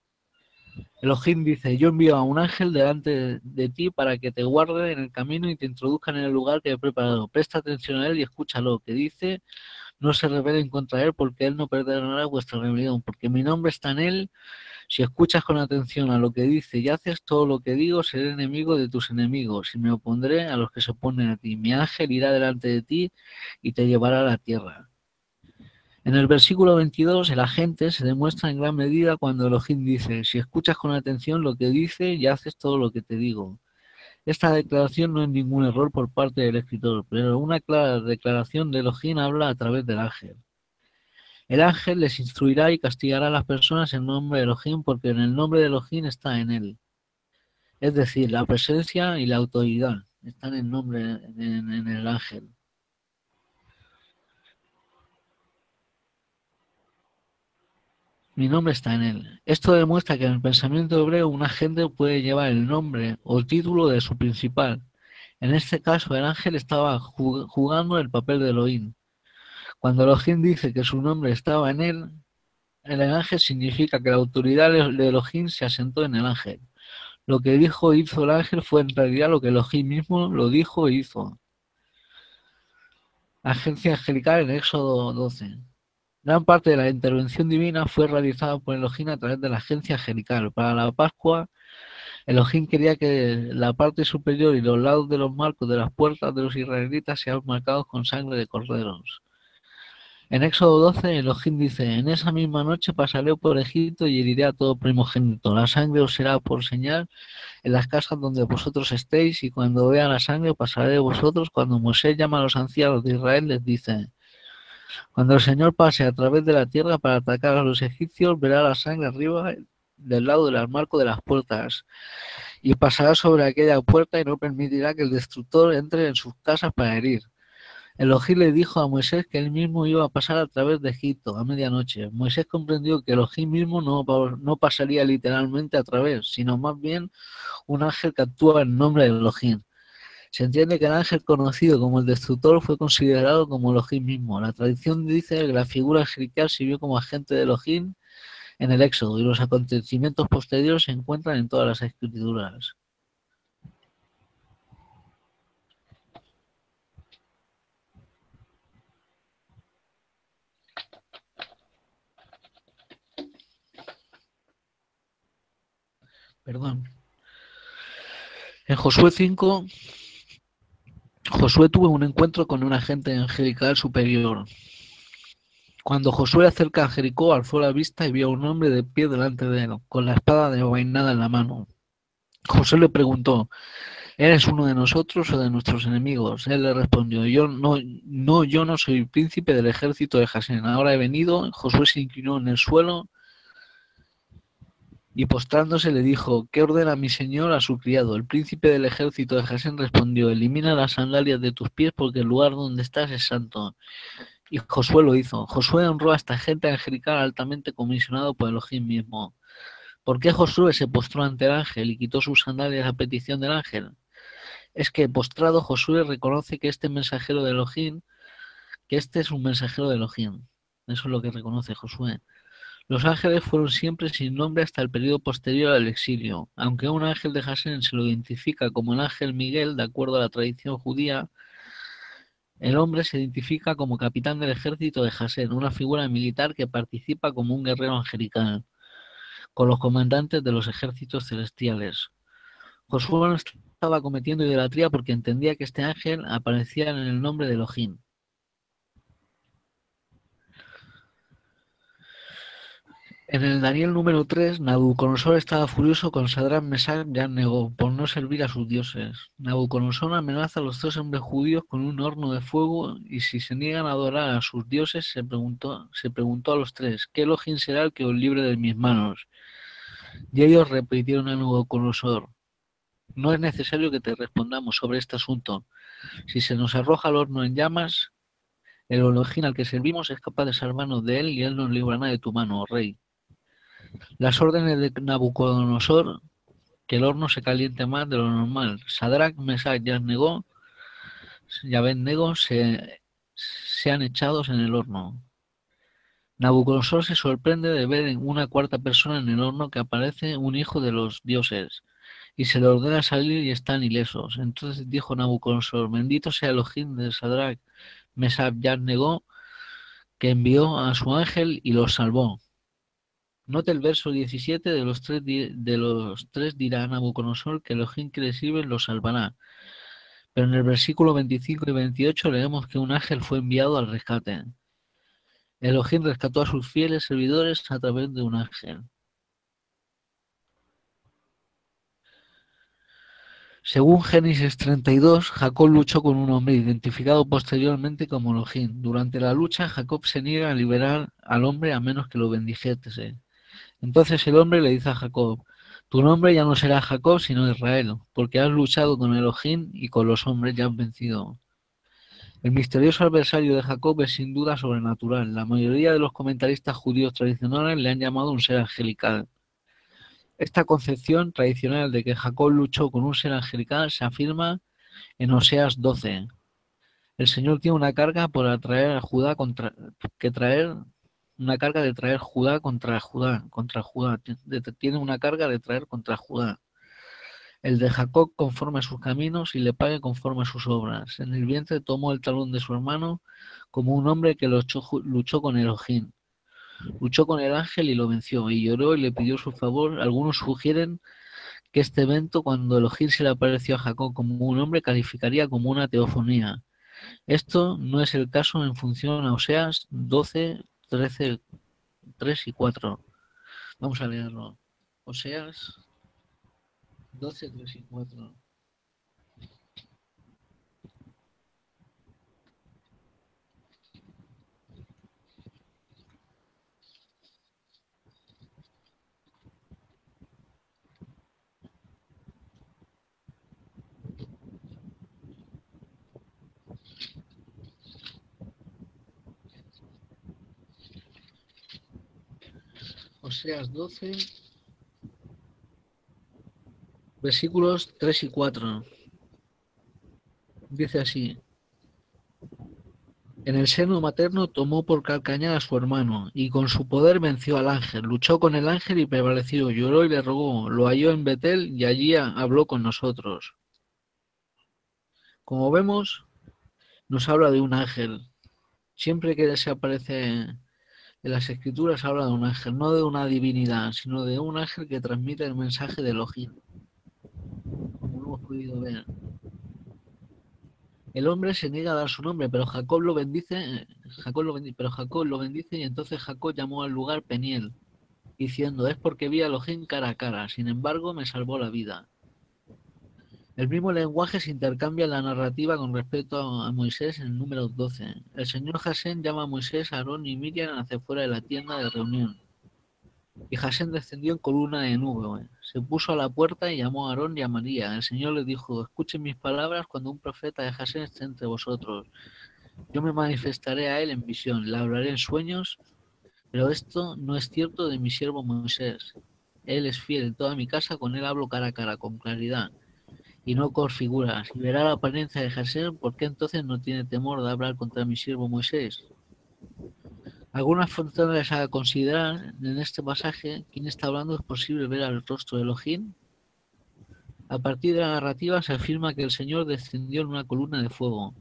Elohim dice, yo envío a un ángel delante de ti para que te guarde en el camino y te introduzca en el lugar que he preparado. Presta atención a él y escúchalo, que dice, no se rebelen contra él porque él no perdonará vuestra rebelión, porque mi nombre está en él. Si escuchas con atención a lo que dice y haces todo lo que digo, seré enemigo de tus enemigos y me opondré a los que se oponen a ti. Mi ángel irá delante de ti y te llevará a la tierra. En el versículo veintidós, el agente se demuestra en gran medida cuando Elohim dice, si escuchas con atención lo que dice y haces todo lo que te digo. Esta declaración no es ningún error por parte del escritor, pero una clara declaración de Elohim habla a través del ángel. El ángel les instruirá y castigará a las personas en nombre de Elohim, porque en el nombre de Elohim está en él. Es decir, la presencia y la autoridad están en nombre, en, en el ángel. Mi nombre está en él. Esto demuestra que en el pensamiento hebreo un agente puede llevar el nombre o título de su principal. En este caso, el ángel estaba jugando el papel de Elohim. Cuando Elohim dice que su nombre estaba en él, el ángel significa que la autoridad de Elohim se asentó en el ángel. Lo que dijo e hizo el ángel fue en realidad lo que Elohim mismo lo dijo e hizo. Agencia angelical en Éxodo doce. Gran parte de la intervención divina fue realizada por Elohim a través de la agencia angelical. Para la Pascua, Elohim quería que la parte superior y los lados de los marcos de las puertas de los israelitas sean marcados con sangre de corderos. En Éxodo doce, Elohim dice: en esa misma noche pasaré por Egipto y heriré a todo primogénito. La sangre os será por señal en las casas donde vosotros estéis, y cuando vea la sangre pasaré de vosotros. Cuando Moisés llama a los ancianos de Israel, les dice: cuando el Señor pase a través de la tierra para atacar a los egipcios, verá la sangre arriba del lado del marco de las puertas, y pasará sobre aquella puerta y no permitirá que el destructor entre en sus casas para herir. Elohim le dijo a Moisés que él mismo iba a pasar a través de Egipto a medianoche. Moisés comprendió que Elohim mismo no, no pasaría literalmente a través, sino más bien un ángel que actúa en nombre de Elohim. Se entiende que el ángel conocido como el destructor fue considerado como Elohim mismo. La tradición dice que la figura angelical sirvió como agente de Elohim en el Éxodo, y los acontecimientos posteriores se encuentran en todas las escrituras. Perdón. En Josué cinco, Josué tuvo un encuentro con un agente angelical superior. Cuando Josué acerca a Jericó, alzó la vista y vio a un hombre de pie delante de él, con la espada desenvainada en la mano. Josué le preguntó: ¿eres uno de nosotros o de nuestros enemigos? Él le respondió: yo no, no, yo no soy príncipe del ejército de Jasén, ahora he venido. Josué se inclinó en el suelo y postrándose le dijo: ¿qué ordena mi señor a su criado? El príncipe del ejército de Jasén respondió: elimina las sandalias de tus pies, porque el lugar donde estás es santo. Y Josué lo hizo. Josué honró a esta gente angelical altamente comisionado por Elohim mismo. ¿Por qué Josué se postró ante el ángel y quitó sus sandalias a petición del ángel? Es que postrado Josué reconoce que este mensajero de Elohim, que este es un mensajero de Elohim. Eso es lo que reconoce Josué. Los ángeles fueron siempre sin nombre hasta el periodo posterior al exilio. Aunque un ángel de Jasén se lo identifica como el ángel Miguel, de acuerdo a la tradición judía, el hombre se identifica como capitán del ejército de Jasén, una figura militar que participa como un guerrero angelical con los comandantes de los ejércitos celestiales. Josué no estaba cometiendo idolatría porque entendía que este ángel aparecía en el nombre de Elohim. En el Daniel número tres, Nabucodonosor estaba furioso con Sadrach, Mesach y Abednego por no servir a sus dioses. Nabucodonosor amenaza a los tres hombres judíos con un horno de fuego, y si se niegan a adorar a sus dioses, se preguntó, se preguntó a los tres: ¿qué Elohim será el que os libre de mis manos? Y ellos repitieron a Nabucodonosor: no es necesario que te respondamos sobre este asunto. Si se nos arroja el horno en llamas, el Elohim al que servimos es capaz de salvarnos de él, y él nos librará de tu mano, oh rey. Las órdenes de Nabucodonosor: que el horno se caliente más de lo normal. Sadrach, Mesach y Abednego, y Abednego se, sean echados en el horno. Nabucodonosor se sorprende de ver en una cuarta persona en el horno, que aparece un hijo de los dioses, y se le ordena salir y están ilesos. Entonces dijo Nabucodonosor: bendito sea Elohim de Sadrach, Mesach y Abednego, que envió a su ángel y los salvó. Note el verso diecisiete: de los tres, de los tres dirá Nabucodonosor que Elohim que le sirve los salvará. Pero en el versículo veinticinco y veintiocho leemos que un ángel fue enviado al rescate. Elohim rescató a sus fieles servidores a través de un ángel. Según Génesis treinta y dos, Jacob luchó con un hombre identificado posteriormente como Elohim. Durante la lucha, Jacob se niega a liberar al hombre a menos que lo bendijese. Entonces el hombre le dice a Jacob: tu nombre ya no será Jacob, sino Israel, porque has luchado con Elohim y con los hombres ya has vencido. El misterioso adversario de Jacob es sin duda sobrenatural. La mayoría de los comentaristas judíos tradicionales le han llamado un ser angelical. Esta concepción tradicional de que Jacob luchó con un ser angelical se afirma en Oseas doce. El Señor tiene una carga por atraer a Judá contra, que traer... una carga de traer Judá contra Judá, contra Judá, tiene una carga de traer contra Judá. El de Jacob conforme a sus caminos y le pague conforme a sus obras. En el vientre tomó el talón de su hermano como un hombre que luchó, luchó con Elohim. Luchó con el ángel y lo venció, y lloró y le pidió su favor. Algunos sugieren que este evento, cuando el Ogir se le apareció a Jacob como un hombre, calificaría como una teofonía. Esto no es el caso en función a Oseas doce, trece, tres y cuatro. Vamos a leerlo. Oseas doce, tres y cuatro. Oseas doce, versículos tres y cuatro. Dice así: en el seno materno tomó por calcañar a su hermano, y con su poder venció al ángel, luchó con el ángel y prevaleció, lloró y le rogó, lo halló en Betel y allí habló con nosotros. Como vemos, nos habla de un ángel. Siempre que se aparece en las escrituras habla de un ángel, no de una divinidad, sino de un ángel que transmite el mensaje de Elohim, como lo hemos podido ver. El hombre se niega a dar su nombre, pero Jacob lo bendice, Jacob lo bendice, pero Jacob lo bendice y entonces Jacob llamó al lugar Peniel, diciendo: es porque vi a Elohim cara a cara, sin embargo me salvó la vida. El mismo lenguaje se intercambia en la narrativa con respecto a Moisés en el número doce. El señor Hashem llama a Moisés, Aarón y Miriam hacia fuera de la tienda de reunión. Y Hashem descendió en columna de nube. Se puso a la puerta y llamó a Aarón y a María. El Señor le dijo: escuchen mis palabras cuando un profeta de Hashem esté entre vosotros. Yo me manifestaré a él en visión, le hablaré en sueños, pero esto no es cierto de mi siervo Moisés. Él es fiel en toda mi casa, con él hablo cara a cara, con claridad y no con figuras, y verá la apariencia de Hashem, porque entonces no tiene temor de hablar contra mi siervo Moisés. Algunas funciones a considerar en este pasaje: ¿quién está hablando? ¿Es posible ver al rostro de Elohim? A partir de la narrativa se afirma que el Señor descendió en una columna de fuego.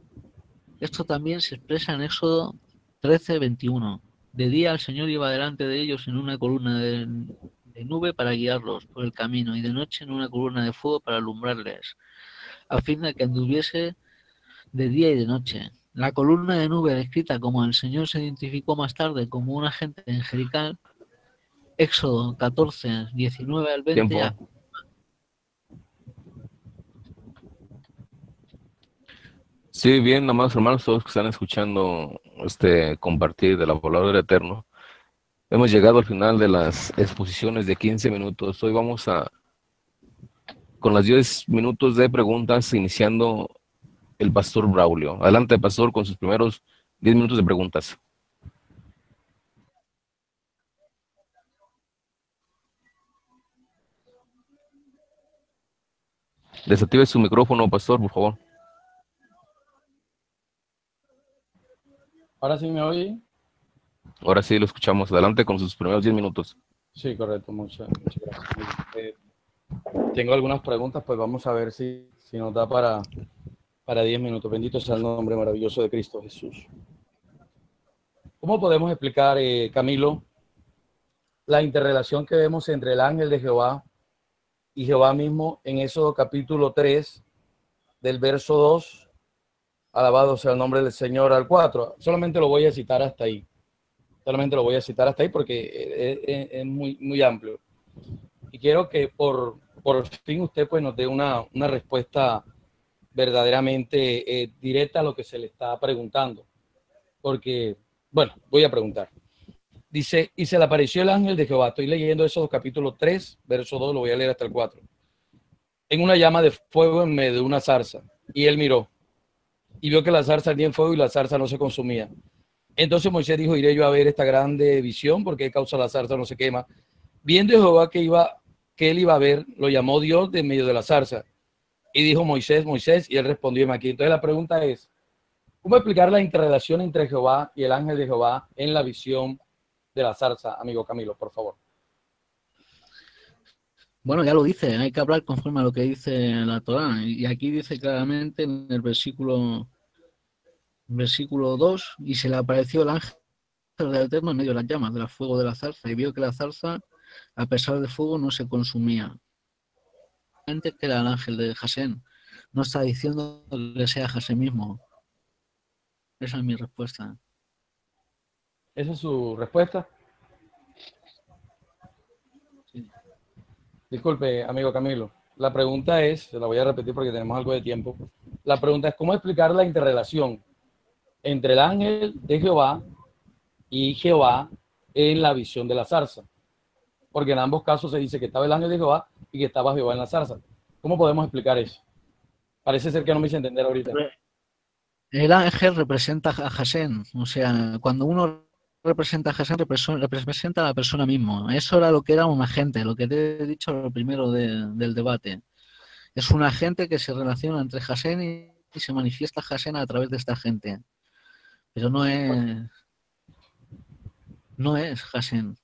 Esto también se expresa en Éxodo trece, veintiuno. De día el Señor iba delante de ellos en una columna de de nube para guiarlos por el camino, y de noche en una columna de fuego para alumbrarles, a fin de que anduviese de día y de noche. La columna de nube, descrita como el Señor se identificó más tarde como un agente angelical, Éxodo catorce, diecinueve al veinte. Tiempo. Sí, bien, amados hermanos, todos que están escuchando este compartir de la palabra del Eterno. Hemos llegado al final de las exposiciones de quince minutos. Hoy vamos a, con las diez minutos de preguntas, iniciando el pastor Braulio. Adelante, pastor, con sus primeros diez minutos de preguntas. Desactive su micrófono, pastor, por favor. Ahora sí me oye. Ahora sí lo escuchamos. Adelante con sus primeros diez minutos. Sí, correcto. Muchas, muchas gracias. Eh, tengo algunas preguntas, pues vamos a ver si, si nos da para, para diez minutos. Bendito sea el nombre maravilloso de Cristo Jesús. ¿Cómo podemos explicar, eh, Camilo, la interrelación que vemos entre el ángel de Jehová y Jehová mismo en Éxodo capítulo tres, del verso dos, alabado sea el nombre del Señor, al cuatro? Solamente lo voy a citar hasta ahí. Solamente lo voy a citar hasta ahí porque es, es, es muy, muy amplio. Y quiero que por, por fin usted pues nos dé una, una respuesta verdaderamente eh, directa a lo que se le está preguntando. Porque, bueno, voy a preguntar. Dice, y se le apareció el ángel de Jehová. Estoy leyendo esos capítulos tres, verso dos, lo voy a leer hasta el cuatro. En una llama de fuego en medio de una zarza. Y él miró y vio que la zarza ardía en fuego y la zarza no se consumía. Entonces Moisés dijo: iré yo a ver esta grande visión, porque causa la zarza no se quema. Viendo Jehová que iba, que él iba a ver, lo llamó Dios de medio de la zarza. Y dijo: Moisés, Moisés, y él respondió: heme aquí. Entonces la pregunta es: ¿cómo explicar la interrelación entre Jehová y el ángel de Jehová en la visión de la zarza, amigo Camilo, por favor? Bueno, ya lo dice, hay que hablar conforme a lo que dice la Torá. Y aquí dice claramente en el versículo... versículo dos, y se le apareció el ángel del Eterno en medio de las llamas, del fuego de la zarza, y vio que la zarza, a pesar del fuego, no se consumía. antes que era el ángel de Hashem. No está diciendo que sea Hashem mismo. Esa es mi respuesta. ¿Esa es su respuesta? Sí. Disculpe, amigo Camilo. La pregunta es, se la voy a repetir porque tenemos algo de tiempo. La pregunta es, ¿cómo explicar la interrelación entre el ángel de Jehová y Jehová en la visión de la zarza? Porque en ambos casos se dice que estaba el ángel de Jehová y que estaba Jehová en la zarza. ¿Cómo podemos explicar eso? Parece ser que no me hice entender ahorita. El ángel representa a Hashem. O sea, cuando uno representa a Hashem, representa a la persona misma. Eso era lo que era un agente, lo que te he dicho primero de, del debate. Es un agente que se relaciona entre Hashem y, y se manifiesta Hashem a través de esta gente. Pero no es... No es Hashem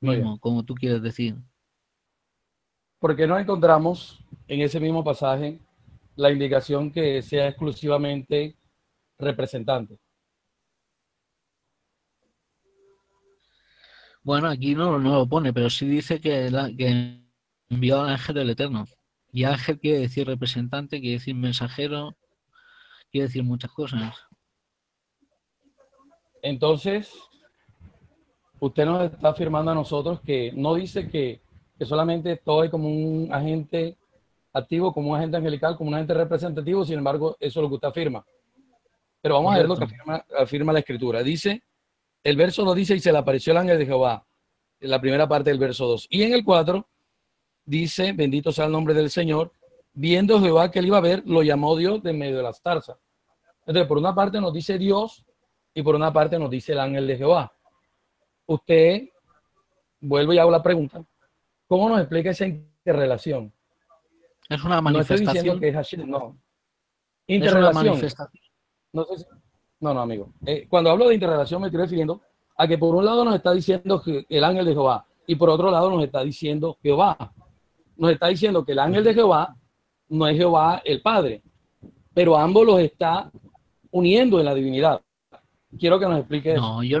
mismo, como tú quieres decir. Porque no encontramos en ese mismo pasaje la indicación que sea exclusivamente representante. Bueno, aquí no, no lo pone, pero sí dice que, la, que envió al ángel del Eterno. Y ángel quiere decir representante, quiere decir mensajero, quiere decir muchas cosas. Entonces, usted nos está afirmando a nosotros que no dice que, que solamente todo es como un agente activo, como un agente angelical, como un agente representativo, sin embargo, eso es lo que usted afirma. Pero vamos Correcto. a ver lo que afirma, afirma la Escritura. Dice, el verso dos dice, y se le apareció el ángel de Jehová, en la primera parte del verso dos. Y en el cuatro dice, bendito sea el nombre del Señor, viendo Jehová que él iba a ver, lo llamó Dios de medio de las zarzas. Entonces, por una parte nos dice Dios, y por una parte nos dice el ángel de Jehová. Usted, vuelvo y hago la pregunta, ¿cómo nos explica esa interrelación? Es una manifestación. No estoy diciendo que es Hashem, no. Interrelación. No, sé si... no, no, amigo. Eh, cuando hablo de interrelación me estoy refiriendo a que por un lado nos está diciendo el ángel de Jehová y por otro lado nos está diciendo Jehová. Nos está diciendo que el ángel de Jehová no es Jehová el Padre, pero ambos los está uniendo en la divinidad. Quiero que nos explique no, eso. Yo...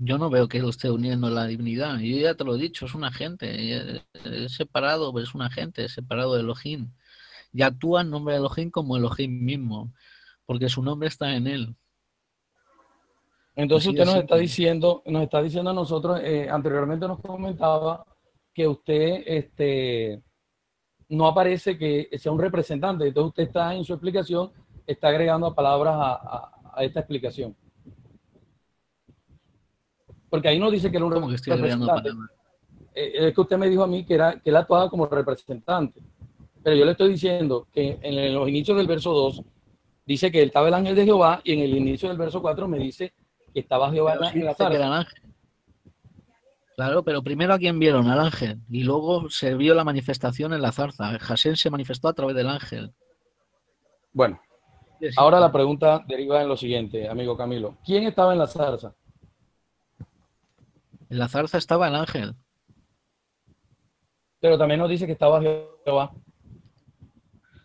Yo no veo que lo esté uniendo la divinidad. Yo ya te lo he dicho, es un agente. Es separado, pero es un agente, es separado de Elohim. Y actúa en nombre de Elohim como Elohim mismo, porque su nombre está en él. Entonces usted nos está diciendo, nos está diciendo a nosotros, eh, anteriormente nos comentaba que usted este, no aparece que sea un representante. Entonces usted está en su explicación, está agregando palabras a, a, a esta explicación. Porque ahí no dice que era un representante. Es que usted me dijo a mí que, era, que él actuaba como representante. Pero yo le estoy diciendo que en los inicios del verso dos dice que él estaba el ángel de Jehová y en el inicio del verso cuatro me dice que estaba Jehová pero en la zarza. Claro, pero primero a quién vieron, al ángel. Y luego se vio la manifestación en la zarza. Hashem se manifestó a través del ángel. Bueno, sí, sí. Ahora la pregunta deriva en lo siguiente, amigo Camilo. ¿Quién estaba en la zarza? En la zarza estaba el ángel. Pero también nos dice que estaba Jehová.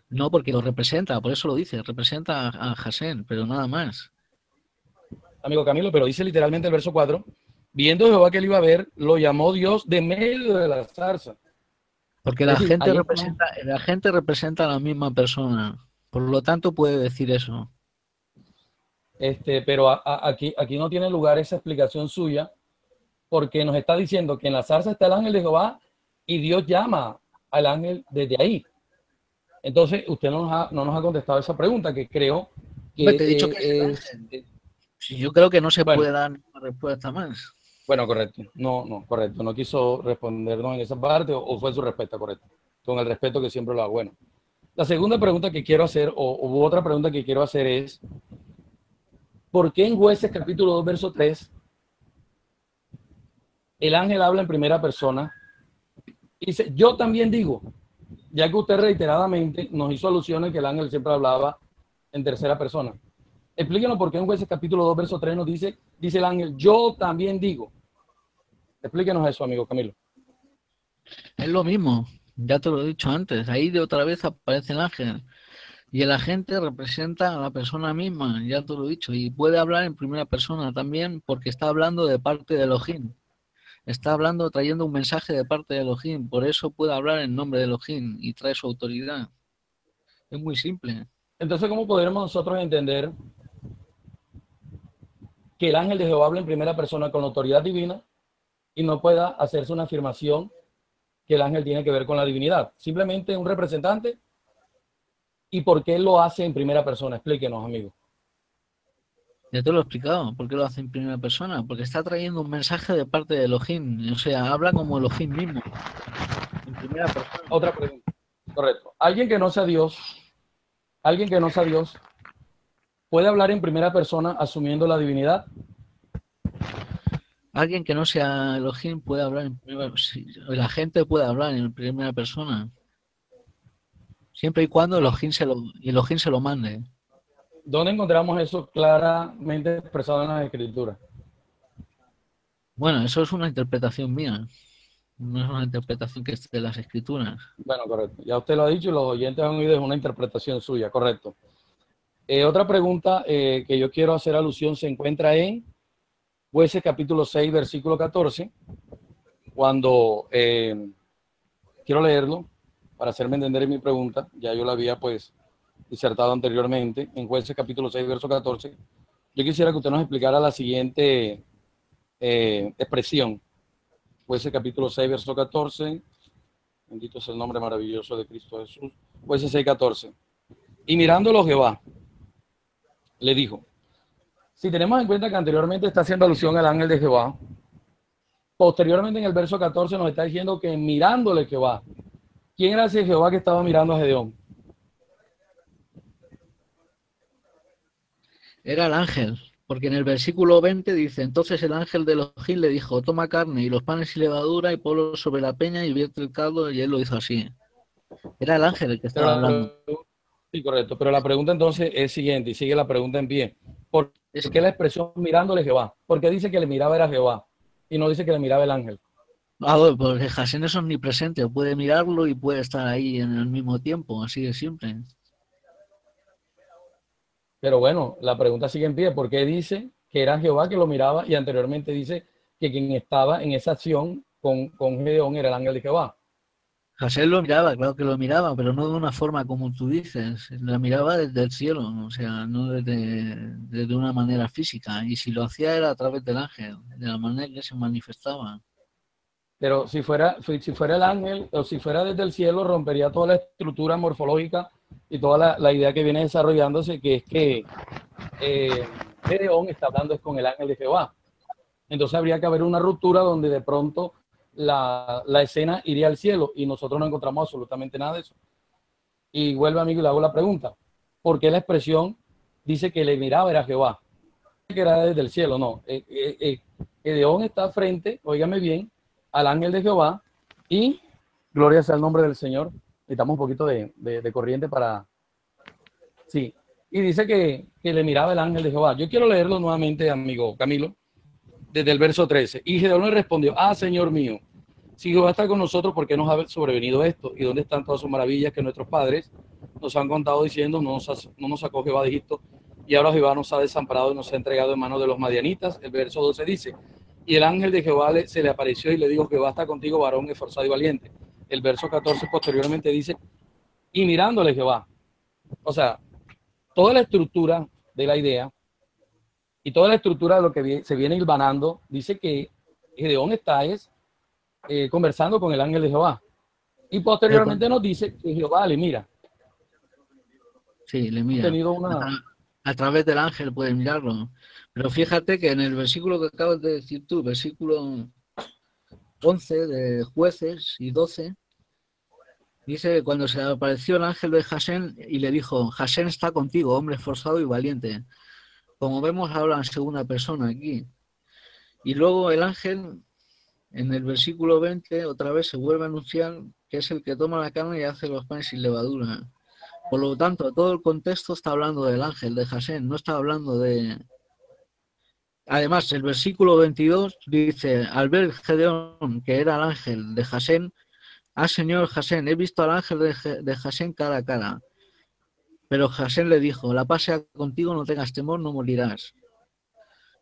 No, porque lo representa, por eso lo dice. Representa a Hashem, pero nada más. Amigo Camilo, pero dice literalmente el verso cuatro. Viendo Jehová que él iba a ver, lo llamó Dios de medio de la zarza. Porque la, decir, gente representa, la gente representa a la misma persona. Por lo tanto, puede decir eso. Este, pero a, a, aquí, aquí no tiene lugar esa explicación suya. Porque nos está diciendo que en la zarza está el ángel de Jehová y Dios llama al ángel desde ahí. Entonces, usted no nos ha, no nos ha contestado esa pregunta, que creo que... Pues te he dicho eh, que es, eh, yo creo que no se bueno, puede dar una respuesta más. Bueno, correcto. No, no, correcto. No quiso respondernos en esa parte o, o fue su respuesta, correcto. Con el respeto que siempre lo hago. Bueno, la segunda pregunta que quiero hacer, o, o otra pregunta que quiero hacer es, ¿por qué en Jueces capítulo dos, verso tres, el ángel habla en primera persona y dice, yo también digo, ya que usted reiteradamente nos hizo alusiones que el ángel siempre hablaba en tercera persona? Explíquenos por qué en Jueces capítulo dos, verso tres nos dice, dice el ángel, yo también digo. Explíquenos eso, amigo Camilo. Es lo mismo, ya te lo he dicho antes, ahí de otra vez aparece el ángel y el agente representa a la persona misma, ya te lo he dicho, y puede hablar en primera persona también porque está hablando de parte de Elohim. Está hablando, trayendo un mensaje de parte de Elohim, por eso puede hablar en nombre de Elohim y trae su autoridad. Es muy simple. Entonces, ¿cómo podremos nosotros entender que el ángel de Jehová habla en primera persona con la autoridad divina y no pueda hacerse una afirmación que el ángel tiene que ver con la divinidad? Simplemente un representante. ¿Y por qué lo hace en primera persona? Explíquenos, amigo. Ya te lo he explicado. ¿Por qué lo hace en primera persona? Porque está trayendo un mensaje de parte de Elohim. O sea, habla como Elohim mismo. En primera persona. Otra pregunta. Correcto. Alguien que no sea Dios, alguien que no sea Dios, ¿puede hablar en primera persona asumiendo la divinidad? Alguien que no sea Elohim puede hablar en primera persona. La gente puede hablar en primera persona. Siempre y cuando Elohim se lo, Elohim se lo mande. ¿Dónde encontramos eso claramente expresado en las Escrituras? Bueno, eso es una interpretación mía. No es una interpretación que esté de las Escrituras. Bueno, correcto. Ya usted lo ha dicho y los oyentes han oído, es una interpretación suya, correcto. Eh, otra pregunta eh, que yo quiero hacer alusión se encuentra en Jueces capítulo seis, versículo catorce, cuando eh, quiero leerlo para hacerme entender mi pregunta, ya yo la había pues disertado anteriormente, en Jueces capítulo seis, verso catorce. Yo quisiera que usted nos explicara la siguiente eh, expresión. Jueces capítulo seis, verso catorce, bendito es el nombre maravilloso de Cristo Jesús. Jueces seis, catorce. Y mirándolo Jehová, le dijo, si tenemos en cuenta que anteriormente está haciendo alusión al ángel de Jehová, posteriormente en el verso catorce nos está diciendo que mirándole Jehová, ¿quién era ese Jehová que estaba mirando a Gedeón? Era el ángel, porque en el versículo veinte dice, entonces el ángel de Elohim le dijo, toma carne y los panes y levadura y ponlo sobre la peña y vierte el caldo, y él lo hizo así. Era el ángel el que estaba pero, hablando. Sí, correcto, pero la pregunta entonces es siguiente, y sigue la pregunta en pie. ¿Por qué la expresión mirándole Jehová? ¿Por qué dice que le miraba era Jehová y no dice que le miraba el ángel? Ah, porque Hashem es omnipresente, puede mirarlo y puede estar ahí en el mismo tiempo, así de simple. Pero bueno, la pregunta sigue en pie, ¿por qué dice que era Jehová que lo miraba y anteriormente dice que quien estaba en esa acción con, con Gedeón era el ángel de Jehová? Hashem lo miraba, claro que lo miraba, pero no de una forma como tú dices, lo miraba desde el cielo, o sea, no desde, desde una manera física, y si lo hacía era a través del ángel, de la manera que se manifestaba. Pero si fuera, si fuera el ángel, o si fuera desde el cielo, rompería toda la estructura morfológica y toda la, la idea que viene desarrollándose, que es que eh, Gedeón está hablando con el ángel de Jehová. Entonces habría que haber una ruptura donde de pronto la, la escena iría al cielo y nosotros no encontramos absolutamente nada de eso. Y vuelve, amigo, y le hago la pregunta. ¿Por qué la expresión dice que le miraba era Jehová? Que era desde el cielo, no. Eh, eh, eh, Gedeón está frente, óigame bien, al ángel de Jehová, y gloria sea el nombre del Señor. Necesitamos un poquito de, de, de corriente para... Sí, y dice que, que le miraba el ángel de Jehová. Yo quiero leerlo nuevamente, amigo Camilo, desde el verso trece. Y Gedeón le respondió, ah, Señor mío, si Jehová está con nosotros, ¿por qué nos ha sobrevenido esto? ¿Y dónde están todas sus maravillas que nuestros padres nos han contado diciendo, no nos, no nos sacó Jehová de Egipto, y ahora Jehová nos ha desamparado y nos ha entregado en manos de los madianitas? El verso doce dice... Y el ángel de Jehová le, se le apareció y le dijo, Jehová está contigo, varón esforzado y valiente. El verso catorce posteriormente dice, y mirándole Jehová. O sea, toda la estructura de la idea y toda la estructura de lo que se viene hilvanando, dice que Gedeón está es, eh, conversando con el ángel de Jehová. Y posteriormente nos dice que Jehová le mira. Sí, le mira. Ha tenido una... A través del ángel puedes mirarlo. Pero fíjate que en el versículo que acabas de decir tú, versículo once de Jueces y doce, dice que cuando se apareció el ángel de Hashem y le dijo, Hashem está contigo, hombre esforzado y valiente. Como vemos, habla en segunda persona aquí. Y luego el ángel, en el versículo veinte, otra vez se vuelve a anunciar que es el que toma la carne y hace los panes sin levadura. Por lo tanto, todo el contexto está hablando del ángel de Hashem, no está hablando de... Además, el versículo veintidós dice, al ver Gedeón, que era el ángel de Hashem, ah, señor Hashem, he visto al ángel de, de Hashem cara a cara. Pero Hashem le dijo, la paz sea contigo, no tengas temor, no morirás.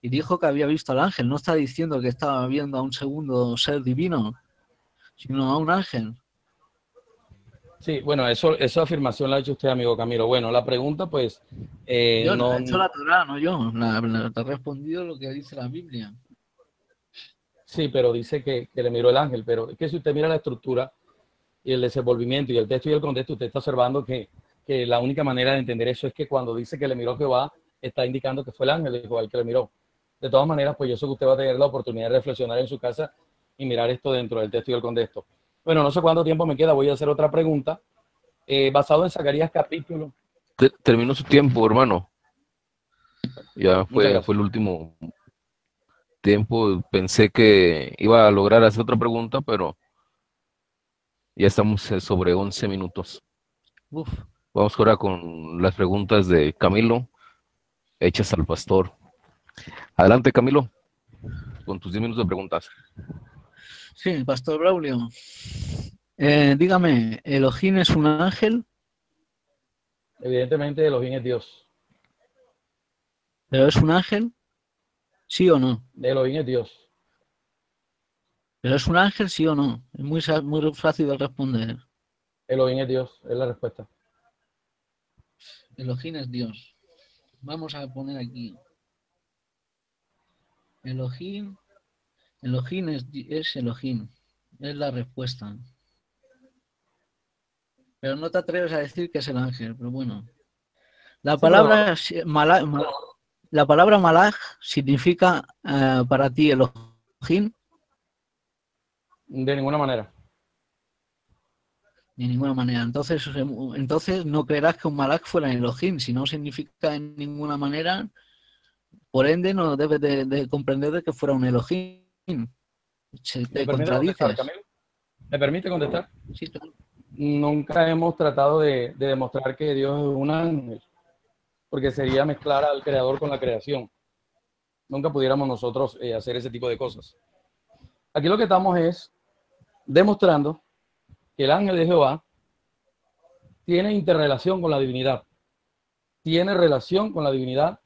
y dijo que había visto al ángel. No está diciendo que estaba viendo a un segundo ser divino, sino a un ángel. Sí, bueno, eso, esa afirmación la ha hecho usted, amigo Camilo. Bueno, la pregunta, pues... Eh, yo no... la he hecho la Torá, no yo. La, la, te he respondido lo que dice la Biblia. Sí, pero dice que, que le miró el ángel. Pero es que si usted mira la estructura y el desenvolvimiento y el texto y el contexto, usted está observando que, que la única manera de entender eso es que cuando dice que le miró Jehová, está indicando que fue el ángel el que le miró. De todas maneras, pues yo sé que usted va a tener la oportunidad de reflexionar en su casa y mirar esto dentro del texto y del contexto. Bueno, no sé cuánto tiempo me queda, voy a hacer otra pregunta. Eh, basado en Zacarías capítulo... Terminó su tiempo, hermano. Ya fue, fue el último tiempo. Pensé que iba a lograr hacer otra pregunta, pero ya estamos sobre once minutos. Uf. Vamos ahora con las preguntas de Camilo, hechas al pastor. Adelante, Camilo, con tus diez minutos de preguntas. Sí, pastor Braulio. Eh, dígame, ¿Elohim es un ángel? Evidentemente Elohim es Dios. ¿Pero es un ángel? ¿Sí o no? Elohim es Dios. ¿Pero es un ángel, sí o no? Es muy, muy fácil de responder. Elohim es Dios, es la respuesta. Elohim es Dios. Vamos a poner aquí. Elohim... Elohim es, es Elohim, es la respuesta. Pero no te atreves a decir que es el ángel, pero bueno. La palabra, sí, no. mala, mala, la palabra malaj significa uh, para ti Elohim. De ninguna manera. De ninguna manera. Entonces, entonces no creerás que un malaj fuera Elohim, si no significa de ninguna manera, por ende no debes de, de comprender de que fuera un Elohim. Se te contradices. ¿Me permite contestar? Sí, claro. Nunca hemos tratado de, de demostrar que Dios es un ángel, porque sería mezclar al creador con la creación. Nunca pudiéramos nosotros eh, hacer ese tipo de cosas. Aquí lo que estamos es demostrando que el ángel de Jehová tiene interrelación con la divinidad, tiene relación con la divinidad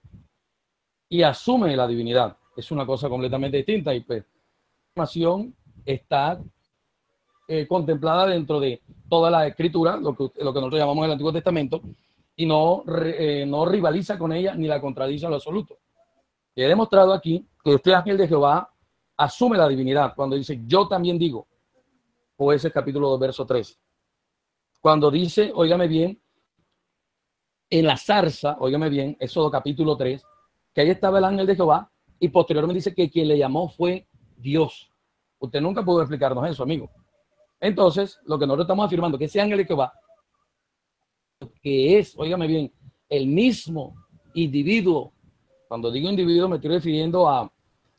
y asume la divinidad. Es una cosa completamente distinta y pues la información está eh, contemplada dentro de toda la escritura, lo que, lo que nosotros llamamos el Antiguo Testamento, y no, eh, no rivaliza con ella ni la contradice en lo absoluto. Y he demostrado aquí que este ángel de Jehová asume la divinidad cuando dice yo también digo, Jueces capítulo dos, verso tres. Cuando dice, óigame bien, en la zarza, óigame bien, Éxodo capítulo tres, que ahí estaba el ángel de Jehová, y posteriormente dice que quien le llamó fue Dios. Usted nunca pudo explicarnos eso, amigo. Entonces, lo que nosotros estamos afirmando, que ese ángel de Jehová, que es, óigame bien, el mismo individuo. Cuando digo individuo me estoy refiriendo a,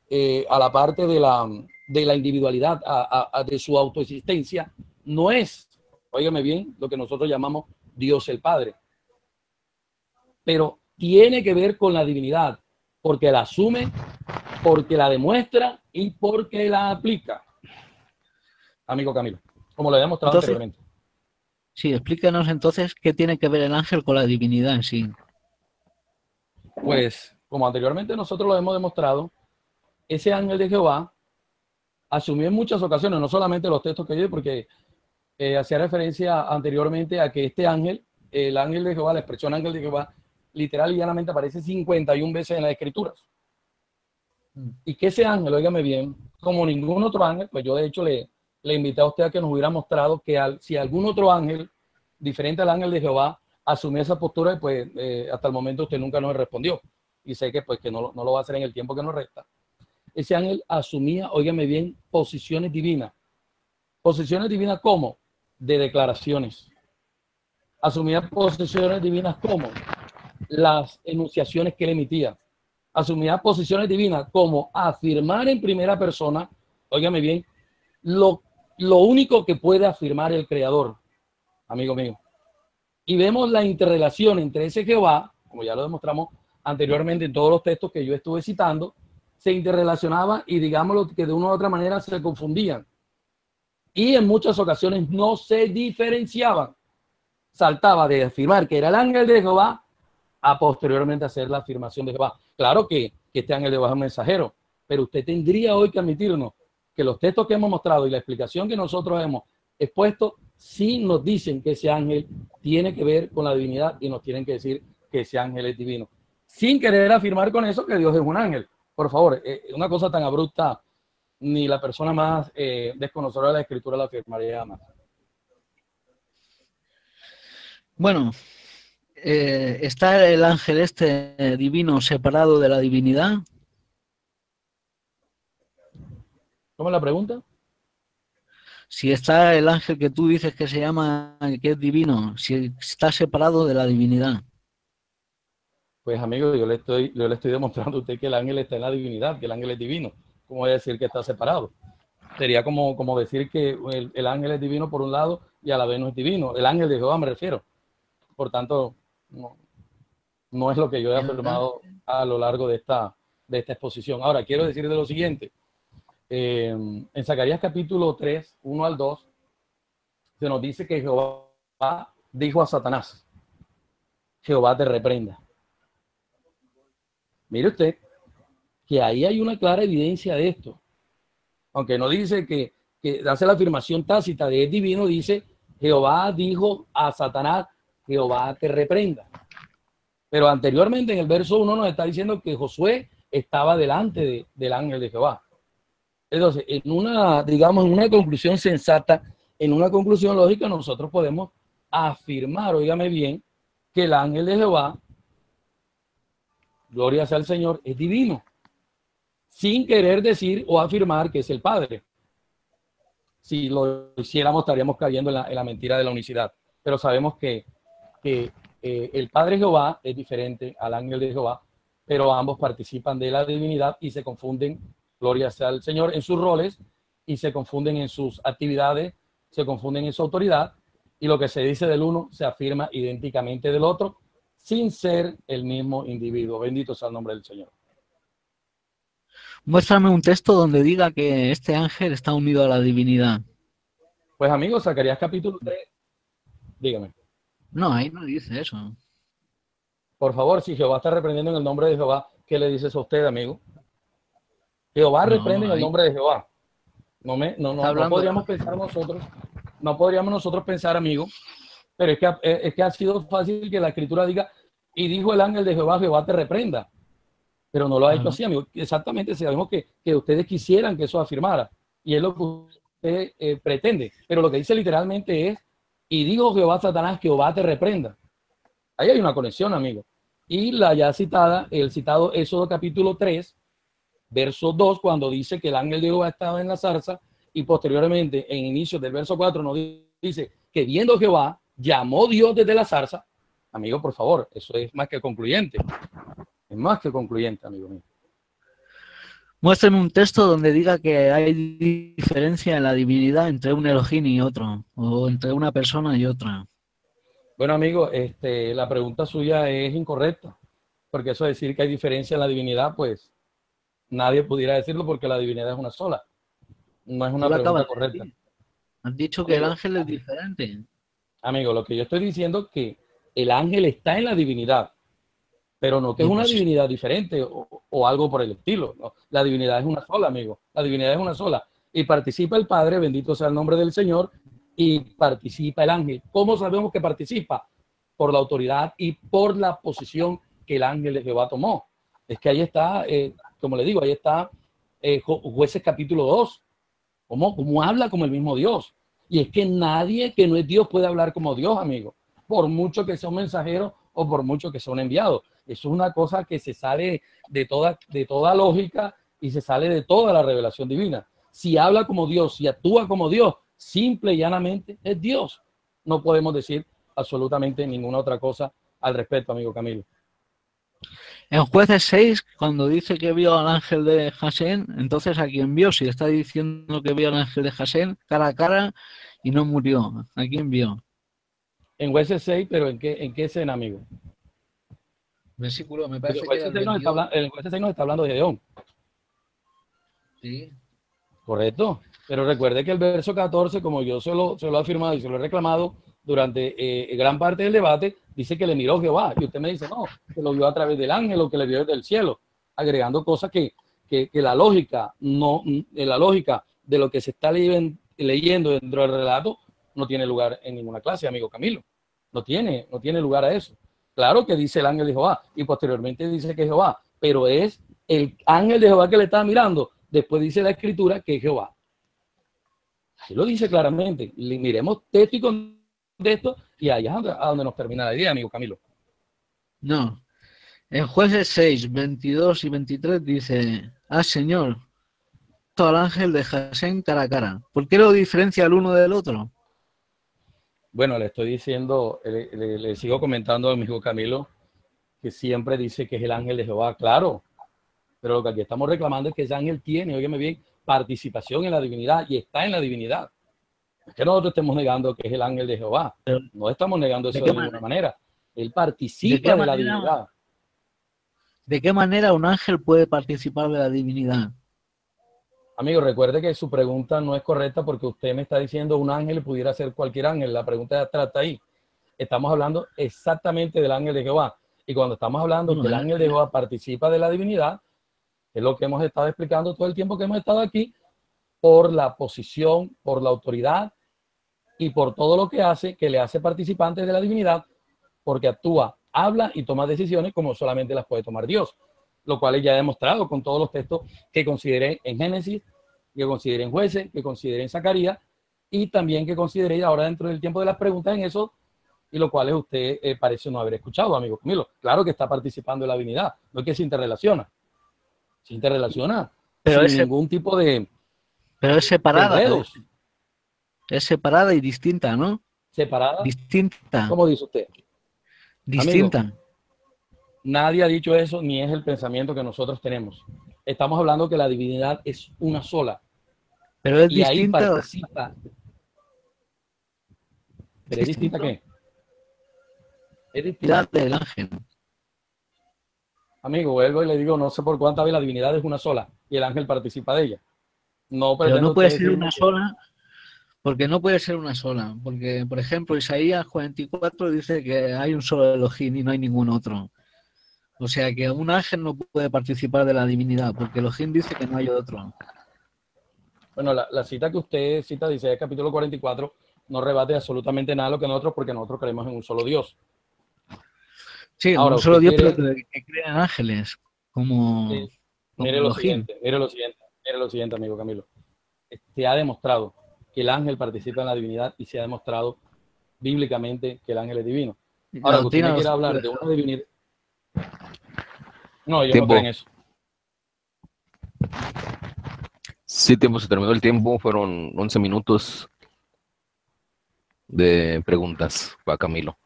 eh, a la parte de la, de la individualidad, a, a, a de su autoexistencia. No es, óigame bien, lo que nosotros llamamos Dios el Padre. Pero tiene que ver con la divinidad, porque la asume, porque la demuestra y porque la aplica. Amigo Camilo, como lo había mostrado entonces, anteriormente. Sí, explícanos entonces qué tiene que ver el ángel con la divinidad en sí. Pues, como anteriormente nosotros lo hemos demostrado, ese ángel de Jehová asumió en muchas ocasiones, no solamente los textos que yo, porque eh, hacía referencia anteriormente a que este ángel, el ángel de Jehová, la expresión ángel de Jehová, literal y llanamente aparece cincuenta y una veces en las escrituras. Y que ese ángel, óigame bien, como ningún otro ángel, pues yo de hecho le, le invité a usted a que nos hubiera mostrado que al, si algún otro ángel, diferente al ángel de Jehová, asumía esa postura, pues eh, hasta el momento usted nunca nos respondió. Y sé que pues que no, no lo va a hacer en el tiempo que nos resta. Ese ángel asumía, óigame bien, posiciones divinas. Posiciones divinas como de declaraciones. Asumía posiciones divinas como las enunciaciones que él emitía. Asumía posiciones divinas como afirmar en primera persona, óigame bien, lo, lo único que puede afirmar el creador, amigo mío. Y vemos la interrelación entre ese Jehová, como ya lo demostramos anteriormente en todos los textos que yo estuve citando, se interrelacionaba y digámoslo que de una u otra manera se confundían. Y en muchas ocasiones no se diferenciaban. Saltaba de afirmar que era el ángel de Jehová a posteriormente hacer la afirmación de Jehová. Claro que que este ángel de Baja mensajero. Pero usted tendría hoy que admitirnos que los textos que hemos mostrado y la explicación que nosotros hemos expuesto sí nos dicen que ese ángel tiene que ver con la divinidad y nos tienen que decir que ese ángel es divino. Sin querer afirmar con eso que Dios es un ángel. Por favor, eh, una cosa tan abrupta, ni la persona más eh, desconocedora de la Escritura la afirmaría más. Bueno, eh, ¿está el ángel este eh, divino separado de la divinidad? ¿Cómo es la pregunta? Si está el ángel que tú dices que se llama, que es divino, si está separado de la divinidad. Pues amigo, yo le estoy, yo le estoy demostrando a usted que el ángel está en la divinidad, que el ángel es divino. ¿Cómo voy a decir que está separado? Sería como, como decir que el, el ángel es divino por un lado y a la vez no es divino. El ángel de Jehová me refiero. Por tanto, no, no es lo que yo he afirmado a lo largo de esta, de esta exposición. Ahora, quiero decirte lo siguiente. Eh, en Zacarías capítulo tres, uno al dos, se nos dice que Jehová dijo a Satanás, Jehová te reprenda. Mire usted, que ahí hay una clara evidencia de esto. Aunque no dice que, que hace la afirmación tácita de es divino, dice Jehová dijo a Satanás, Jehová te reprenda. Pero anteriormente en el verso uno nos está diciendo que Josué estaba delante de, del ángel de Jehová. Entonces, en una, digamos, en una conclusión sensata, en una conclusión lógica, nosotros podemos afirmar, óigame bien, que el ángel de Jehová, gloria sea al Señor, es divino, sin querer decir o afirmar que es el Padre. Si lo hiciéramos, estaríamos cayendo en la, en la mentira de la unicidad. Pero sabemos que, que eh, el Padre Jehová es diferente al ángel de Jehová, pero ambos participan de la divinidad y se confunden, gloria sea al Señor, en sus roles, y se confunden en sus actividades, se confunden en su autoridad, y lo que se dice del uno se afirma idénticamente del otro, sin ser el mismo individuo. Bendito sea el nombre del Señor. Muéstrame un texto donde diga que este ángel está unido a la divinidad. Pues amigos, Zacarías capítulo tres. Dígame. No, ahí no dice eso. Por favor, si Jehová está reprendiendo en el nombre de Jehová, ¿qué le dices a usted, amigo? Jehová no, reprende en ahí... el nombre de Jehová. No, me, no, no, no podríamos de... pensar nosotros, no podríamos nosotros pensar, amigo, pero es que, es que ha sido fácil que la Escritura diga, y dijo el ángel de Jehová, Jehová te reprenda. Pero no lo ha hecho así, amigo. Exactamente, sabemos que, que ustedes quisieran que eso afirmara. Y es lo que usted eh, pretende. Pero lo que dice literalmente es, y dijo Jehová Satanás, Jehová te reprenda. Ahí hay una conexión, amigo. Y la ya citada, el citado Éxodo capítulo tres, verso dos, cuando dice que el ángel de Jehová estaba en la zarza, y posteriormente, en inicio del verso cuatro, nos dice que viendo Jehová, llamó Dios desde la zarza. Amigo, por favor, eso es más que concluyente. Es más que concluyente, amigo mío. Muéstrame un texto donde diga que hay diferencia en la divinidad entre un Elohim y otro, o entre una persona y otra. Bueno, amigo, este, la pregunta suya es incorrecta, porque eso de decir que hay diferencia en la divinidad, pues nadie pudiera decirlo porque la divinidad es una sola. No es una pregunta correcta. Han dicho que el ángel es diferente. Amigo, lo que yo estoy diciendo es que el ángel está en la divinidad, pero no que es una divinidad diferente o, o algo por el estilo, ¿no? La divinidad es una sola, amigo. La divinidad es una sola. Y participa el Padre, bendito sea el nombre del Señor, y participa el ángel. ¿Cómo sabemos que participa? Por la autoridad y por la posición que el ángel de Jehová tomó. Es que ahí está, eh, como le digo, ahí está eh, Jueces capítulo dos. ¿Cómo, cómo habla como el mismo Dios? Y es que nadie que no es Dios puede hablar como Dios, amigo. Por mucho que sea un mensajero o por mucho que sea un enviado. Eso es una cosa que se sale de toda, de toda lógica y se sale de toda la revelación divina. Si habla como Dios, si actúa como Dios, simple y llanamente es Dios. No podemos decir absolutamente ninguna otra cosa al respecto, amigo Camilo. En Jueces seis, cuando dice que vio al ángel de Jasén, entonces ¿a quién vio? Si está diciendo que vio al ángel de Jasén cara a cara y no murió, ¿a quién vio? En Jueces seis, pero ¿en qué, en qué escena, amigo? Versículo, me parece que el nos está hablando, el juez seis nos está hablando de Gedeón. Sí. Correcto. Pero recuerde que el verso catorce, como yo se lo, se lo he afirmado y se lo he reclamado durante eh, gran parte del debate, dice que le miró Jehová. Y usted me dice, no, que lo vio a través del ángel o que le vio desde el cielo. agregando cosas que, que, que la lógica no, la lógica de lo que se está leyendo, leyendo dentro del relato no tiene lugar en ninguna clase, amigo Camilo. No tiene, no tiene lugar a eso. Claro que dice el ángel de Jehová y posteriormente dice que es Jehová, pero es el ángel de Jehová que le estaba mirando. Después dice la escritura que es Jehová. Ahí lo dice claramente. Le miremos texto y contexto y allá es a donde nos termina la idea, amigo Camilo. No. En Jueces seis, veintidós y veintitrés dice: ah, Señor, al ángel de Jasén cara a cara. ¿Por qué lo diferencia el uno del otro? Bueno, le estoy diciendo, le, le, le sigo comentando a mi hijo Camilo que siempre dice que es el ángel de Jehová, claro, pero lo que aquí estamos reclamando es que ese ángel tiene, óigame bien, participación en la divinidad y está en la divinidad. Es que nosotros estemos negando que es el ángel de Jehová, no estamos negando eso de, de ninguna manera? manera. Él participa de, de la divinidad. ¿De qué manera un ángel puede participar de la divinidad? Amigo, recuerde que su pregunta no es correcta porque usted me está diciendo un ángel pudiera ser cualquier ángel. La pregunta ya trata ahí. Estamos hablando exactamente del ángel de Jehová. Y cuando estamos hablando no, que el ángel de Jehová participa de la divinidad, es lo que hemos estado explicando todo el tiempo que hemos estado aquí, por la posición, por la autoridad y por todo lo que hace, que le hace participante de la divinidad, porque actúa, habla y toma decisiones como solamente las puede tomar Dios. Lo cual ya he demostrado con todos los textos que consideré en Génesis, que consideré en Jueces, que consideré en Zacarías, y también que consideré ahora dentro del tiempo de las preguntas en eso, y lo cual usted eh, parece no haber escuchado, amigo Camilo. Claro que está participando en la divinidad, no es que se interrelaciona. Se interrelaciona pero sin ese, ningún tipo de... Pero es separada. Es, es separada y distinta, ¿no? ¿Separada? Distinta. ¿Cómo dice usted? Distinta. Amigo, nadie ha dicho eso, ni es el pensamiento que nosotros tenemos. Estamos hablando que la divinidad es una sola. Pero es y distinta. Ahí participa. ¿Pero es distinta qué? Es distinta del ángel. Amigo, vuelvo y le digo, no sé por cuánta vez la divinidad es una sola y el ángel participa de ella. No, pero no puede ser una sola, porque no puede ser una sola. Porque, por ejemplo, Isaías cuarenta y cuatro dice que hay un solo Elohim y no hay ningún otro. O sea que un ángel no puede participar de la divinidad, porque Elohim dice que no hay otro. Bueno, la, la cita que usted cita, dice el capítulo cuarenta y cuatro, no rebate absolutamente nada lo que nosotros, porque nosotros creemos en un solo Dios. Sí, ahora, un solo Dios, quiere, pero que, que crean ángeles, como, sí, como mire lo Elohim. Siguiente, mire lo siguiente, mire lo siguiente, amigo Camilo. Se ha demostrado que el ángel participa en la divinidad y se ha demostrado bíblicamente que el ángel es divino. Ahora, usted me quiere hablar de una divinidad... No, yo tiempo. no creo en eso. Sí, tiempo, se terminó el tiempo. Fueron once minutos de preguntas para Camilo.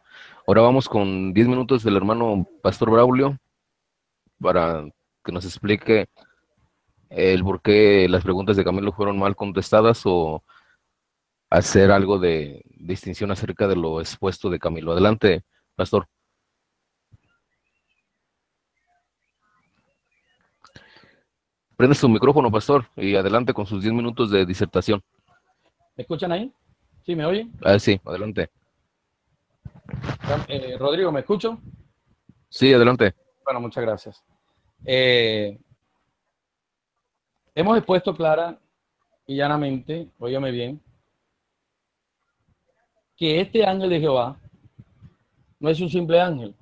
Ahora vamos con diez minutos del hermano Pastor Braulio para que nos explique el por qué las preguntas de Camilo fueron mal contestadas o hacer algo de distinción acerca de lo expuesto de Camilo. Adelante, Pastor. Prende su micrófono, pastor, y adelante con sus diez minutos de disertación. ¿Me escuchan ahí? ¿Sí me oyen? Ah, sí, adelante. Eh, Rodrigo, ¿me escucho? Sí, adelante. Bueno, muchas gracias. Eh, hemos expuesto clara y llanamente, óyame bien, que este ángel de Jehová no es un simple ángel.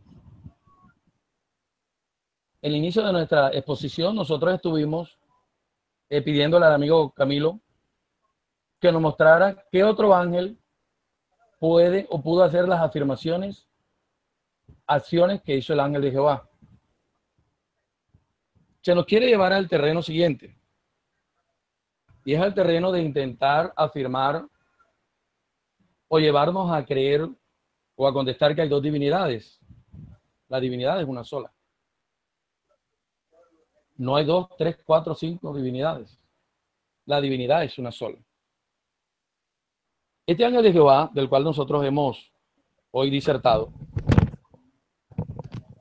El inicio de nuestra exposición, nosotros estuvimos eh, pidiéndole al amigo Camilo que nos mostrara qué otro ángel puede o pudo hacer las afirmaciones, acciones que hizo el ángel de Jehová. Se nos quiere llevar al terreno siguiente, y es al terreno de intentar afirmar o llevarnos a creer o a contestar que hay dos divinidades. La divinidad es una sola. No hay dos, tres, cuatro, cinco divinidades. La divinidad es una sola. Este ángel de Jehová, del cual nosotros hemos hoy disertado,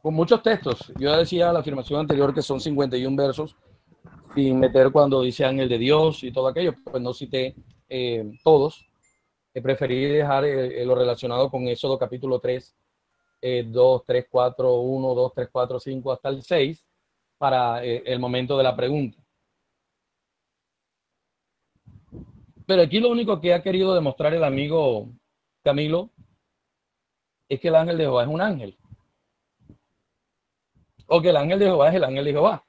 con muchos textos, yo decía la afirmación anterior que son cincuenta y un versos, sin meter cuando dice ángel de Dios y todo aquello, pues no cité eh, todos. Preferí dejar eh, lo relacionado con Éxodo capítulo tres, eh, dos, tres, cuatro, uno, dos, tres, cuatro, cinco, hasta el seis. para eh, el momento de la pregunta. Pero aquí lo único que ha querido demostrar el amigo Camilo es que el ángel de Jehová es un ángel. O que el ángel de Jehová es el ángel de Jehová.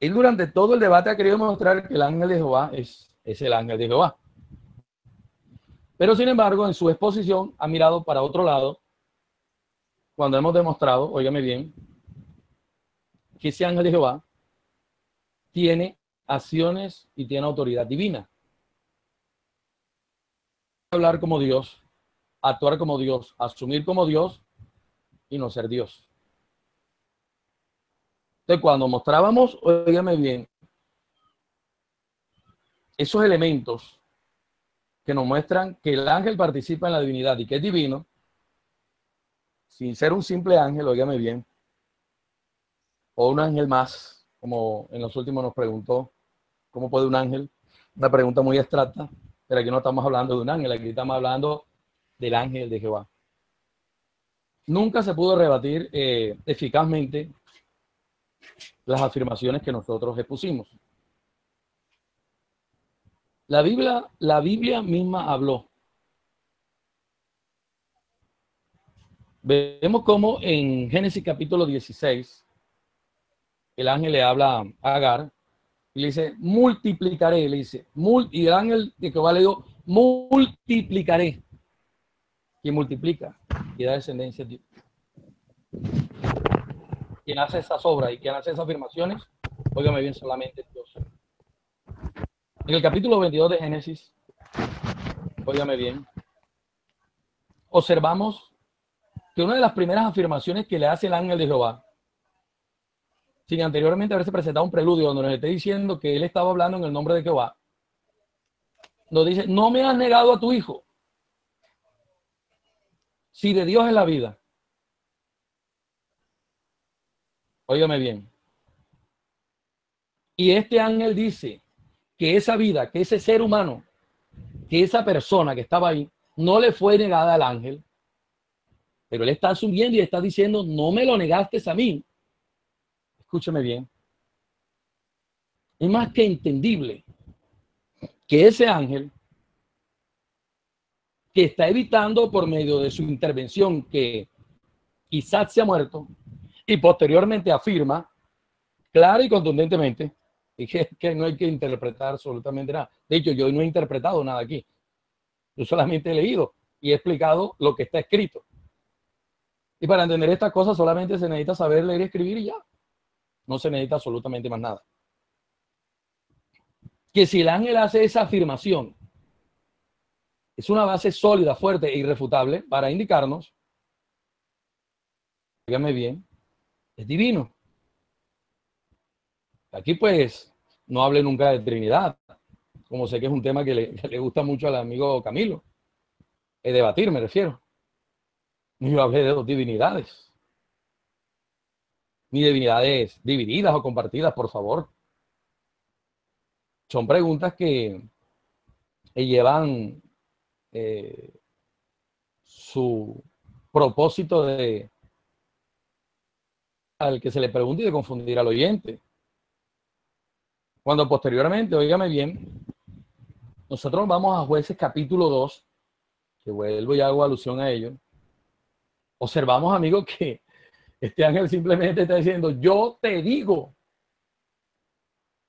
Él durante todo el debate ha querido demostrar que el ángel de Jehová es, es el ángel de Jehová. Pero sin embargo, en su exposición ha mirado para otro lado cuando hemos demostrado, óigame bien, que ese ángel de Jehová tiene acciones y tiene autoridad divina. Hablar como Dios, actuar como Dios, asumir como Dios y no ser Dios. Entonces, cuando mostrábamos, óigame bien, esos elementos que nos muestran que el ángel participa en la divinidad y que es divino, sin ser un simple ángel, óigame bien, o un ángel más, como en los últimos nos preguntó, ¿cómo puede un ángel? Una pregunta muy abstracta, pero aquí no estamos hablando de un ángel, aquí estamos hablando del ángel de Jehová. Nunca se pudo rebatir eh, eficazmente las afirmaciones que nosotros expusimos. La Biblia, la Biblia misma habló. Vemos cómo en Génesis capítulo dieciséis, el ángel le habla a Agar y le dice, multiplicaré, le dice, mul y el ángel de Jehová le dijo, multiplicaré. Y multiplica y da descendencia a ti. Quien hace esas obras y quien hace esas afirmaciones, óigame bien, solamente Dios. En el capítulo veintidós de Génesis, óigame bien, observamos que una de las primeras afirmaciones que le hace el ángel de Jehová, sin anteriormente haberse presentado un preludio donde nos esté diciendo que él estaba hablando en el nombre de Jehová, nos dice, no me has negado a tu hijo, si de Dios es la vida. Óigame bien. Y este ángel dice que esa vida, que ese ser humano, que esa persona que estaba ahí, no le fue negada al ángel, pero él está asumiendo y está diciendo, no me lo negaste a mí. Escúchame bien. Es más que entendible que ese ángel que está evitando por medio de su intervención que Isaac se ha muerto y posteriormente afirma clara y contundentemente y que, que no hay que interpretar absolutamente nada. De hecho, yo no he interpretado nada aquí. Yo solamente he leído y he explicado lo que está escrito. Y para entender estas cosas solamente se necesita saber leer y escribir y ya. No se necesita absolutamente más nada. Que si el ángel hace esa afirmación, es una base sólida, fuerte e irrefutable para indicarnos, dígame bien, es divino. Aquí pues no hable nunca de Trinidad, como sé que es un tema que le, que le gusta mucho al amigo Camilo, es debatir me refiero. Ni yo hablé de dos divinidades, ni divinidades divididas o compartidas, por favor. Son preguntas que llevan Eh, su propósito de al que se le pregunte y de confundir al oyente. Cuando posteriormente, óigame bien, nosotros vamos a Jueces capítulo dos, que vuelvo y hago alusión a ello, observamos, amigos, que este ángel simplemente está diciendo, yo te digo.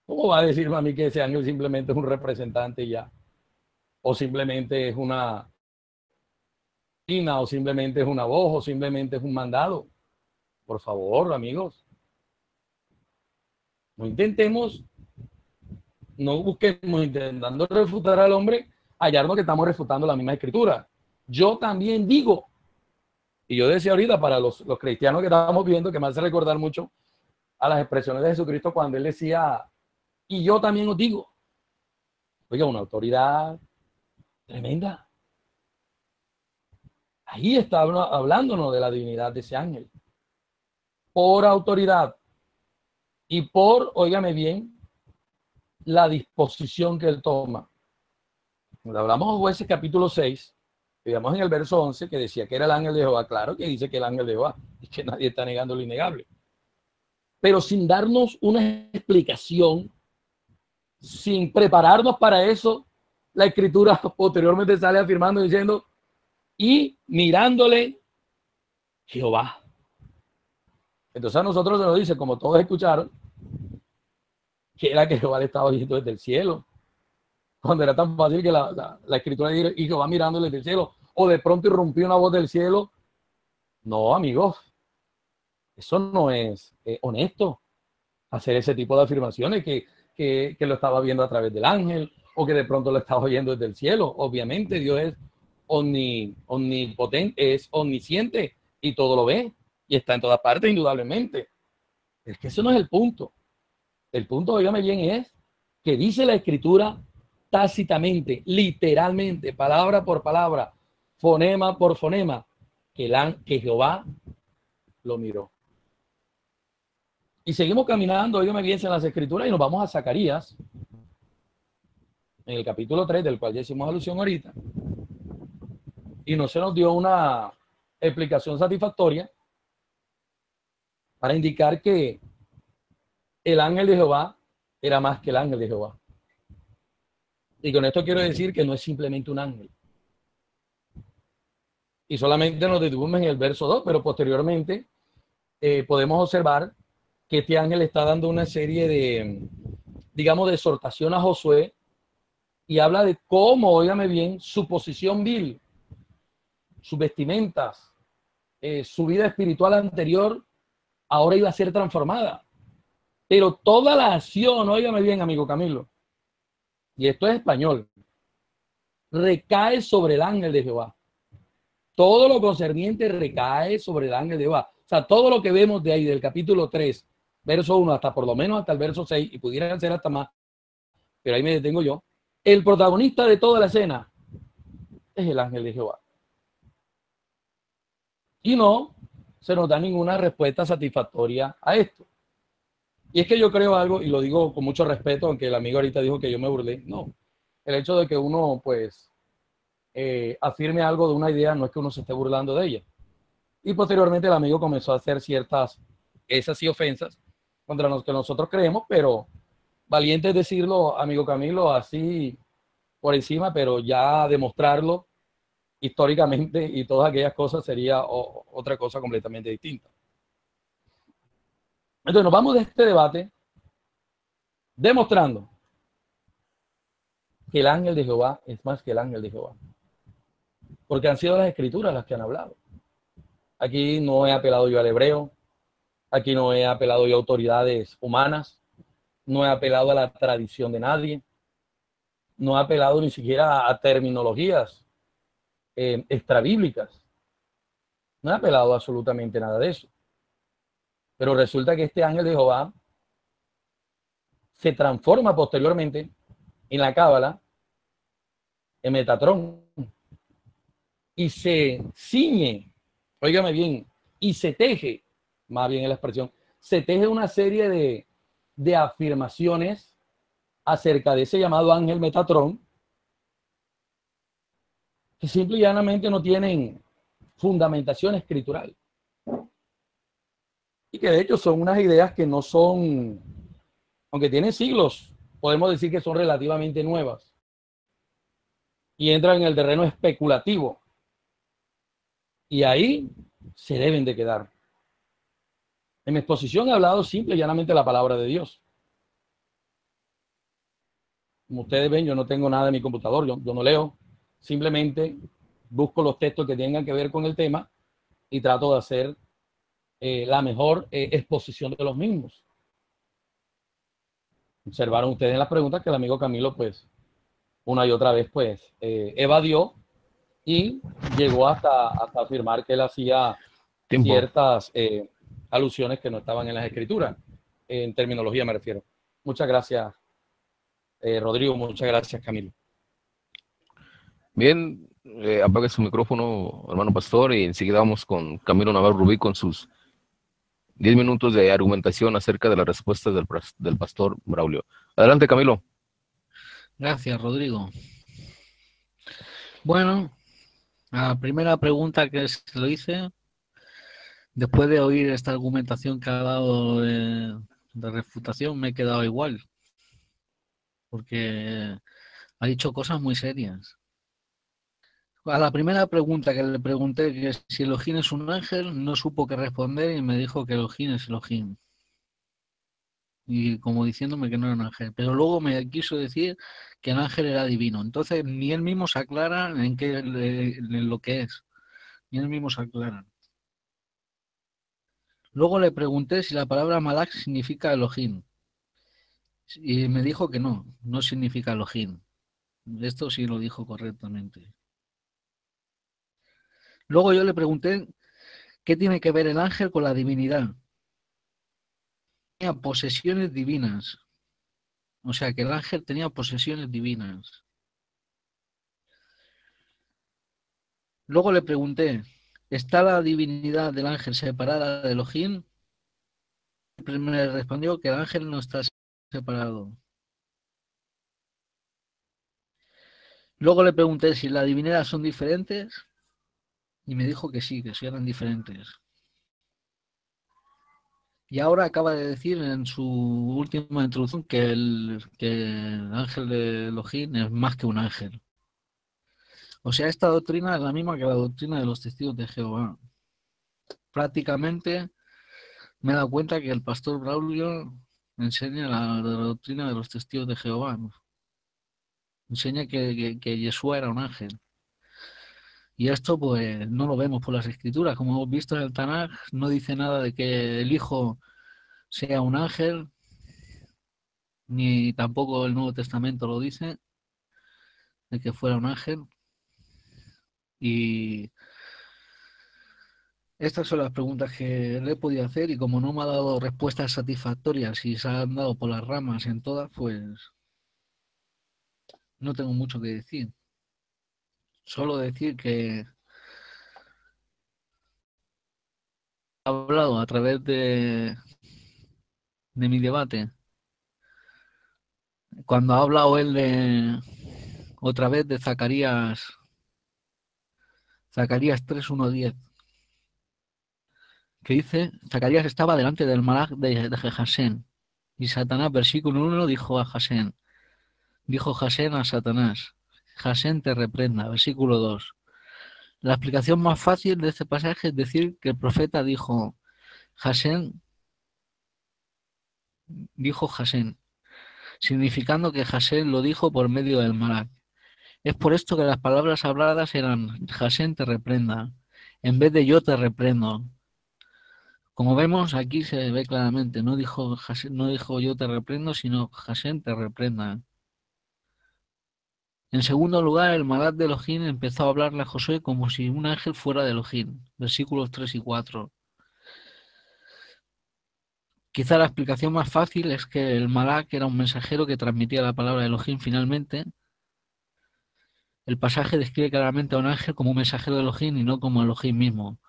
¿Cómo va a decirme a mí que ese ángel simplemente es un representante y ya? O simplemente es una china, o simplemente es una voz, o simplemente es un mandado. Por favor, amigos. No intentemos, no busquemos intentando refutar al hombre, hallarnos que estamos refutando la misma escritura. Yo también digo, y yo decía ahorita para los, los cristianos que estábamos viendo, que me hace recordar mucho a las expresiones de Jesucristo cuando él decía, y yo también os digo. Oiga, una autoridad tremenda. Ahí está hablándonos de la divinidad de ese ángel. Por autoridad y por, óigame bien, la disposición que él toma. Cuando hablamos de Jueces capítulo seis, veamos en el verso once que decía que era el ángel de Jehová. Claro que dice que el ángel de Jehová, y que nadie está negando lo innegable. pero sin darnos una explicación, sin prepararnos para eso, la escritura posteriormente sale afirmando, diciendo, y mirándole Jehová. Entonces a nosotros se nos dice, como todos escucharon, que era que Jehová le estaba diciendo desde el cielo, cuando era tan fácil que la, la, la escritura diga, y Jehová mirándole desde el cielo, o de pronto irrumpió una voz del cielo. No, amigos, eso no es eh, honesto, hacer ese tipo de afirmaciones que, que, que lo estaba viendo a través del ángel, o que de pronto lo estaba oyendo desde el cielo. Obviamente Dios es omnipotente, es omnisciente y todo lo ve y está en todas partes, indudablemente. Es que eso no es el punto. El punto, óigame bien, es que dice la escritura tácitamente, literalmente, palabra por palabra, fonema por fonema, que, la, que Jehová lo miró. Y seguimos caminando, óigame bien, en las escrituras y nos vamos a Zacarías, en el capítulo tres, del cual ya hicimos alusión ahorita, y no se nos dio una explicación satisfactoria para indicar que el ángel de Jehová era más que el ángel de Jehová. Y con esto quiero decir que no es simplemente un ángel. Y solamente nos detuvimos en el verso dos, pero posteriormente eh, podemos observar que este ángel está dando una serie de, digamos, de exhortación a Josué, y habla de cómo, óigame bien, su posición vil, sus vestimentas, eh, su vida espiritual anterior, ahora iba a ser transformada. Pero toda la acción, óigame bien, amigo Camilo, y esto es español, recae sobre el ángel de Jehová. Todo lo concerniente recae sobre el ángel de Jehová. O sea, todo lo que vemos de ahí, del capítulo tres, verso uno, hasta por lo menos hasta el verso seis, y pudieran ser hasta más, pero ahí me detengo yo. El protagonista de toda la escena es el ángel de Jehová. Y no se nos da ninguna respuesta satisfactoria a esto. Y es que yo creo algo, y lo digo con mucho respeto, aunque el amigo ahorita dijo que yo me burlé. No, el hecho de que uno pues eh, afirme algo de una idea no es que uno se esté burlando de ella. Y posteriormente el amigo comenzó a hacer ciertas, esas sí ofensas, contra los que nosotros creemos, pero valiente es decirlo, amigo Camilo, así por encima, pero ya demostrarlo históricamente y todas aquellas cosas sería otra cosa completamente distinta. Entonces nos vamos de este debate demostrando que el ángel de Jehová es más que el ángel de Jehová, porque han sido las escrituras las que han hablado. Aquí no he apelado yo al hebreo, aquí no he apelado yo a autoridades humanas, no he apelado a la tradición de nadie, no he apelado ni siquiera a terminologías Eh, extrabíblicas. No ha apelado absolutamente nada de eso. Pero resulta que este ángel de Jehová se transforma posteriormente en la cábala, en Metatrón, y se ciñe, óigame bien, y se teje, más bien es la expresión, se teje una serie de, de afirmaciones acerca de ese llamado ángel Metatrón, que simple y llanamente no tienen fundamentación escritural. Y que de hecho son unas ideas que no son, aunque tienen siglos, podemos decir que son relativamente nuevas. Y entran en el terreno especulativo. Y ahí se deben de quedar. En mi exposición he hablado simple y llanamente la palabra de Dios. Como ustedes ven, yo no tengo nada en mi computador, yo, yo no leo. Simplemente busco los textos que tengan que ver con el tema y trato de hacer eh, la mejor eh, exposición de los mismos. Observaron ustedes en las preguntas que el amigo Camilo, pues, una y otra vez, pues, eh, evadió y llegó hasta, hasta afirmar que él hacía Tiempo. ciertas eh, alusiones que no estaban en las escrituras. En terminología me refiero. Muchas gracias, eh, Rodrigo. Muchas gracias, Camilo. Bien, eh, apague su micrófono, hermano pastor, y enseguida vamos con Camilo Navarro Rubí con sus diez minutos de argumentación acerca de las respuestas del, del pastor Braulio. Adelante, Camilo. Gracias, Rodrigo. Bueno, la primera pregunta que se lo hice Después de oír esta argumentación que ha dado de, de refutación, me he quedado igual, porque ha dicho cosas muy serias. A la primera pregunta que le pregunté, que si Elohim es un ángel, no supo qué responder y me dijo que Elohim es Elohim. Y como diciéndome que no era un ángel. Pero luego me quiso decir que el ángel era divino. Entonces ni él mismo se aclara en, qué, en lo que es. Ni él mismo se aclara. Luego le pregunté si la palabra Malak significa Elohim. Y me dijo que no, no significa Elohim. Esto sí lo dijo correctamente. Luego yo le pregunté qué tiene que ver el ángel con la divinidad. Tenía posesiones divinas. O sea, que el ángel tenía posesiones divinas. Luego le pregunté, ¿está la divinidad del ángel separada de Elohim? Me respondió que el ángel no está separado. Luego le pregunté si las divinidades son diferentes. Y me dijo que sí, que sí eran diferentes. Y ahora acaba de decir en su última introducción que el, que el ángel de Elohim es más que un ángel. O sea, esta doctrina es la misma que la doctrina de los testigos de Jehová. Prácticamente me he dado cuenta que el pastor Braulio enseña la, la doctrina de los testigos de Jehová. Enseña que, que, que Yeshua era un ángel. Y esto pues no lo vemos por las escrituras. Como hemos visto en el Tanaj, no dice nada de que el Hijo sea un ángel, ni tampoco el Nuevo Testamento lo dice, de que fuera un ángel. Y estas son las preguntas que le he podido hacer, y como no me ha dado respuestas satisfactorias y se han dado por las ramas en todas, pues no tengo mucho que decir. Solo decir que he hablado a través de, de mi debate. Cuando ha hablado él de otra vez de Zacarías, Zacarías tres uno diez, que dice, Zacarías estaba delante del malaj de, de Gesén, y Satanás, versículo uno, dijo a Gesén, dijo Gesén a Satanás, Gesén te reprenda, versículo dos. La explicación más fácil de este pasaje es decir que el profeta dijo, Gesén, dijo Gesén, significando que Gesén lo dijo por medio del malaj. Es por esto que las palabras habladas eran, Gesén te reprenda, en vez de yo te reprendo. Como vemos, aquí se ve claramente, no dijo, Gesén, no dijo yo te reprendo, sino Gesén te reprenda. En segundo lugar, el malaj de Elohim empezó a hablarle a Josué como si un ángel fuera de Elohim, versículos tres y cuatro. Quizá la explicación más fácil es que el malaj era un mensajero que transmitía la palabra de Elohim finalmente. El pasaje describe claramente a un ángel como un mensajero de Elohim y no como Elohim mismo.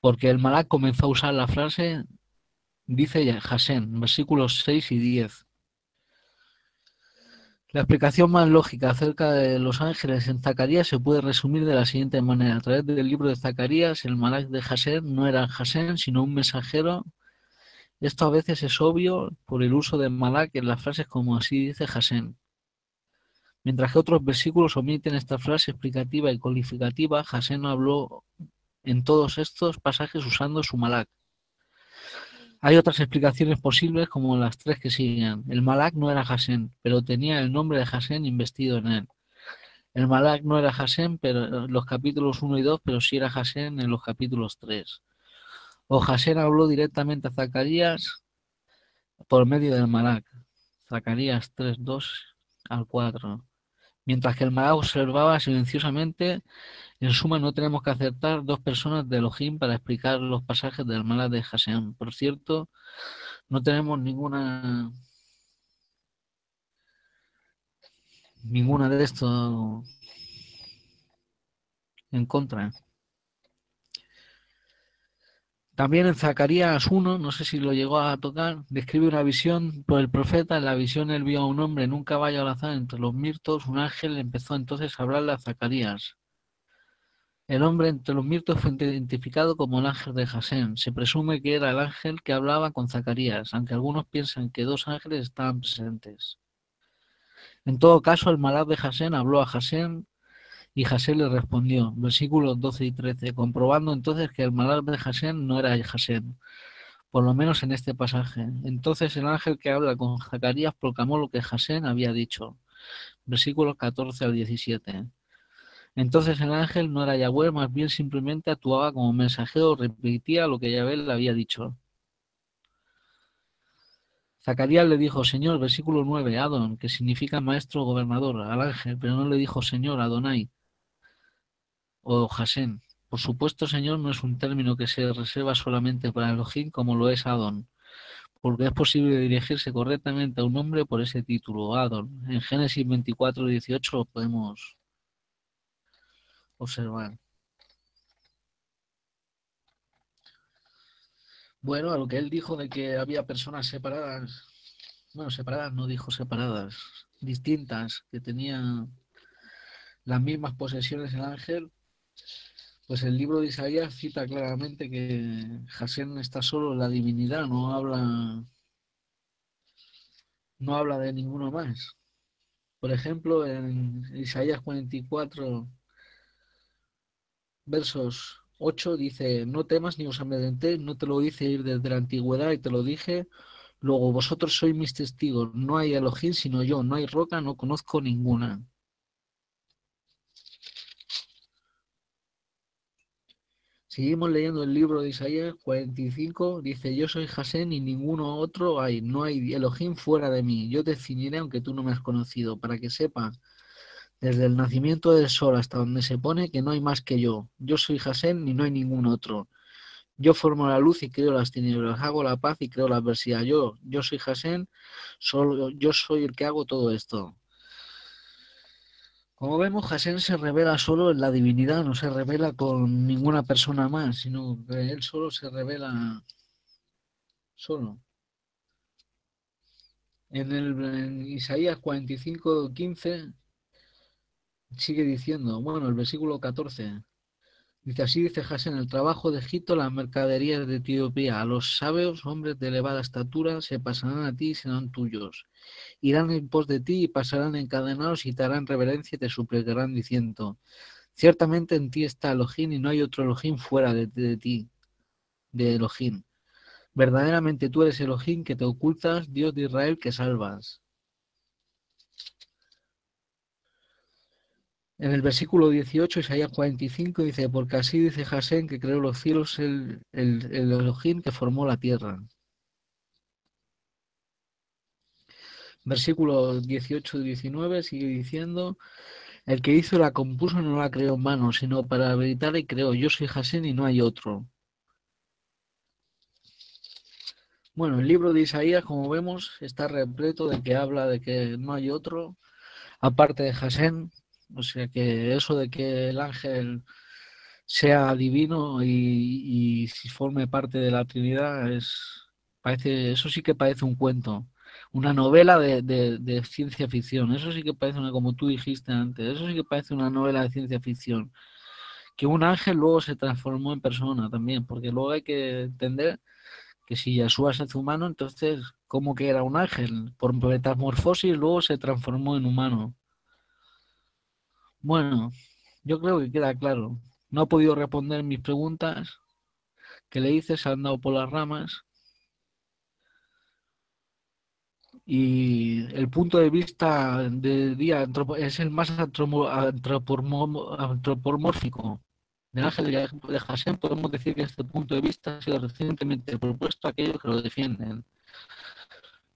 Porque el malaj comenzó a usar la frase, dice Gesén, versículos seis y diez. La explicación más lógica acerca de los ángeles en Zacarías se puede resumir de la siguiente manera. A través del libro de Zacarías, el malaj de Gesén no era Gesén, sino un mensajero. Esto a veces es obvio por el uso del malaj en las frases como así dice Gesén. Mientras que otros versículos omiten esta frase explicativa y calificativa, Gesén habló en todos estos pasajes usando su malaj. Hay otras explicaciones posibles como las tres que siguen. El malaj no era Gesén, pero tenía el nombre de Gesén investido en él. El malaj no era Gesén pero en los capítulos uno y dos, pero sí era Gesén en los capítulos tres. O Gesén habló directamente a Zacarías por medio del malaj. Zacarías tres, dos al cuatro. Mientras que el malaj observaba silenciosamente, en suma no tenemos que aceptar dos personas de Elohim para explicar los pasajes del malaj de Gesén. Por cierto, no tenemos ninguna ninguna de estos en contra. También en Zacarías uno, no sé si lo llegó a tocar, describe una visión por el profeta. En la visión él vio a un hombre en un caballo al azar entre los mirtos. Un ángel empezó entonces a hablarle a Zacarías. El hombre entre los mirtos fue identificado como el ángel de Jasén. Se presume que era el ángel que hablaba con Zacarías, aunque algunos piensan que dos ángeles estaban presentes. En todo caso, el malaj de Jasén habló a Jasén y Jasén le respondió, versículos doce y trece, comprobando entonces que el malaj de Jasén no era Jasén, por lo menos en este pasaje. Entonces el ángel que habla con Zacarías proclamó lo que Jasén había dicho, versículos catorce al diecisiete. Entonces el ángel no era Yahweh, más bien simplemente actuaba como mensajero, repetía lo que Yahweh le había dicho. Zacarías le dijo, Señor, versículo nueve, Adon, que significa maestro, gobernador, al ángel, pero no le dijo Señor, Adonai o Jasén. Por supuesto, Señor no es un término que se reserva solamente para Elohim como lo es Adon, porque es posible dirigirse correctamente a un hombre por ese título, Adon. En Génesis veinticuatro, dieciocho lo podemos observar. Bueno, a lo que él dijo de que había personas separadas, bueno, separadas no dijo separadas, distintas, que tenían las mismas posesiones el ángel, pues el libro de Isaías cita claramente que Jasén está solo en la divinidad, no habla, no habla de ninguno más. Por ejemplo, en Isaías cuarenta y cuatro, versos ocho dice, no temas ni os amedrentéis, no te lo hice ir desde la antigüedad y te lo dije, luego vosotros sois mis testigos, no hay Elohim sino yo, no hay roca, no conozco ninguna. Seguimos leyendo el libro de Isaías cuarenta y cinco, dice, yo soy Jasén y ninguno otro hay, no hay Elohim fuera de mí, yo te definiré aunque tú no me has conocido, para que sepas desde el nacimiento del sol hasta donde se pone, que no hay más que yo. Yo soy Jasén y no hay ningún otro. Yo formo la luz y creo las tinieblas, hago la paz y creo la adversidad. Yo, yo soy Jasén, solo yo soy el que hago todo esto. Como vemos, Jasén se revela solo en la divinidad, no se revela con ninguna persona más, sino que él solo se revela solo. En, el, en Isaías cuarenta y cinco, quince... sigue diciendo, bueno, el versículo catorce, dice, así dice Jasén, el trabajo de Egipto, las mercaderías de Etiopía, a los sabios, hombres de elevada estatura, se pasarán a ti y serán tuyos, irán en pos de ti y pasarán encadenados y te harán reverencia y te suplicarán diciendo, ciertamente en ti está Elohim y no hay otro Elohim fuera de, de ti, de Elohim, verdaderamente tú eres Elohim que te ocultas, Dios de Israel que salvas. En el versículo dieciocho, Isaías cuarenta y cinco, dice, porque así dice Jasén que creó los cielos, el, el, el Elohim que formó la tierra. Versículo dieciocho y diecinueve sigue diciendo, el que hizo la compuso no la creó en mano, sino para habilitar y creó, yo soy Jasén y no hay otro. Bueno, el libro de Isaías, como vemos, está repleto de que habla de que no hay otro, aparte de Jasén. O sea que eso de que el ángel sea divino y, y forme parte de la Trinidad, es parece eso sí que parece un cuento, una novela de, de, de ciencia ficción. Eso sí que parece una, como tú dijiste antes, eso sí que parece una novela de ciencia ficción. Que un ángel luego se transformó en persona también, porque luego hay que entender que si Yahshua se hace humano, entonces, ¿cómo que era un ángel? Por metamorfosis luego se transformó en humano. Bueno, yo creo que queda claro. No ha podido responder mis preguntas que le hice, se han dado por las ramas. Y el punto de vista de Día es el más antropomórfico. Del ángel de Jasén podemos decir que este punto de vista ha sido recientemente propuesto a aquellos que lo defienden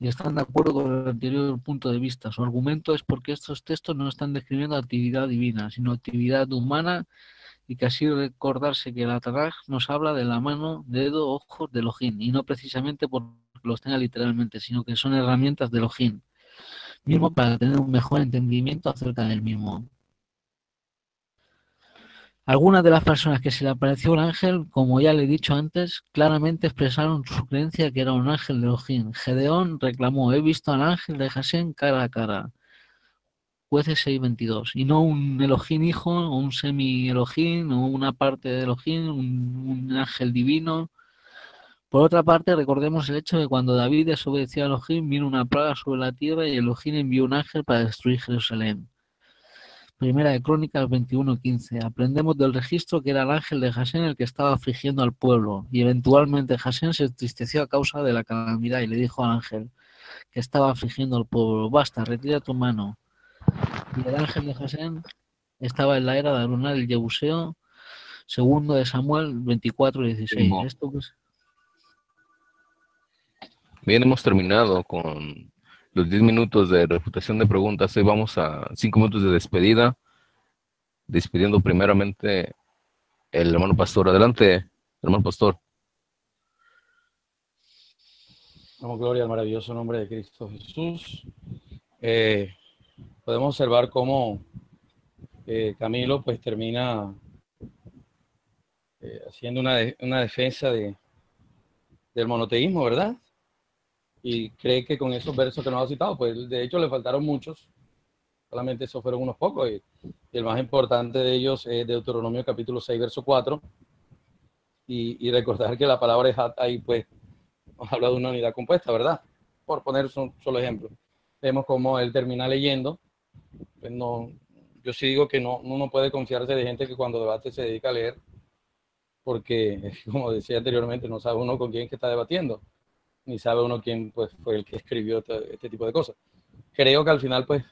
y están de acuerdo con el anterior punto de vista. Su argumento es porque estos textos no están describiendo actividad divina, sino actividad humana, y que así recordarse que el Tanaj nos habla de la mano, dedo, ojos de Elohim, y no precisamente porque los tenga literalmente, sino que son herramientas de Elohim, mismo para tener un mejor entendimiento acerca del mismo. Algunas de las personas que se le apareció el ángel, como ya le he dicho antes, claramente expresaron su creencia que era un ángel de Elohim. Gedeón reclamó, he visto al ángel de Jasén cara a cara. jueces seis veintidós, y no un Elohim hijo, o un semi-Elohim, o una parte de Elohim, un, un ángel divino. Por otra parte, recordemos el hecho de que cuando David desobedeció a Elohim, vino una plaga sobre la tierra y Elohim envió un ángel para destruir Jerusalén. Primera de Crónicas veintiuno quince. Aprendemos del registro que era el ángel de Jasén el que estaba afligiendo al pueblo, y eventualmente Jasén se entristeció a causa de la calamidad y le dijo al ángel que estaba afligiendo al pueblo: basta, retira tu mano. Y el ángel de Jasén estaba en la era de Arunar el Jebuseo, segundo de Samuel veinticuatro dieciséis. No. Esto pues... Bien, hemos terminado con los diez minutos de refutación de preguntas. Hoy vamos a cinco minutos de despedida, despidiendo primeramente el hermano pastor. Adelante, hermano pastor. Damos gloria al maravilloso nombre de Cristo Jesús. Eh, podemos observar cómo eh, Camilo pues termina eh, haciendo una, de, una defensa de, del monoteísmo, ¿verdad? Y cree que con esos versos que nos ha citado, pues de hecho le faltaron muchos, solamente esos fueron unos pocos, y, y el más importante de ellos es Deuteronomio capítulo seis, verso cuatro, y, y recordar que la palabra es ahí, pues nos habla de una unidad compuesta, ¿verdad? Por poner un solo ejemplo, vemos cómo él termina leyendo, pues no, yo sí digo que no, uno puede confiarse de gente que cuando debate se dedica a leer, porque como decía anteriormente, no sabe uno con quién es que está debatiendo, ni sabe uno quién pues, fue el que escribió este, este tipo de cosas. Creo que al final, pues,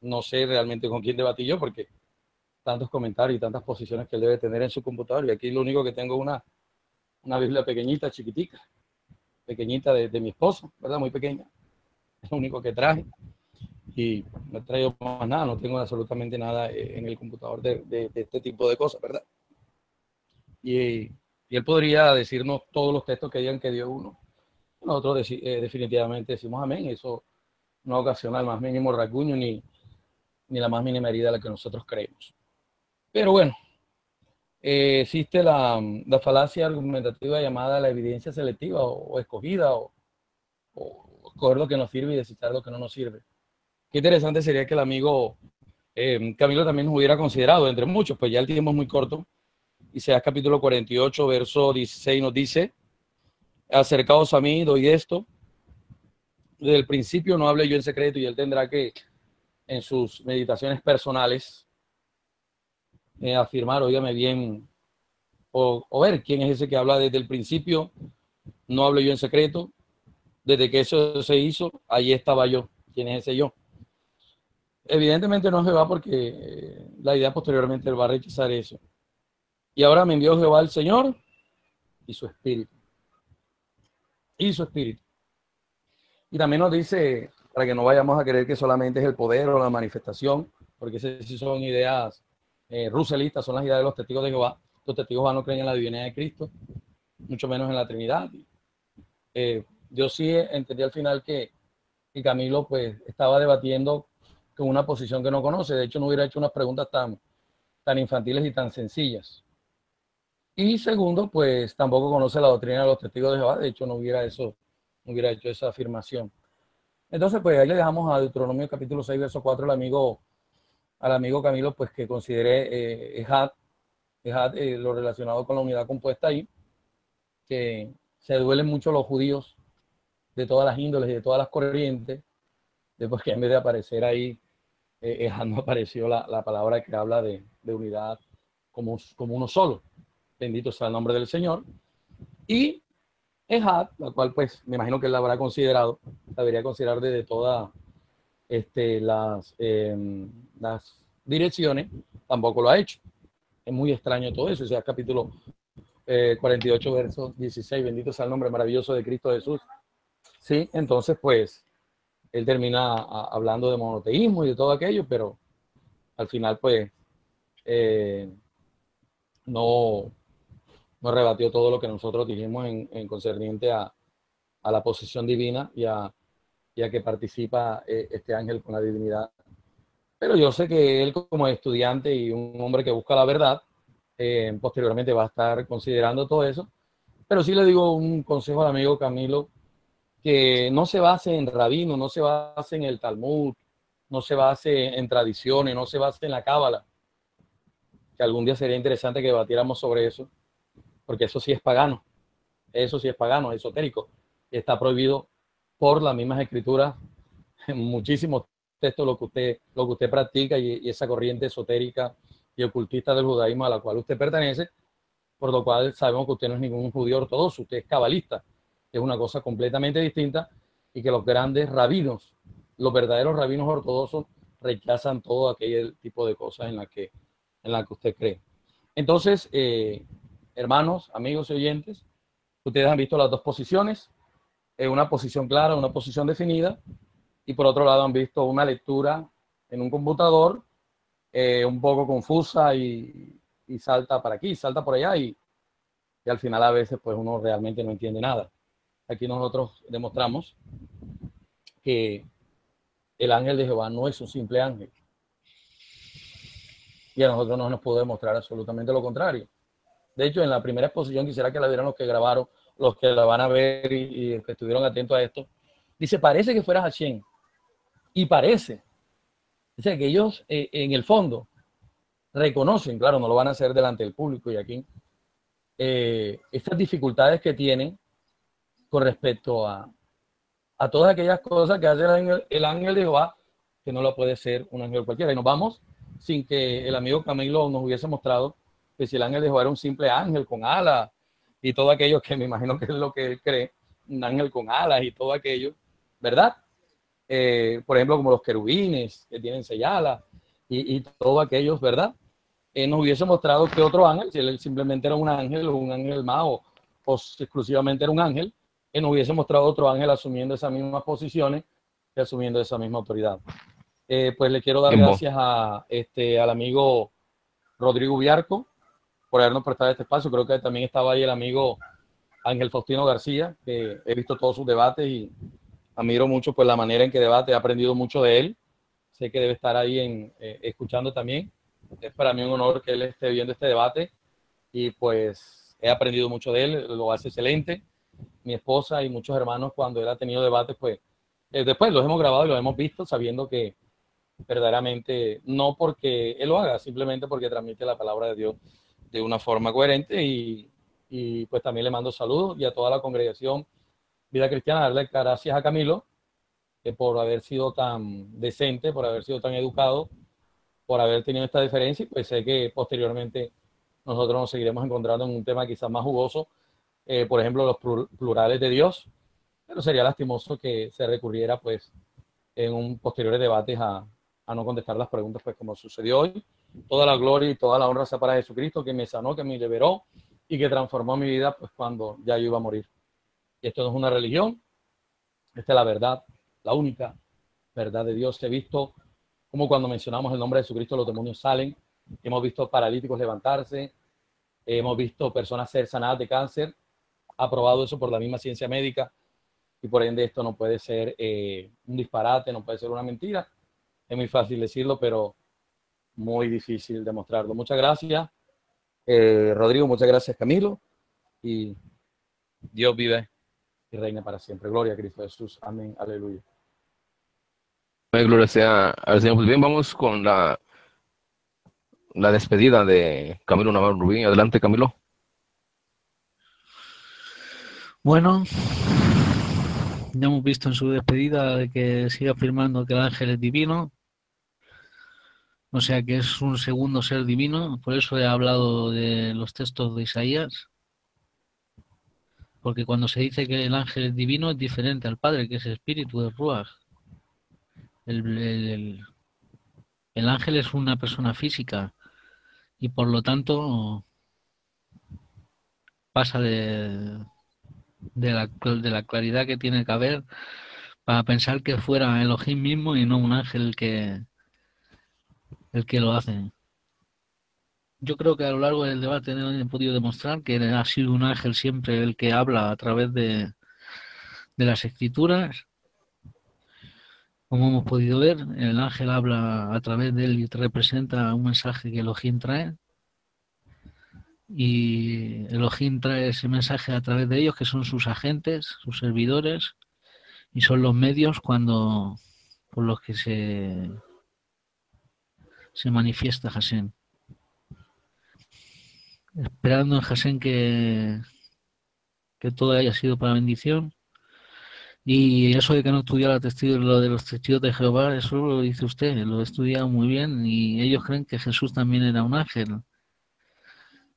no sé realmente con quién debatí yo, porque tantos comentarios y tantas posiciones que él debe tener en su computador, y aquí lo único que tengo es una, una Biblia pequeñita, chiquitica, pequeñita de, de mi esposo, ¿verdad? Muy pequeña. Es lo único que traje, y no he traído más nada, no tengo absolutamente nada en el computador de, de, de este tipo de cosas, ¿verdad? Y, y él podría decirnos todos los textos que digan que dio uno. Nosotros eh, definitivamente decimos amén, eso no ocasiona el más mínimo rasguño ni, ni la más mínima herida a la que nosotros creemos. Pero bueno, eh, existe la, la falacia argumentativa llamada la evidencia selectiva o, o escogida, o, o coger lo que nos sirve y desechar lo que no nos sirve. Qué interesante sería que el amigo eh, Camilo también nos hubiera considerado, entre muchos, pues ya el tiempo es muy corto. Isaías capítulo cuarenta y ocho, verso dieciséis nos dice: acercaos a mí, doy esto. Desde el principio no hablé yo en secreto, y él tendrá que, en sus meditaciones personales, eh, afirmar, óigame bien, o, o ver quién es ese que habla desde el principio, no hablé yo en secreto, desde que eso se hizo, ahí estaba yo. ¿Quién es ese yo? Evidentemente no es Jehová, porque eh, la idea posteriormente él va a rechazar eso. Y ahora me envió Jehová el Señor y su espíritu. Y su espíritu. Y también nos dice, para que no vayamos a creer que solamente es el poder o la manifestación, porque esas sí son ideas eh, russelistas, son las ideas de los testigos de Jehová. Los testigos de Jehová no creen en la divinidad de Cristo, mucho menos en la Trinidad. Eh, yo sí entendí al final que, que Camilo pues estaba debatiendo con una posición que no conoce. De hecho, no hubiera hecho unas preguntas tan, tan infantiles y tan sencillas. Y segundo, pues tampoco conoce la doctrina de los testigos de Jehová, de hecho no hubiera, eso, no hubiera hecho esa afirmación. Entonces, pues ahí le dejamos a Deuteronomio capítulo seis, verso cuatro, al amigo, al amigo Camilo, pues que considere eh, Ejad, Ejad eh, lo relacionado con la unidad compuesta ahí, que se duelen mucho los judíos de todas las índoles y de todas las corrientes, después que en vez de aparecer ahí, eh, Ejad no apareció la, la palabra que habla de, de unidad como, como uno solo. Bendito sea el nombre del Señor. Y Ejad, la cual pues me imagino que él la habrá considerado, la debería considerar desde todas este, las, eh, las direcciones, tampoco lo ha hecho. Es muy extraño todo eso. O sea, capítulo eh, cuarenta y ocho, verso dieciséis, bendito sea el nombre maravilloso de Cristo Jesús. Sí, entonces pues él termina a, hablando de monoteísmo y de todo aquello, pero al final pues eh, no... nos rebatió todo lo que nosotros dijimos en, en concerniente a, a la posición divina y a, y a que participa eh, este ángel con la divinidad. Pero yo sé que él, como estudiante y un hombre que busca la verdad, eh, posteriormente va a estar considerando todo eso. Pero sí le digo un consejo al amigo Camilo, que no se base en rabino, no se base en el Talmud, no se base en tradiciones, no se base en la cábala, que algún día sería interesante que debatiéramos sobre eso, porque eso sí es pagano, eso sí es pagano, es esotérico, está prohibido por las mismas escrituras, en muchísimos textos lo que usted, lo que usted practica y, y esa corriente esotérica y ocultista del judaísmo a la cual usted pertenece, por lo cual sabemos que usted no es ningún judío ortodoxo, usted es cabalista, que es una cosa completamente distinta y que los grandes rabinos, los verdaderos rabinos ortodoxos rechazan todo aquel tipo de cosas en la que, en la que usted cree. Entonces, eh, hermanos, amigos y oyentes, ustedes han visto las dos posiciones, eh, una posición clara, una posición definida, y por otro lado han visto una lectura en un computador eh, un poco confusa y, y salta para aquí, salta por allá y, y al final a veces pues uno realmente no entiende nada. Aquí nosotros demostramos que el ángel de Jehová no es un simple ángel. Y a nosotros no nos puede demostrar absolutamente lo contrario. De hecho, en la primera exposición, quisiera que la vieran los que grabaron, los que la van a ver y, y que estuvieron atentos a esto. Dice, parece que fuera Hashem. Y parece. O sea, que ellos eh, en el fondo reconocen, claro, no lo van a hacer delante del público y aquí, eh, estas dificultades que tienen con respecto a, a todas aquellas cosas que hace el ángel, el ángel de Jehová, que no lo puede hacer un ángel cualquiera. Y nos vamos sin que el amigo Camilo nos hubiese mostrado que si el ángel de Jehová era un simple ángel con alas y todo aquello que me imagino que es lo que él cree, un ángel con alas y todo aquello, ¿verdad? Eh, por ejemplo, como los querubines que tienen seis alas y, y todo aquellos, ¿verdad? Eh, nos hubiese mostrado que otro ángel, si él simplemente era un ángel o un ángel más o, o si exclusivamente era un ángel, él nos hubiese mostrado otro ángel asumiendo esas mismas posiciones y asumiendo esa misma autoridad. Eh, pues le quiero dar Tiempo. gracias a, este, al amigo Rodrigo Bergo por habernos prestado este espacio. Creo que también estaba ahí el amigo Ángel Faustino García, que he visto todos sus debates y admiro mucho pues, la manera en que debate. He aprendido mucho de él. Sé que debe estar ahí en, eh, escuchando también. Es para mí un honor que él esté viendo este debate y pues he aprendido mucho de él. Lo hace excelente. Mi esposa y muchos hermanos cuando él ha tenido debates, pues eh, después los hemos grabado y los hemos visto sabiendo que verdaderamente no porque él lo haga, simplemente porque transmite la palabra de Dios de una forma coherente y, y pues también le mando saludos y a toda la congregación Vida Cristiana, darle gracias a Camilo eh, por haber sido tan decente, por haber sido tan educado, por haber tenido esta diferencia y pues sé que posteriormente nosotros nos seguiremos encontrando en un tema quizás más jugoso. Eh, por ejemplo, los plurales de Dios, pero sería lastimoso que se recurriera pues en un posteriores debates a, a no contestar las preguntas pues como sucedió hoy. Toda la gloria y toda la honra sea para Jesucristo, que me sanó, que me liberó y que transformó mi vida pues cuando ya yo iba a morir. Y esto no es una religión, esta es la verdad, la única verdad de Dios. He visto como cuando mencionamos el nombre de Jesucristo los demonios salen, hemos visto paralíticos levantarse, hemos visto personas ser sanadas de cáncer, aprobado eso por la misma ciencia médica y por ende esto no puede ser eh, un disparate, no puede ser una mentira. Es muy fácil decirlo, pero muy difícil demostrarlo. Muchas gracias, eh, Rodrigo, muchas gracias, Camilo, y Dios vive y reina para siempre. Gloria a Cristo Jesús. Amén. Aleluya. Gloria sea al Señor. Pues bien, vamos con la, la despedida de Camilo Navarro Rubí. Adelante, Camilo. Bueno, ya hemos visto en su despedida que sigue afirmando que el ángel es divino, o sea que es un segundo ser divino, por eso he hablado de los textos de Isaías, porque cuando se dice que el ángel es divino es diferente al Padre, que es espíritu de Ruach. El, el, el, el ángel es una persona física y por lo tanto pasa de... De la, de la claridad que tiene que haber para pensar que fuera Elohim mismo y no un ángel que el que lo hace. Yo creo que a lo largo del debate no he podido demostrar que ha sido un ángel siempre el que habla a través de, de las escrituras. Como hemos podido ver, el ángel habla a través de él y representa un mensaje que Elohim trae. Y Elohim trae ese mensaje a través de ellos, que son sus agentes, sus servidores, y son los medios cuando por los que se, se manifiesta Hashem. Esperando en Hashem que, que todo haya sido para bendición. Y eso de que no estudiara testigo, lo de los testigos de Jehová, eso lo dice usted, lo estudia muy bien, y ellos creen que Jesús también era un ángel.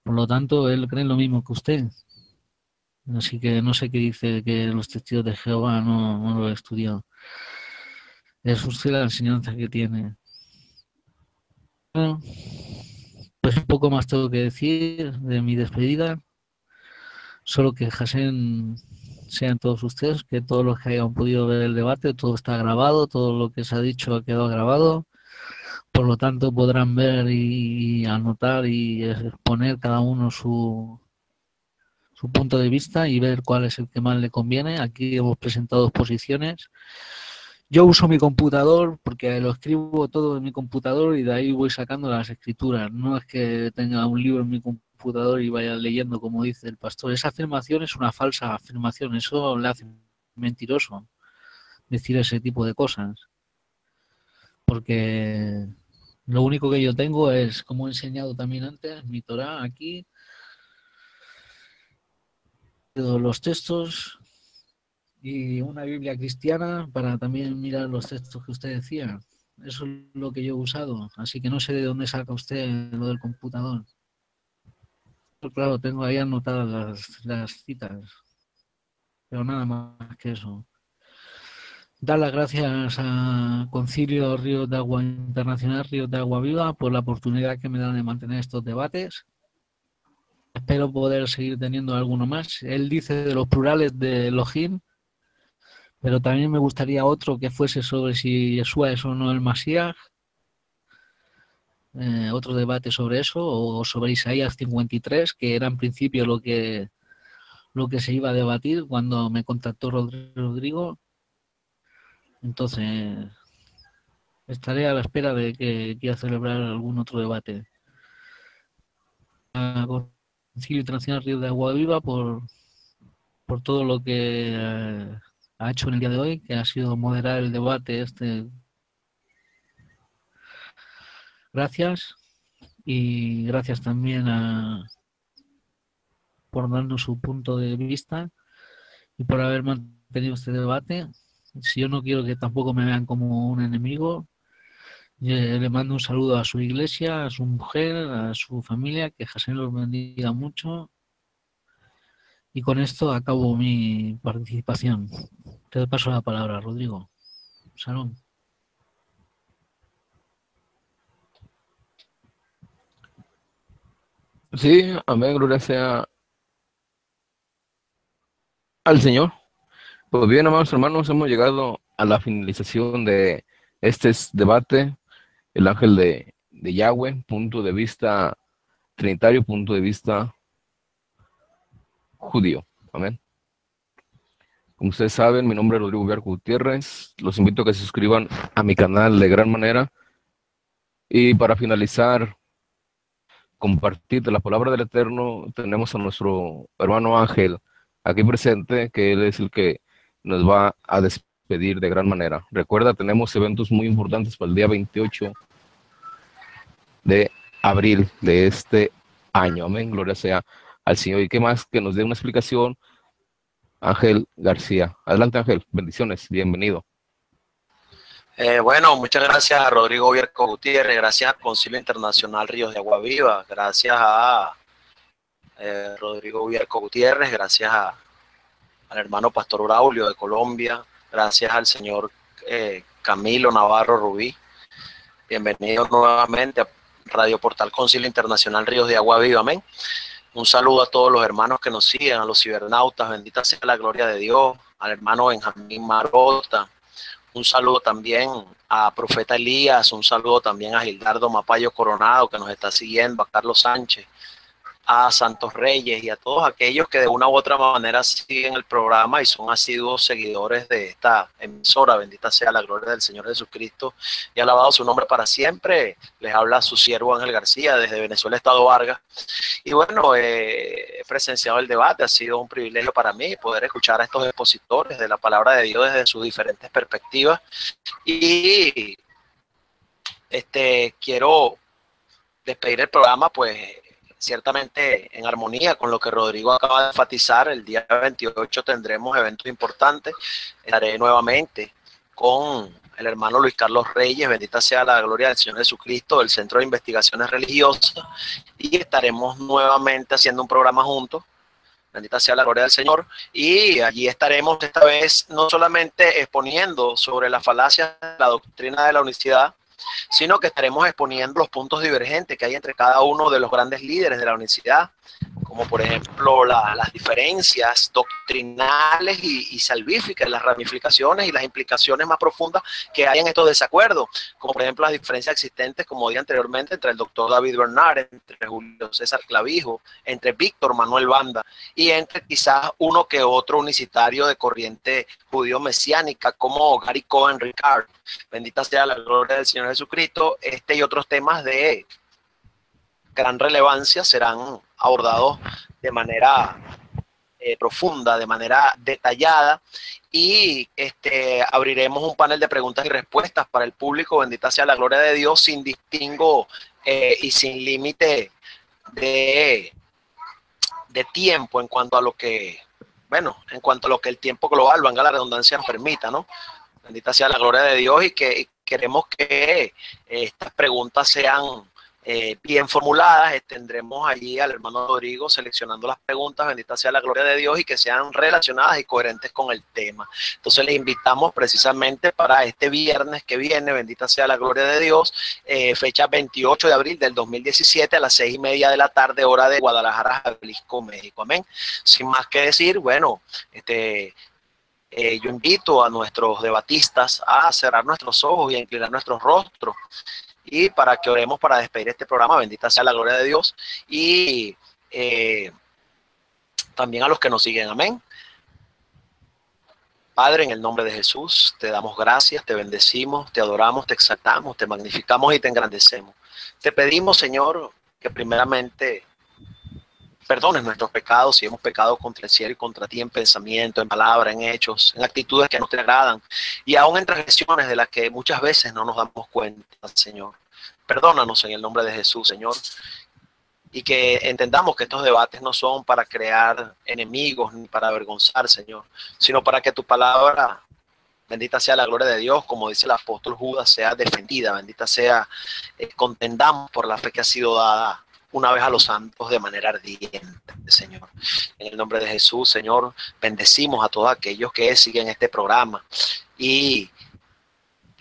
Por lo tanto, él cree lo mismo que usted. Así que no sé qué dice que los testigos de Jehová no, no lo he estudiado. Es usted la enseñanza que tiene. Bueno, pues un poco más tengo que decir de mi despedida. Solo que Hashem sean todos ustedes, que todos los que hayan podido ver el debate, todo está grabado, todo lo que se ha dicho ha quedado grabado, por lo tanto podrán ver y anotar y exponer cada uno su, su punto de vista y ver cuál es el que más le conviene. Aquí hemos presentado dos posiciones. Yo uso mi computador porque lo escribo todo en mi computador y de ahí voy sacando las escrituras. No es que tenga un libro en mi computador computador y vaya leyendo, como dice el pastor. Esa afirmación es una falsa afirmación, eso le hace mentiroso decir ese tipo de cosas, porque lo único que yo tengo es, como he enseñado también antes, mi Torah aquí, los textos y una Biblia cristiana para también mirar los textos que usted decía. Eso es lo que yo he usado, así que no sé de dónde saca usted lo del computador. Claro, tengo ahí anotadas las, las citas, pero nada más que eso. Dar las gracias a Concilio Ríos de Agua Internacional, Ríos de Agua Viva, por la oportunidad que me dan de mantener estos debates. Espero poder seguir teniendo alguno más. Él dice de los plurales de Elohim, pero también me gustaría otro que fuese sobre si Yeshua es o no el Masías. Eh, otro debate sobre eso, o sobre Isaías cincuenta y tres, que era en principio lo que, lo que se iba a debatir cuando me contactó Rodrigo. Entonces, estaré a la espera de que quiera celebrar algún otro debate. A Concilio Internacional Ríos de Agua Viva por, por todo lo que eh, ha hecho en el día de hoy, que ha sido moderar el debate este. Gracias, y gracias también a, por darnos su punto de vista y por haber mantenido este debate. Si yo no quiero que tampoco me vean como un enemigo, le mando un saludo a su iglesia, a su mujer, a su familia, que Hashem los bendiga mucho. Y con esto acabo mi participación. Te doy paso la palabra, Rodrigo. Shalom. Sí, amén, gloria sea al Señor. Pues bien, amados hermanos, hemos llegado a la finalización de este debate, el ángel de, de Yahweh, punto de vista trinitario, punto de vista judío. Amén. Como ustedes saben, mi nombre es Rodrigo Bergo Gutiérrez. Los invito a que se suscriban a mi canal de gran manera. Y para finalizar, compartir de la palabra del Eterno, tenemos a nuestro hermano Ángel aquí presente, que él es el que nos va a despedir de gran manera. Recuerda, tenemos eventos muy importantes para el día veintiocho de abril de este año. Amén, gloria sea al Señor. Y qué más que nos dé una explicación Ángel García. Adelante, Ángel, bendiciones, bienvenido. Eh, bueno, muchas gracias a Rodrigo Bergo Gutiérrez, gracias al Concilio Internacional Ríos de Agua Viva, gracias a eh, Rodrigo Bergo Gutiérrez, gracias a, al hermano Pastor Braulio de Colombia, gracias al señor eh, Camilo Navarro Rubí. Bienvenidos nuevamente a Radio Portal Concilio Internacional Ríos de Agua Viva, amén. Un saludo a todos los hermanos que nos siguen, a los cibernautas, bendita sea la gloria de Dios, al hermano Benjamín Marota. Un saludo también a Profeta Elías, un saludo también a Gildardo Mapayo Coronado, que nos está siguiendo, a Carlos Sánchez, a Santos Reyes y a todos aquellos que de una u otra manera siguen el programa y son asiduos seguidores de esta emisora. Bendita sea la gloria del Señor Jesucristo y alabado su nombre para siempre. Les habla su siervo Ángel García desde Venezuela, Estado Vargas. Y bueno, eh, he presenciado el debate, ha sido un privilegio para mí poder escuchar a estos expositores de la palabra de Dios desde sus diferentes perspectivas. Y este quiero despedir el programa, pues, ciertamente en armonía con lo que Rodrigo acaba de enfatizar. El día veintiocho tendremos eventos importantes. Estaré nuevamente con el hermano Luis Carlos Reyes, bendita sea la gloria del Señor Jesucristo, del Centro de Investigaciones Religiosas, y estaremos nuevamente haciendo un programa juntos, bendita sea la gloria del Señor, y allí estaremos esta vez no solamente exponiendo sobre las falacias de la doctrina de la unicidad, sino que estaremos exponiendo los puntos divergentes que hay entre cada uno de los grandes líderes de la universidad, como por ejemplo la, las diferencias doctrinales y, y salvíficas, las ramificaciones y las implicaciones más profundas que hay en estos desacuerdos, como por ejemplo las diferencias existentes, como dije anteriormente, entre el doctor David Bernard, entre Julio César Clavijo, entre Víctor Manuel Banda y entre quizás uno que otro unicitario de corriente judío-mesiánica como Gary Cohen, Ricard, bendita sea la gloria del Señor Jesucristo. Este y otros temas de gran relevancia serán abordados de manera eh, profunda, de manera detallada, y este, abriremos un panel de preguntas y respuestas para el público, bendita sea la gloria de Dios, sin distingo eh, y sin límite de, de tiempo en cuanto a lo que, bueno, en cuanto a lo que el tiempo global, valga la redundancia, nos permita, ¿no? Bendita sea la gloria de Dios, y que y queremos que eh, estas preguntas sean Eh, bien formuladas. eh, tendremos allí al hermano Rodrigo seleccionando las preguntas, bendita sea la gloria de Dios, y que sean relacionadas y coherentes con el tema. Entonces les invitamos precisamente para este viernes que viene, bendita sea la gloria de Dios, eh, fecha veintiocho de abril del dos mil diecisiete a las seis y media de la tarde, hora de Guadalajara, Jalisco, México. Amén. Sin más que decir, bueno, este... Eh, yo invito a nuestros debatistas a cerrar nuestros ojos y a inclinar nuestros rostros, y para que oremos para despedir este programa, bendita sea la gloria de Dios, y eh, también a los que nos siguen. Amén. Padre, en el nombre de Jesús, te damos gracias, te bendecimos, te adoramos, te exaltamos, te magnificamos y te engrandecemos. Te pedimos, Señor, que primeramente perdones nuestros pecados si hemos pecado contra el cielo y contra ti en pensamiento, en palabra, en hechos, en actitudes que no te agradan y aún en transgresiones de las que muchas veces no nos damos cuenta, Señor. Perdónanos en el nombre de Jesús, Señor, y que entendamos que estos debates no son para crear enemigos ni para avergonzar, Señor, sino para que tu palabra, bendita sea la gloria de Dios, como dice el apóstol Judas, sea defendida, bendita sea, eh, contendamos por la fe que ha sido dada una vez a los santos de manera ardiente, Señor. En el nombre de Jesús, Señor, bendecimos a todos aquellos que siguen este programa y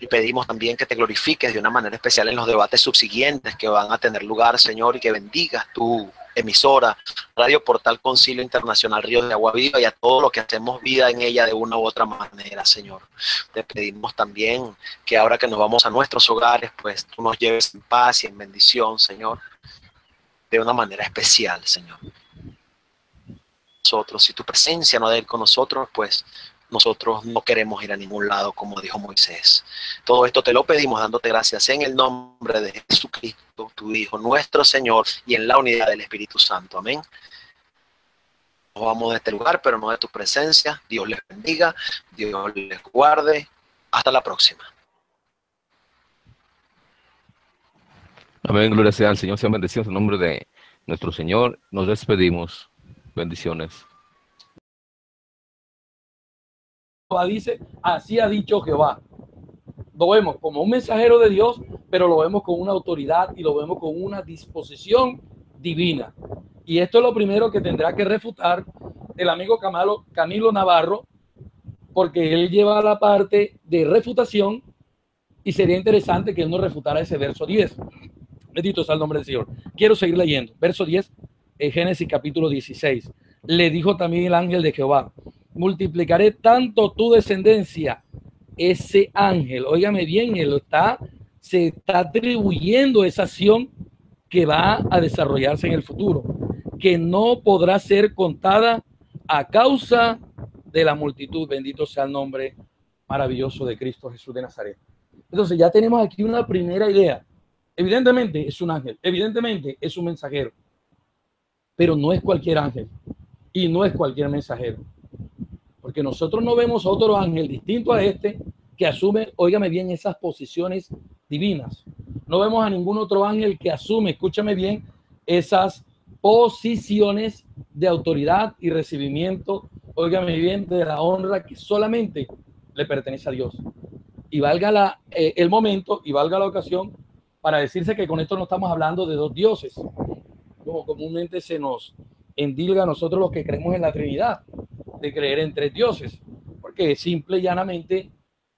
pedimos también que te glorifiques de una manera especial en los debates subsiguientes que van a tener lugar, Señor, y que bendigas tu emisora, Radio Portal Concilio Internacional Ríos de Agua Viva, y a todos los que hacemos vida en ella de una u otra manera, Señor. Te pedimos también que ahora que nos vamos a nuestros hogares, pues tú nos lleves en paz y en bendición, Señor, de una manera especial, Señor. Nosotros, si tu presencia no debe ir con nosotros, pues nosotros no queremos ir a ningún lado, como dijo Moisés. Todo esto te lo pedimos dándote gracias en el nombre de Jesucristo, tu Hijo, nuestro Señor, y en la unidad del Espíritu Santo. Amén. Nos vamos de este lugar, pero no de tu presencia. Dios les bendiga, Dios les guarde. Hasta la próxima. Amén, gloria sea al Señor, sean bendecidos en nombre de nuestro Señor. Nos despedimos. Bendiciones. Dice, así ha dicho Jehová. Lo vemos como un mensajero de Dios, pero lo vemos con una autoridad y lo vemos con una disposición divina. Y esto es lo primero que tendrá que refutar el amigo Camilo, Camilo Navarro, porque él lleva la parte de refutación y sería interesante que él nos refutara ese verso diez. Bendito sea el nombre del Señor. Quiero seguir leyendo. Verso diez, Génesis capítulo dieciséis. Le dijo también el ángel de Jehová: multiplicaré tanto tu descendencia. Ese ángel, óigame bien, él está, se está atribuyendo esa acción que va a desarrollarse en el futuro. que no podrá ser contada a causa de la multitud. Bendito sea el nombre maravilloso de Cristo Jesús de Nazaret. Entonces ya tenemos aquí una primera idea. Evidentemente es un ángel, evidentemente es un mensajero, pero no es cualquier ángel y no es cualquier mensajero, porque nosotros no vemos otro ángel distinto a este que asume, óigame bien, esas posiciones divinas. No vemos a ningún otro ángel que asume, escúchame bien, esas posiciones de autoridad y recibimiento, óigame bien, de la honra que solamente le pertenece a Dios. Y valga la, eh, el momento y valga la ocasión para decirse que con esto no estamos hablando de dos dioses, como comúnmente se nos endilga a nosotros los que creemos en la Trinidad, de creer en tres dioses, porque simple y llanamente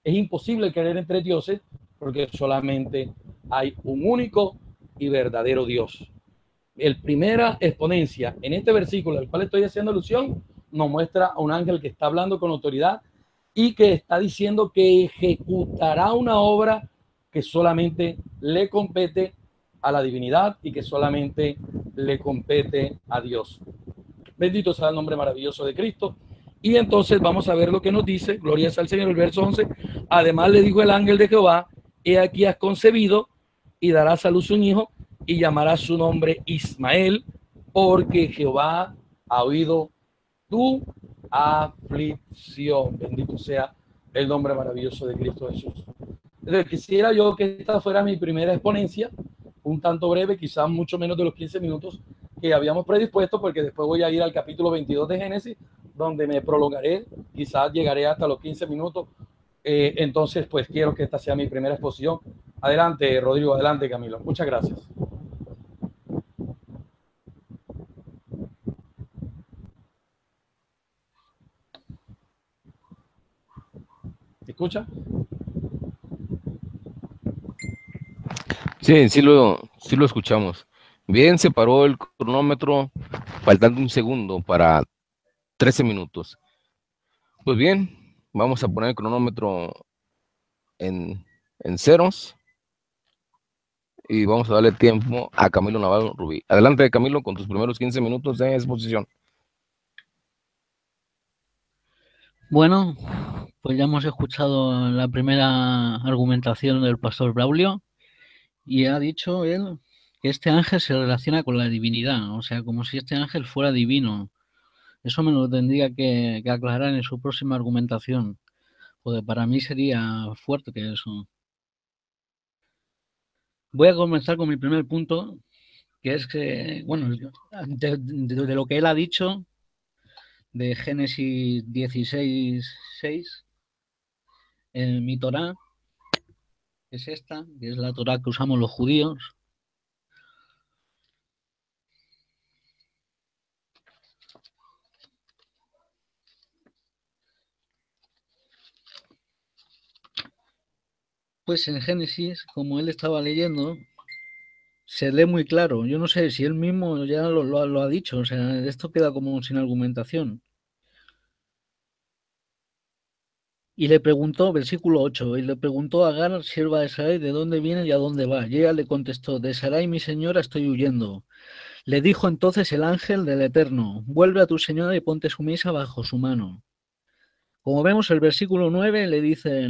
es imposible creer en tres dioses, porque solamente hay un único y verdadero Dios. El primera exponencia en este versículo al cual estoy haciendo alusión nos muestra a un ángel que está hablando con autoridad y que está diciendo que ejecutará una obra que solamente le compete a la divinidad y que solamente le compete a Dios. Bendito sea el nombre maravilloso de Cristo. Y entonces vamos a ver lo que nos dice, gloria sea al Señor, el verso once. Además le dijo el ángel de Jehová: he aquí has concebido y darás a luz un hijo y llamarás su nombre Ismael, porque Jehová ha oído tu aflicción. Bendito sea el nombre maravilloso de Cristo Jesús. Entonces, quisiera yo que esta fuera mi primera exponencia, un tanto breve, quizás mucho menos de los quince minutos que habíamos predispuesto, porque después voy a ir al capítulo veintidós de Génesis, donde me prolongaré, quizás llegaré hasta los quince minutos. Eh, entonces, pues quiero que esta sea mi primera exposición. Adelante, Rodrigo, adelante, Camilo. Muchas gracias. ¿Me escucha? Sí, sí lo, sí lo escuchamos. Bien, se paró el cronómetro, faltando un segundo para trece minutos. Pues bien, vamos a poner el cronómetro en, en ceros y vamos a darle tiempo a Camilo Navarro Rubí. Adelante, Camilo, con tus primeros quince minutos de exposición. Bueno, pues ya hemos escuchado la primera argumentación del pastor Braulio y ha dicho él que este ángel se relaciona con la divinidad, o sea, como si este ángel fuera divino. Eso me lo tendría que, que aclarar en su próxima argumentación, porque para mí sería fuerte que eso. Voy a comenzar con mi primer punto, que es que, bueno, de, de, de lo que él ha dicho, de Génesis dieciséis, seis, en mi Torá, que es esta, que es la Torá que usamos los judíos, pues en Génesis, como él estaba leyendo, se lee muy claro. Yo no sé si él mismo ya lo, lo, lo ha dicho, o sea, esto queda como sin argumentación. Y le preguntó, versículo ocho, y le preguntó a Agar, sierva de Sarai, ¿de dónde viene y a dónde va? Y ella le contestó, de Sarai, mi señora, estoy huyendo. Le dijo entonces el ángel del Eterno, vuelve a tu señora y ponte sumisa bajo su mano. Como vemos, el versículo nueve le dice...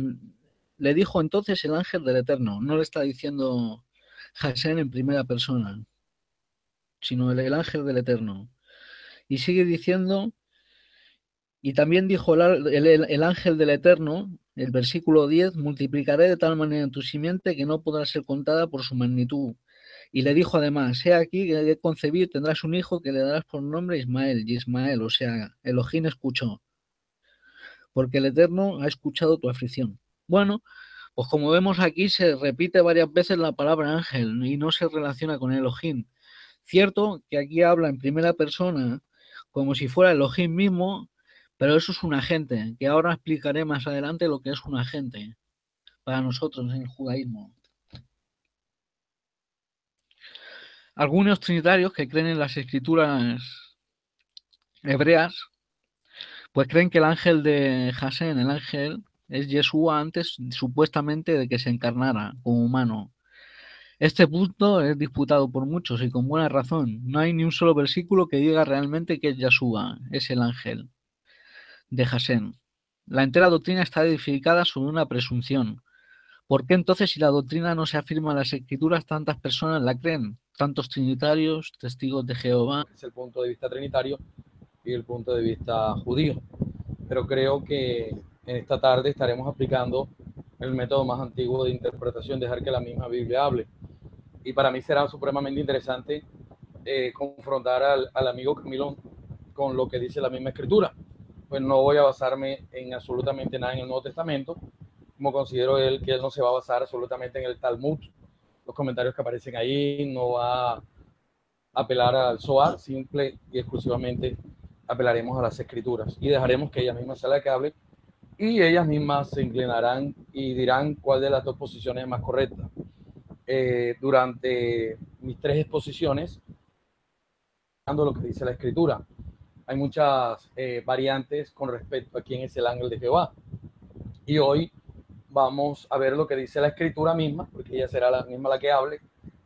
Le dijo entonces el ángel del Eterno. No le está diciendo Hashem en primera persona, sino el, el ángel del Eterno. Y sigue diciendo, y también dijo el, el, el ángel del Eterno, el versículo diez, multiplicaré de tal manera tu simiente que no podrá ser contada por su magnitud. Y le dijo además, he aquí que de concebir tendrás un hijo que le darás por nombre Ismael. Y Ismael, o sea, Elohim escuchó, porque el Eterno ha escuchado tu aflicción. Bueno, pues como vemos aquí se repite varias veces la palabra ángel y no se relaciona con Elohim. Cierto que aquí habla en primera persona como si fuera Elohim mismo, pero eso es un agente, que ahora explicaré más adelante lo que es un agente para nosotros en el judaísmo. Algunos trinitarios que creen en las escrituras hebreas, pues creen que el ángel de Hashem, el ángel... es Yeshua antes, supuestamente, de que se encarnara como humano. Este punto es disputado por muchos y con buena razón. No hay ni un solo versículo que diga realmente que Yahshua es el ángel de Jasén. La entera doctrina está edificada sobre una presunción. ¿Por qué entonces, si la doctrina no se afirma en las Escrituras, tantas personas la creen? Tantos trinitarios, testigos de Jehová. Es el punto de vista trinitario y el punto de vista judío. Pero creo que en esta tarde estaremos aplicando el método más antiguo de interpretación, dejar que la misma Biblia hable. Y para mí será supremamente interesante eh, confrontar al, al amigo Camilo con lo que dice la misma Escritura. Pues no voy a basarme en absolutamente nada en el Nuevo Testamento, como considero él que él no se va a basar absolutamente en el Talmud, los comentarios que aparecen ahí, no va a apelar al Zohar, simple y exclusivamente apelaremos a las Escrituras y dejaremos que ellas mismas sean las que hablen y ellas mismas se inclinarán y dirán cuál de las dos posiciones es más correcta. Eh, durante mis tres exposiciones, dando lo que dice la Escritura, hay muchas eh, variantes con respecto a quién es el ángel de Jehová. Y hoy vamos a ver lo que dice la Escritura misma, porque ella será la misma la que hable.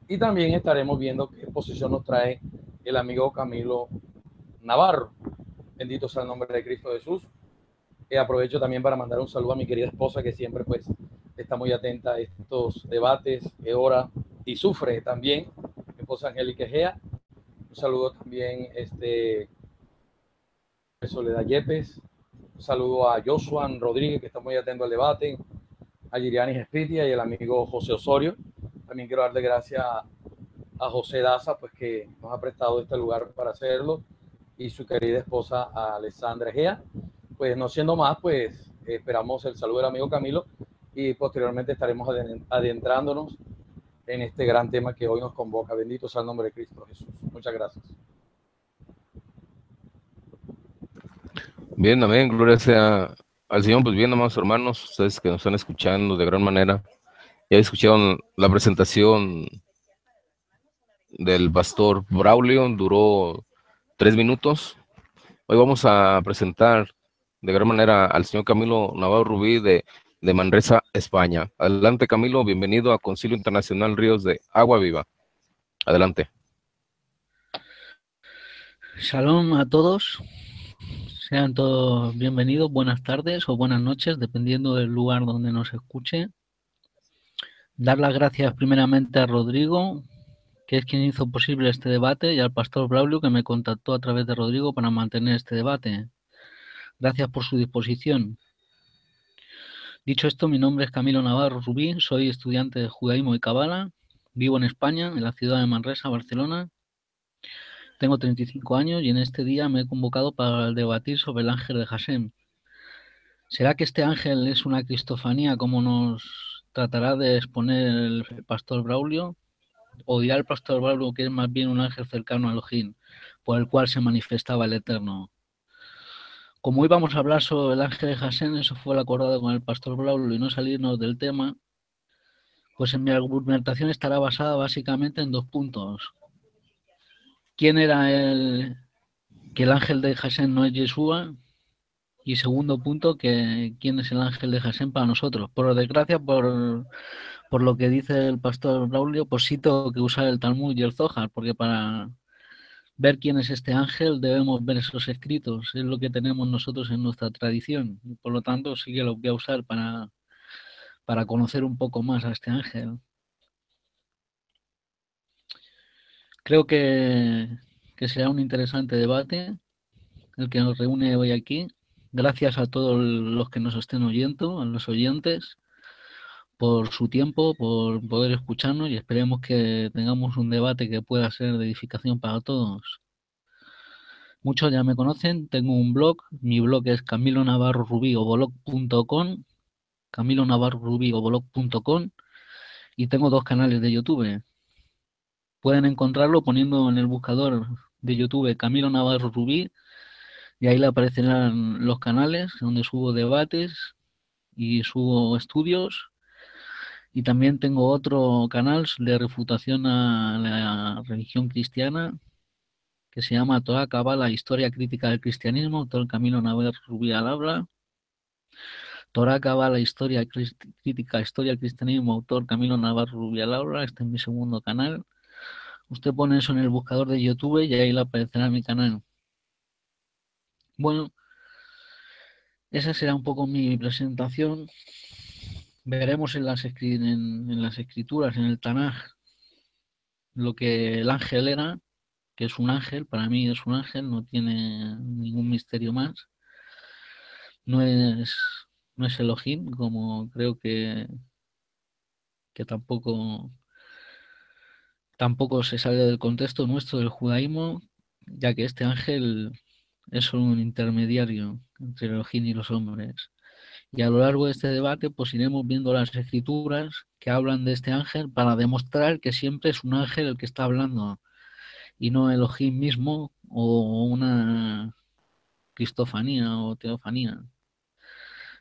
Y también estaremos viendo qué posición nos trae el amigo Camilo Navarro. Bendito sea el nombre de Cristo Jesús. Eh, aprovecho también para mandar un saludo a mi querida esposa, que siempre pues está muy atenta a estos debates, que ora y sufre también. Mi esposa Angélica Gea. Un saludo también este... Soledad Yepes, un saludo a Josuán Rodríguez, que está muy atento al debate, a Lirianis Espitia y el amigo José Osorio. También quiero darle gracias a José Daza, pues que nos ha prestado este lugar para hacerlo, y su querida esposa Alessandra Egea. Pues no siendo más, pues esperamos el saludo del amigo Camilo y posteriormente estaremos adentrándonos en este gran tema que hoy nos convoca. Bendito sea el nombre de Cristo Jesús. Muchas gracias. Bien, amén, gloria sea al Señor. Pues bien, amados hermanos, ustedes que nos están escuchando de gran manera, ya escucharon la presentación del pastor Braulio, duró tres minutos. Hoy vamos a presentar de gran manera al señor Camilo Navarro Rubí de, de Manresa, España. Adelante, Camilo, bienvenido a Concilio Internacional Ríos de Agua Viva. Adelante. Shalom a todos. Sean todos bienvenidos, buenas tardes o buenas noches, dependiendo del lugar donde nos escuche. Dar las gracias primeramente a Rodrigo, que es quien hizo posible este debate, y al pastor Braulio, que me contactó a través de Rodrigo para mantener este debate. Gracias por su disposición. Dicho esto, mi nombre es Camilo Navarro Rubí, soy estudiante de judaísmo y cabala, vivo en España, en la ciudad de Manresa, Barcelona. Tengo treinta y cinco años y en este día me he convocado para debatir sobre el ángel de Jasén. ¿Será que este ángel es una cristofanía, como nos tratará de exponer el pastor Braulio? ¿O dirá el pastor Braulio que es más bien un ángel cercano a Elohim, por el cual se manifestaba el Eterno? Como hoy vamos a hablar sobre el ángel de Jasén, eso fue lo acordado con el pastor Braulio y no salirnos del tema, pues en mi argumentación estará basada básicamente en dos puntos. ¿Quién era el que el ángel de Jasén no es Yeshua? Y segundo punto, que ¿quién es el ángel de Jasén para nosotros? Por desgracia, por, por lo que dice el pastor Braulio, pues sí tengo que usar el Talmud y el Zohar, porque para ver quién es este ángel debemos ver esos escritos, es lo que tenemos nosotros en nuestra tradición. Por lo tanto, sí que lo voy a usar para, para conocer un poco más a este ángel. Creo que, que será un interesante debate el que nos reúne hoy aquí. Gracias a todos los que nos estén oyendo, a los oyentes, por su tiempo, por poder escucharnos y esperemos que tengamos un debate que pueda ser de edificación para todos. Muchos ya me conocen, tengo un blog, mi blog es camilo navarro rubí o blog punto com, camilo navarro rubí o blog punto com, y tengo dos canales de YouTube. Pueden encontrarlo poniendo en el buscador de YouTube Camilo Navarro Rubí y ahí le aparecerán los canales donde subo debates y subo estudios. Y también tengo otro canal de refutación a la religión cristiana que se llama Toda Cabala, Historia Crítica del Cristianismo, todo el Camilo Navarro Rubí al habla. Torá, Cabala, Historia Crítica, Historia, Cristianismo, autor Camilo Navarro Rubí. Este es mi segundo canal. Usted pone eso en el buscador de YouTube y ahí le aparecerá mi canal. Bueno, esa será un poco mi presentación. Veremos en las, en, en las escrituras, en el Tanaj, lo que el ángel era, que es un ángel, para mí es un ángel, no tiene ningún misterio más. No es, no es Elohim, como creo que, que tampoco, tampoco se sale del contexto nuestro del judaísmo, ya que este ángel es solo un intermediario entre Elohim y los hombres. Y a lo largo de este debate pues iremos viendo las escrituras que hablan de este ángel para demostrar que siempre es un ángel el que está hablando y no Elohim mismo o una cristofanía o teofanía.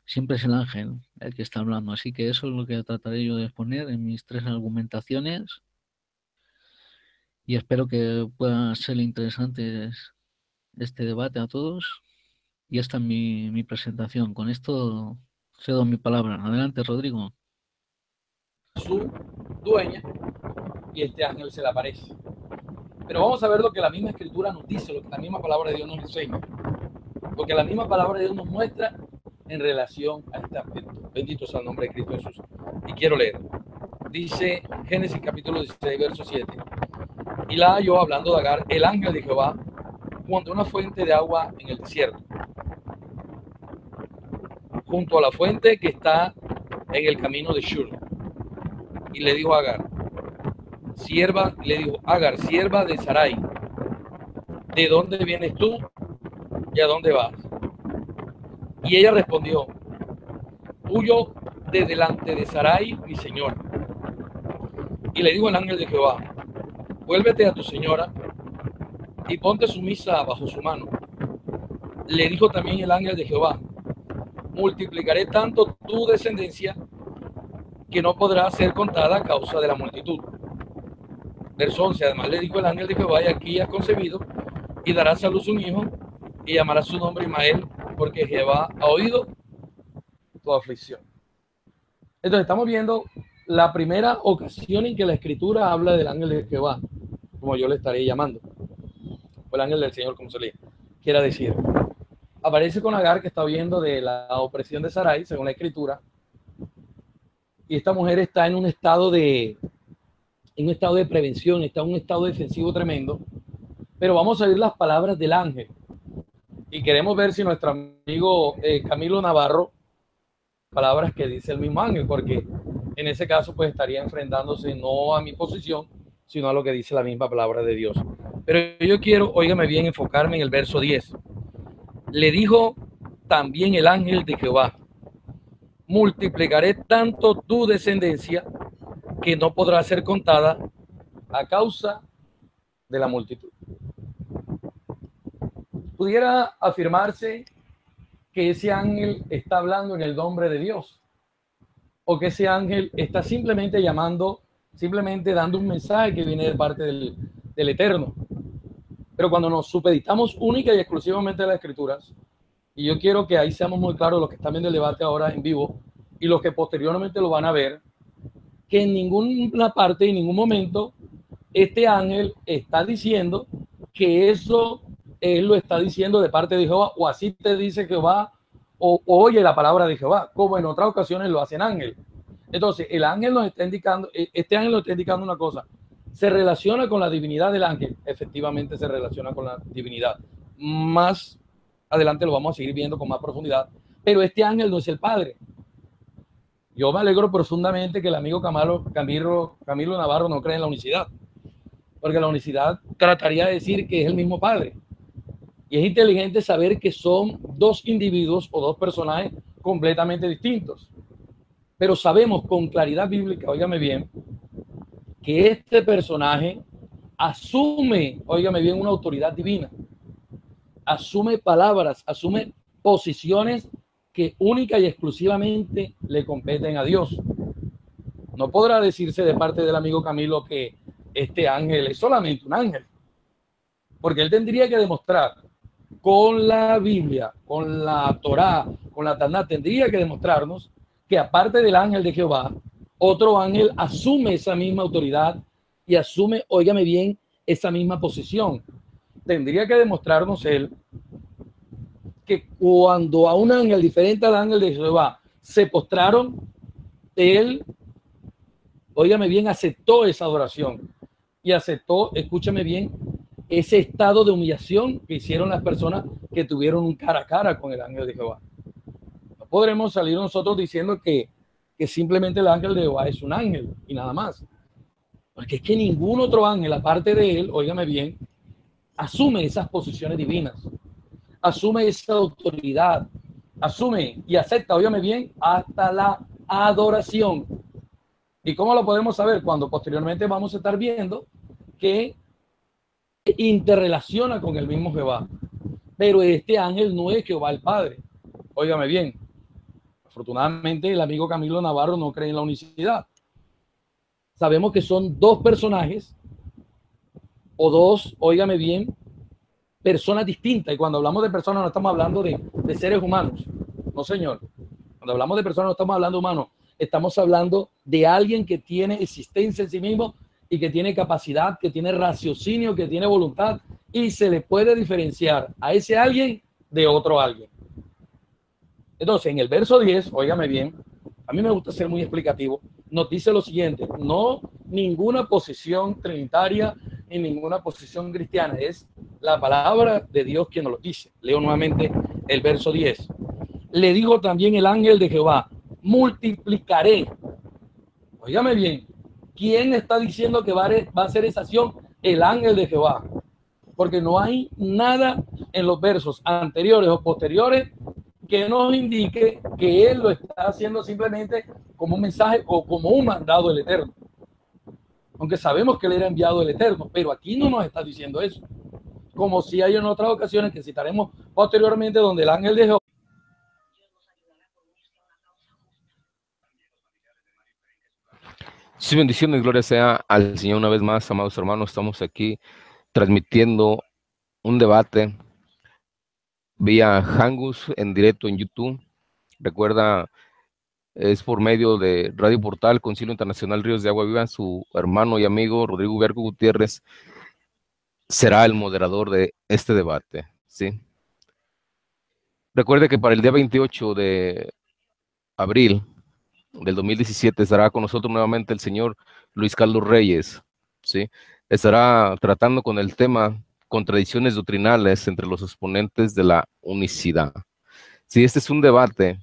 Siempre es el ángel el que está hablando. Así que eso es lo que trataré yo de exponer en mis tres argumentaciones y espero que puedan ser interesantes este debate a todos. Y esta es mi, mi presentación. Con esto cedo mi palabra. Adelante, Rodrigo. Su dueña y este ángel se le aparece. Pero vamos a ver lo que la misma escritura nos dice, lo que la misma palabra de Dios nos enseña. Lo que la misma palabra de Dios nos muestra en relación a este aspecto. Bendito sea el nombre de Cristo Jesús. Y quiero leer. Dice Génesis capítulo dieciséis, verso siete. Y la halló hablando de Agar, el ángel de Jehová, junto a una fuente de agua en el desierto, junto a la fuente que está en el camino de Shur. Y le dijo a Agar, sierva, le dijo Agar, sierva de Sarai, ¿de dónde vienes tú y a dónde vas? Y ella respondió, huyo de delante de Sarai, mi señora. Y le dijo el ángel de Jehová, vuélvete a tu señora y ponte sumisa bajo su mano. Le dijo también el ángel de Jehová, multiplicaré tanto tu descendencia que no podrá ser contada a causa de la multitud. Verso once, además le dijo el ángel de Jehová, y aquí has concebido y darás a luz un hijo y llamarás su nombre Ismael, porque Jehová ha oído tu aflicción. Entonces estamos viendo la primera ocasión en que la escritura habla del ángel de Jehová, como yo le estaré llamando, o el ángel del Señor, como se le quiera decir. Aparece con Agar, que está huyendo de la opresión de Sarai, según la escritura. Y esta mujer está en un estado de, en un estado de prevención, está en un estado defensivo tremendo. Pero vamos a oír las palabras del ángel. Y queremos ver si nuestro amigo eh, Camilo Navarro, palabras que dice el mismo ángel, porque en ese caso pues estaría enfrentándose no a mi posición, sino a lo que dice la misma palabra de Dios. Pero yo quiero, óigame bien, enfocarme en el verso diez. Le dijo también el ángel de Jehová, multiplicaré tanto tu descendencia que no podrá ser contada a causa de la multitud. Pudiera afirmarse que ese ángel está hablando en el nombre de Dios, o que ese ángel está simplemente llamando, simplemente dando un mensaje que viene de parte del, del Eterno. Pero cuando nos supeditamos única y exclusivamente a las escrituras, y yo quiero que ahí seamos muy claros los que están viendo el debate ahora en vivo y los que posteriormente lo van a ver, que en ninguna parte, en ningún momento, este ángel está diciendo que eso él lo está diciendo de parte de Jehová, o así te dice Jehová, o oye la palabra de Jehová, como en otras ocasiones lo hacen ángel. Entonces, el ángel nos está indicando, este ángel nos está indicando una cosa. ¿Se relaciona con la divinidad del ángel? Efectivamente se relaciona con la divinidad. Más adelante lo vamos a seguir viendo con más profundidad. Pero este ángel no es el Padre. Yo me alegro profundamente que el amigo Camilo, Camilo, Camilo Navarro no cree en la unicidad. Porque la unicidad trataría de decir que es el mismo Padre. Y es inteligente saber que son dos individuos o dos personajes completamente distintos. Pero sabemos con claridad bíblica, óigame bien, que este personaje asume, óigame bien, una autoridad divina, asume palabras, asume posiciones que única y exclusivamente le competen a Dios. No podrá decirse de parte del amigo Camilo que este ángel es solamente un ángel, porque él tendría que demostrar con la Biblia, con la Torá, con la Taná tendría que demostrarnos que aparte del ángel de Jehová, otro ángel asume esa misma autoridad y asume, óigame bien, esa misma posición. Tendría que demostrarnos él que cuando a un ángel diferente al ángel de Jehová se postraron, él, óigame bien, aceptó esa adoración y aceptó, escúchame bien, ese estado de humillación que hicieron las personas que tuvieron un cara a cara con el ángel de Jehová. No podremos salir nosotros diciendo que, que simplemente el ángel de Jehová es un ángel y nada más. Porque es que ningún otro ángel, aparte de él, óigame bien, asume esas posiciones divinas, asume esa autoridad, asume y acepta, óigame bien, hasta la adoración. ¿Y cómo lo podemos saber? Cuando posteriormente vamos a estar viendo que interrelaciona con el mismo Jehová, pero este ángel no es Jehová el Padre. Óigame bien, afortunadamente el amigo Camilo Navarro no cree en la unicidad. Sabemos que son dos personajes o dos, óigame bien, personas distintas, y cuando hablamos de personas no estamos hablando de, de seres humanos, no señor, cuando hablamos de personas no estamos hablando de humanos, estamos hablando de alguien que tiene existencia en sí mismo y que tiene capacidad, que tiene raciocinio, que tiene voluntad, y se le puede diferenciar a ese alguien de otro alguien. Entonces, en el verso diez, óigame bien, a mí me gusta ser muy explicativo, nos dice lo siguiente: no ninguna posición trinitaria ni ninguna posición cristiana, es la palabra de Dios quien nos lo dice. Leo nuevamente el verso diez. Le dijo también el ángel de Jehová: multiplicaré. Óigame bien, ¿quién está diciendo que va a hacer esa acción? El ángel de Jehová. Porque no hay nada en los versos anteriores o posteriores que nos indique que él lo está haciendo simplemente como un mensaje o como un mandado del Eterno. Aunque sabemos que él era enviado del Eterno, pero aquí no nos está diciendo eso. Como si hay en otras ocasiones que citaremos posteriormente donde el ángel de Jehová Sí, bendiciones, gloria sea al Señor una vez más, amados hermanos. Estamos aquí transmitiendo un debate vía Hangus en directo en YouTube. Recuerda, es por medio de Radio Portal Concilio Internacional Ríos de Agua Viva. Su hermano y amigo Rodrigo Bergo Gutiérrez será el moderador de este debate, ¿sí? Recuerde que para el día veintiocho de abril del dos mil diecisiete estará con nosotros nuevamente el señor Luis Carlos Reyes, ¿sí? Estará tratando con el tema contradicciones doctrinales entre los exponentes de la unicidad. Sí, este es un debate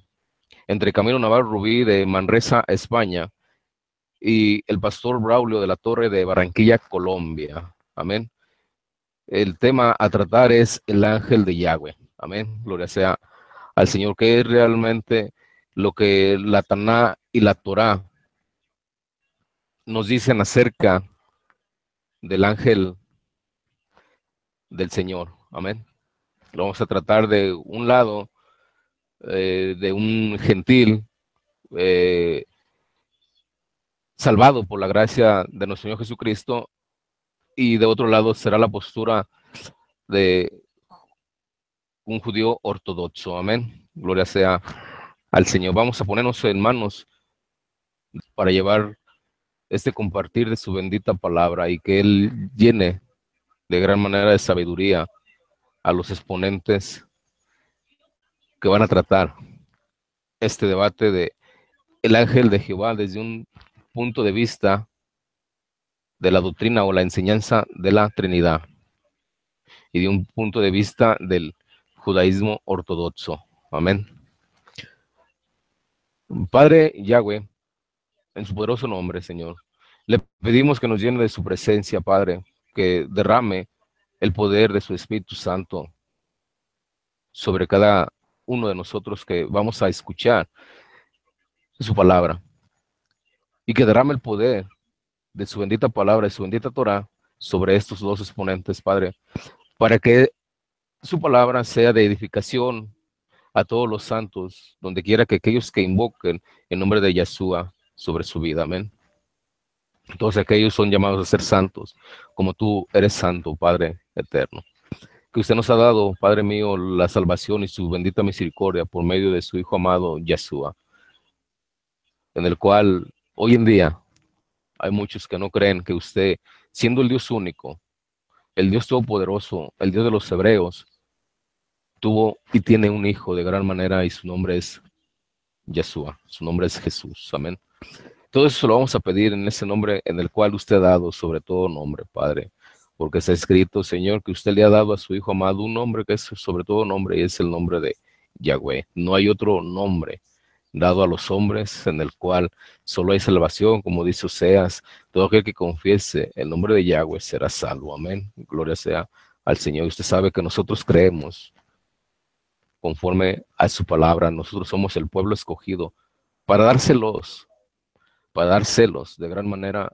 entre Camilo Navarro Rubí de Manresa, España, y el pastor Braulio de la Torre de Barranquilla, Colombia. Amén. El tema a tratar es el ángel de Yahweh. Amén. Gloria sea al Señor, que es realmente lo que la Taná y la Torá nos dicen acerca del ángel del Señor. Amén. Lo vamos a tratar de un lado, eh, de un gentil eh, salvado por la gracia de nuestro Señor Jesucristo, y de otro lado será la postura de un judío ortodoxo. Amén. Gloria sea al Señor. Vamos a ponernos en manos para llevar este compartir de su bendita palabra, y que Él llene de gran manera de sabiduría a los exponentes que van a tratar este debate de el ángel de Jehová desde un punto de vista de la doctrina o la enseñanza de la Trinidad y de un punto de vista del judaísmo ortodoxo. Amén. Padre Yahweh, en su poderoso nombre, Señor, le pedimos que nos llene de su presencia, Padre, que derrame el poder de su Espíritu Santo sobre cada uno de nosotros que vamos a escuchar su palabra, y que derrame el poder de su bendita palabra y su bendita Torah sobre estos dos exponentes, Padre, para que su palabra sea de edificación a todos los santos, donde quiera que aquellos que invoquen el nombre de Yahshua sobre su vida. Amén. Todos aquellos son llamados a ser santos, como tú eres santo, Padre eterno. que usted nos ha dado, Padre mío, la salvación y su bendita misericordia por medio de su Hijo amado, Yeshua, en el cual hoy en día hay muchos que no creen que usted, siendo el Dios único, el Dios todopoderoso, el Dios de los hebreos, tuvo y tiene un hijo de gran manera y su nombre es Yeshua, su nombre es Jesús, amén. Todo eso lo vamos a pedir en ese nombre en el cual usted ha dado sobre todo nombre, Padre, porque está escrito, Señor, que usted le ha dado a su Hijo amado un nombre que es sobre todo nombre y es el nombre de Yahweh. No hay otro nombre dado a los hombres en el cual solo hay salvación, como dice Oseas, todo aquel que confiese el nombre de Yahweh será salvo, amén. Gloria sea al Señor. Usted sabe que nosotros creemos conforme a su palabra, nosotros somos el pueblo escogido para dárselos, para dárselos de gran manera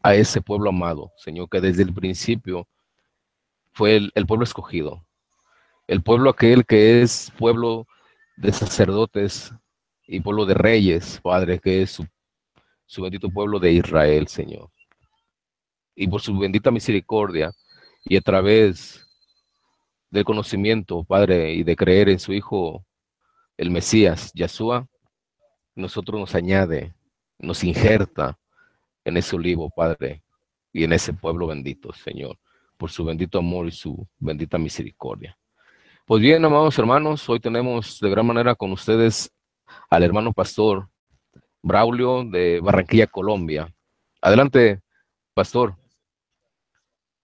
a ese pueblo amado, Señor, que desde el principio fue el, el pueblo escogido, el pueblo aquel que es pueblo de sacerdotes y pueblo de reyes, Padre, que es su, su bendito pueblo de Israel, Señor. Y por su bendita misericordia y a través del conocimiento, Padre, y de creer en su Hijo, el Mesías, Yeshua, nosotros nos añade, nos injerta en ese olivo, Padre, y en ese pueblo bendito, Señor, por su bendito amor y su bendita misericordia. Pues bien, amados hermanos, hoy tenemos de gran manera con ustedes al hermano pastor Braulio de Barranquilla, Colombia. Adelante, pastor.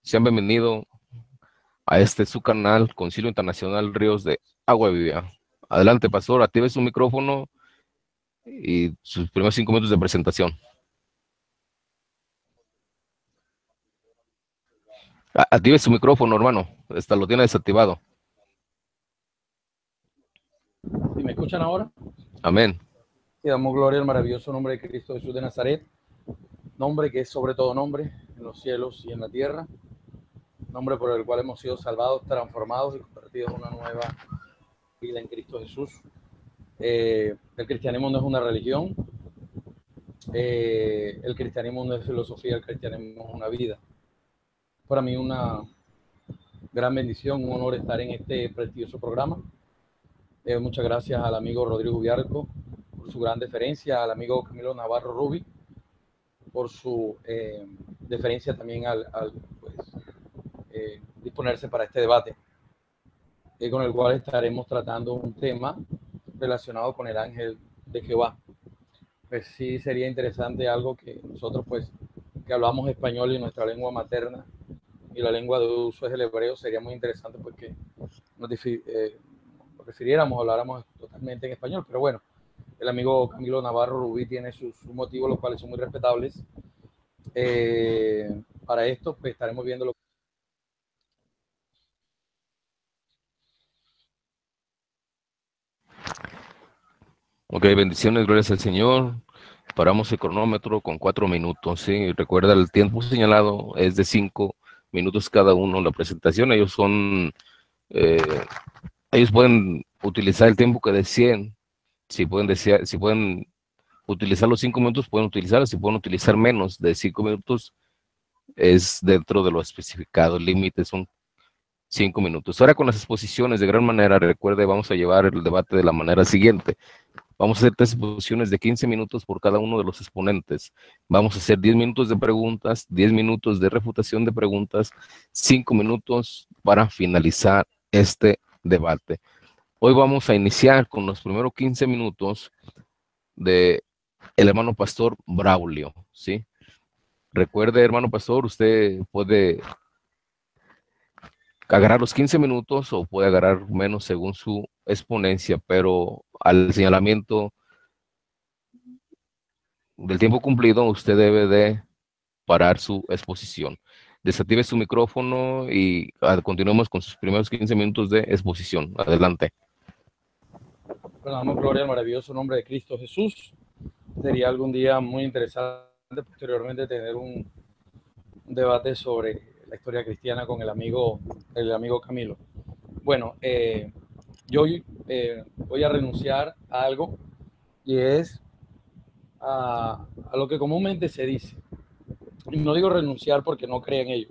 Sean bienvenidos a este su canal, Concilio Internacional Ríos de Agua Viva. Adelante, pastor, active su micrófono y sus primeros cinco minutos de presentación. Active su micrófono, hermano. Hasta lo tiene desactivado. ¿Y me escuchan ahora? Amén. Y damos gloria al maravilloso nombre de Cristo Jesús de Nazaret, nombre que es sobre todo nombre en los cielos y en la tierra, nombre por el cual hemos sido salvados, transformados y convertidos en una nueva vida en Cristo Jesús. Eh, el cristianismo no es una religión, eh, el cristianismo no es filosofía, el cristianismo es una vida. Para mí una gran bendición, un honor estar en este prestigioso programa. Eh, muchas gracias al amigo Rodrigo Bergo por su gran deferencia, al amigo Camilo Navarro Rubí por su eh, deferencia también al, al pues, eh, disponerse para este debate, eh, con el cual estaremos tratando un tema relacionado con el ángel de Jehová. Pues sí sería interesante algo que nosotros pues que hablamos español y nuestra lengua materna y la lengua de uso es el hebreo, sería muy interesante porque nos eh, prefiriéramos, habláramos totalmente en español, pero bueno, el amigo Camilo Navarro Rubí tiene sus, sus motivos, los cuales son muy respetables. Eh, para esto, pues estaremos viendo lo que... Ok, bendiciones, gracias al Señor. Paramos el cronómetro con cuatro minutos, ¿sí? Recuerda, el tiempo señalado es de cinco minutos cada uno. La presentación, ellos son... Eh, ellos pueden utilizar el tiempo que deseen. Si pueden, desear, si pueden utilizar los cinco minutos, pueden utilizar. Si pueden utilizar menos de cinco minutos, es dentro de lo especificado. El límite son cinco minutos. Ahora con las exposiciones, de gran manera, recuerde, vamos a llevar el debate de la manera siguiente. Vamos a hacer tres exposiciones de quince minutos por cada uno de los exponentes. Vamos a hacer diez minutos de preguntas, diez minutos de refutación de preguntas, cinco minutos para finalizar este debate. Hoy vamos a iniciar con los primeros quince minutos de el hermano pastor Braulio, ¿sí? Recuerde, hermano pastor, usted puede agarrar los quince minutos o puede agarrar menos según su exponencia, pero al señalamiento del tiempo cumplido, usted debe de parar su exposición. Desactive su micrófono y continuemos con sus primeros quince minutos de exposición. Adelante. Bueno, damos gloria al maravilloso nombre de Cristo Jesús. Sería algún día muy interesante posteriormente tener un debate sobre la historia cristiana con el amigo, el amigo Camilo. Bueno, eh, yo eh, voy a renunciar a algo y es a, a lo que comúnmente se dice. No digo renunciar porque no creo en ello,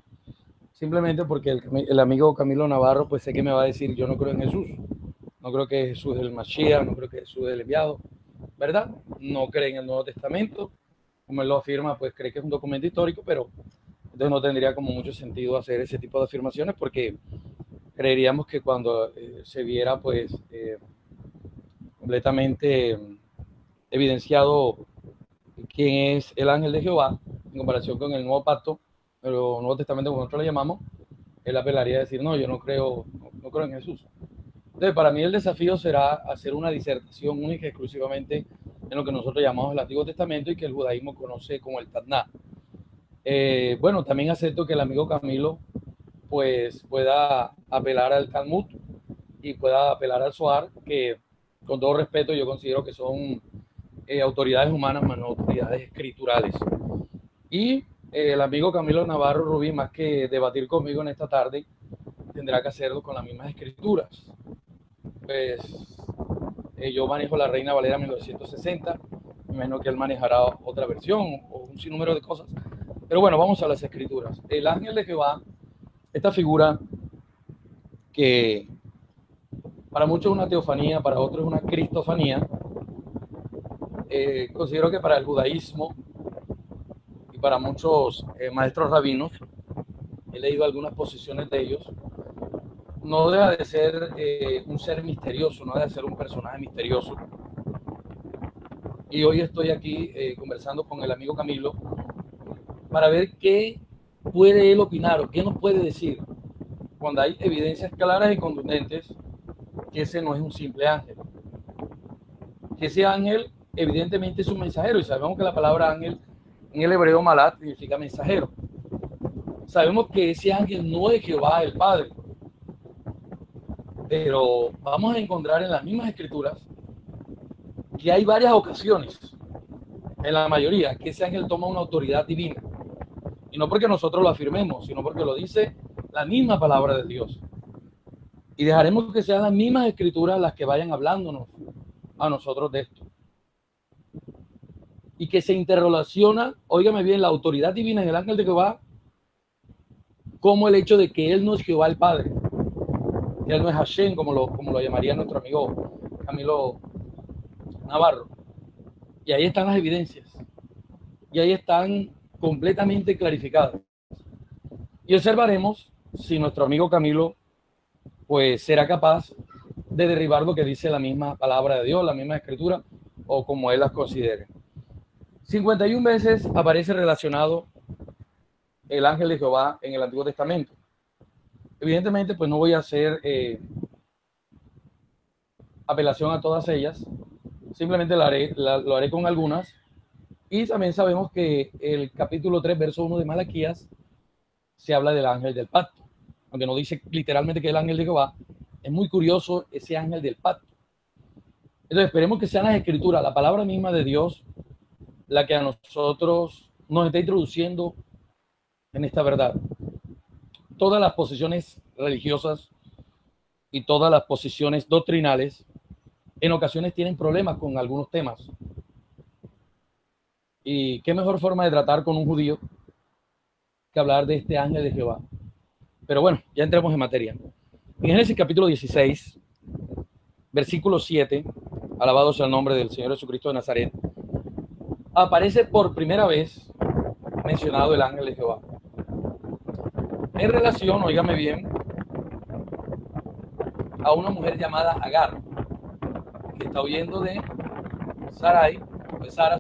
simplemente porque el, el amigo Camilo Navarro, pues sé que me va a decir, yo no creo en Jesús, no creo que Jesús es el Mashiach, no creo que Jesús es el enviado, ¿verdad? No cree en el Nuevo Testamento, como él lo afirma, pues cree que es un documento histórico, pero entonces no tendría como mucho sentido hacer ese tipo de afirmaciones porque creeríamos que cuando eh, se viera pues eh, completamente evidenciado quién es el ángel de Jehová en comparación con el Nuevo Pacto, el Nuevo Testamento como nosotros le llamamos, él apelaría a decir, no, yo no creo, no, no creo en Jesús. Entonces, para mí el desafío será hacer una disertación única exclusivamente en lo que nosotros llamamos el Antiguo Testamento y que el judaísmo conoce como el Taná. Eh, bueno, también acepto que el amigo Camilo pues pueda apelar al Talmud y pueda apelar al Zohar, que con todo respeto yo considero que son eh, autoridades humanas, más no autoridades escriturales. Y eh, el amigo Camilo Navarro Rubí, más que debatir conmigo en esta tarde, tendrá que hacerlo con las mismas escrituras. Pues eh, yo manejo la Reina Valera mil novecientos sesenta, menos que él manejará otra versión o un sinnúmero de cosas. Pero bueno, vamos a las escrituras. El ángel de Jehová, esta figura que para muchos es una teofanía, para otros es una cristofanía, eh, considero que para el judaísmo y para muchos eh, maestros rabinos, he leído algunas posiciones de ellos, no deja de ser eh, un ser misterioso, no deja de ser un personaje misterioso. Y hoy estoy aquí eh, conversando con el amigo Camilo para ver qué puede él opinar o qué nos puede decir cuando hay evidencias claras y contundentes que ese no es un simple ángel. Que ese ángel evidentemente es un mensajero y sabemos que la palabra ángel en el hebreo malak significa mensajero. Sabemos que ese ángel no es Jehová el Padre. Pero vamos a encontrar en las mismas escrituras que hay varias ocasiones, en la mayoría, que ese ángel toma una autoridad divina. Y no porque nosotros lo afirmemos, sino porque lo dice la misma palabra de Dios. Y dejaremos que sean las mismas escrituras las que vayan hablándonos a nosotros de esto. Y que se interrelaciona, óigame bien, la autoridad divina en el ángel de Jehová como el hecho de que él no es Jehová el Padre. Él no es Hashem, como lo, como lo llamaría nuestro amigo Camilo Navarro. Y ahí están las evidencias. Y ahí están completamente clarificadas. Y observaremos si nuestro amigo Camilo pues será capaz de derribar lo que dice la misma palabra de Dios, la misma escritura, o como él las considere. cincuenta y una veces aparece relacionado el ángel de Jehová en el Antiguo Testamento. Evidentemente, pues no voy a hacer eh, apelación a todas ellas, simplemente la haré, la, lo haré con algunas. Y también sabemos que el capítulo tres, verso uno de Malaquías, se habla del ángel del pacto. Aunque no dice literalmente que el ángel de Jehová, es muy curioso ese ángel del pacto. Entonces esperemos que sean las escrituras, la palabra misma de Dios, la que a nosotros nos está introduciendo en esta verdad. Todas las posiciones religiosas y todas las posiciones doctrinales en ocasiones tienen problemas con algunos temas. Y qué mejor forma de tratar con un judío que hablar de este ángel de Jehová. Pero bueno, ya entremos en materia. En Génesis capítulo dieciséis, versículo siete, alabado sea el nombre del Señor Jesucristo de Nazaret, aparece por primera vez mencionado el ángel de Jehová. En relación, óigame bien, a una mujer llamada Agar, que está huyendo de Sarai, de Sara,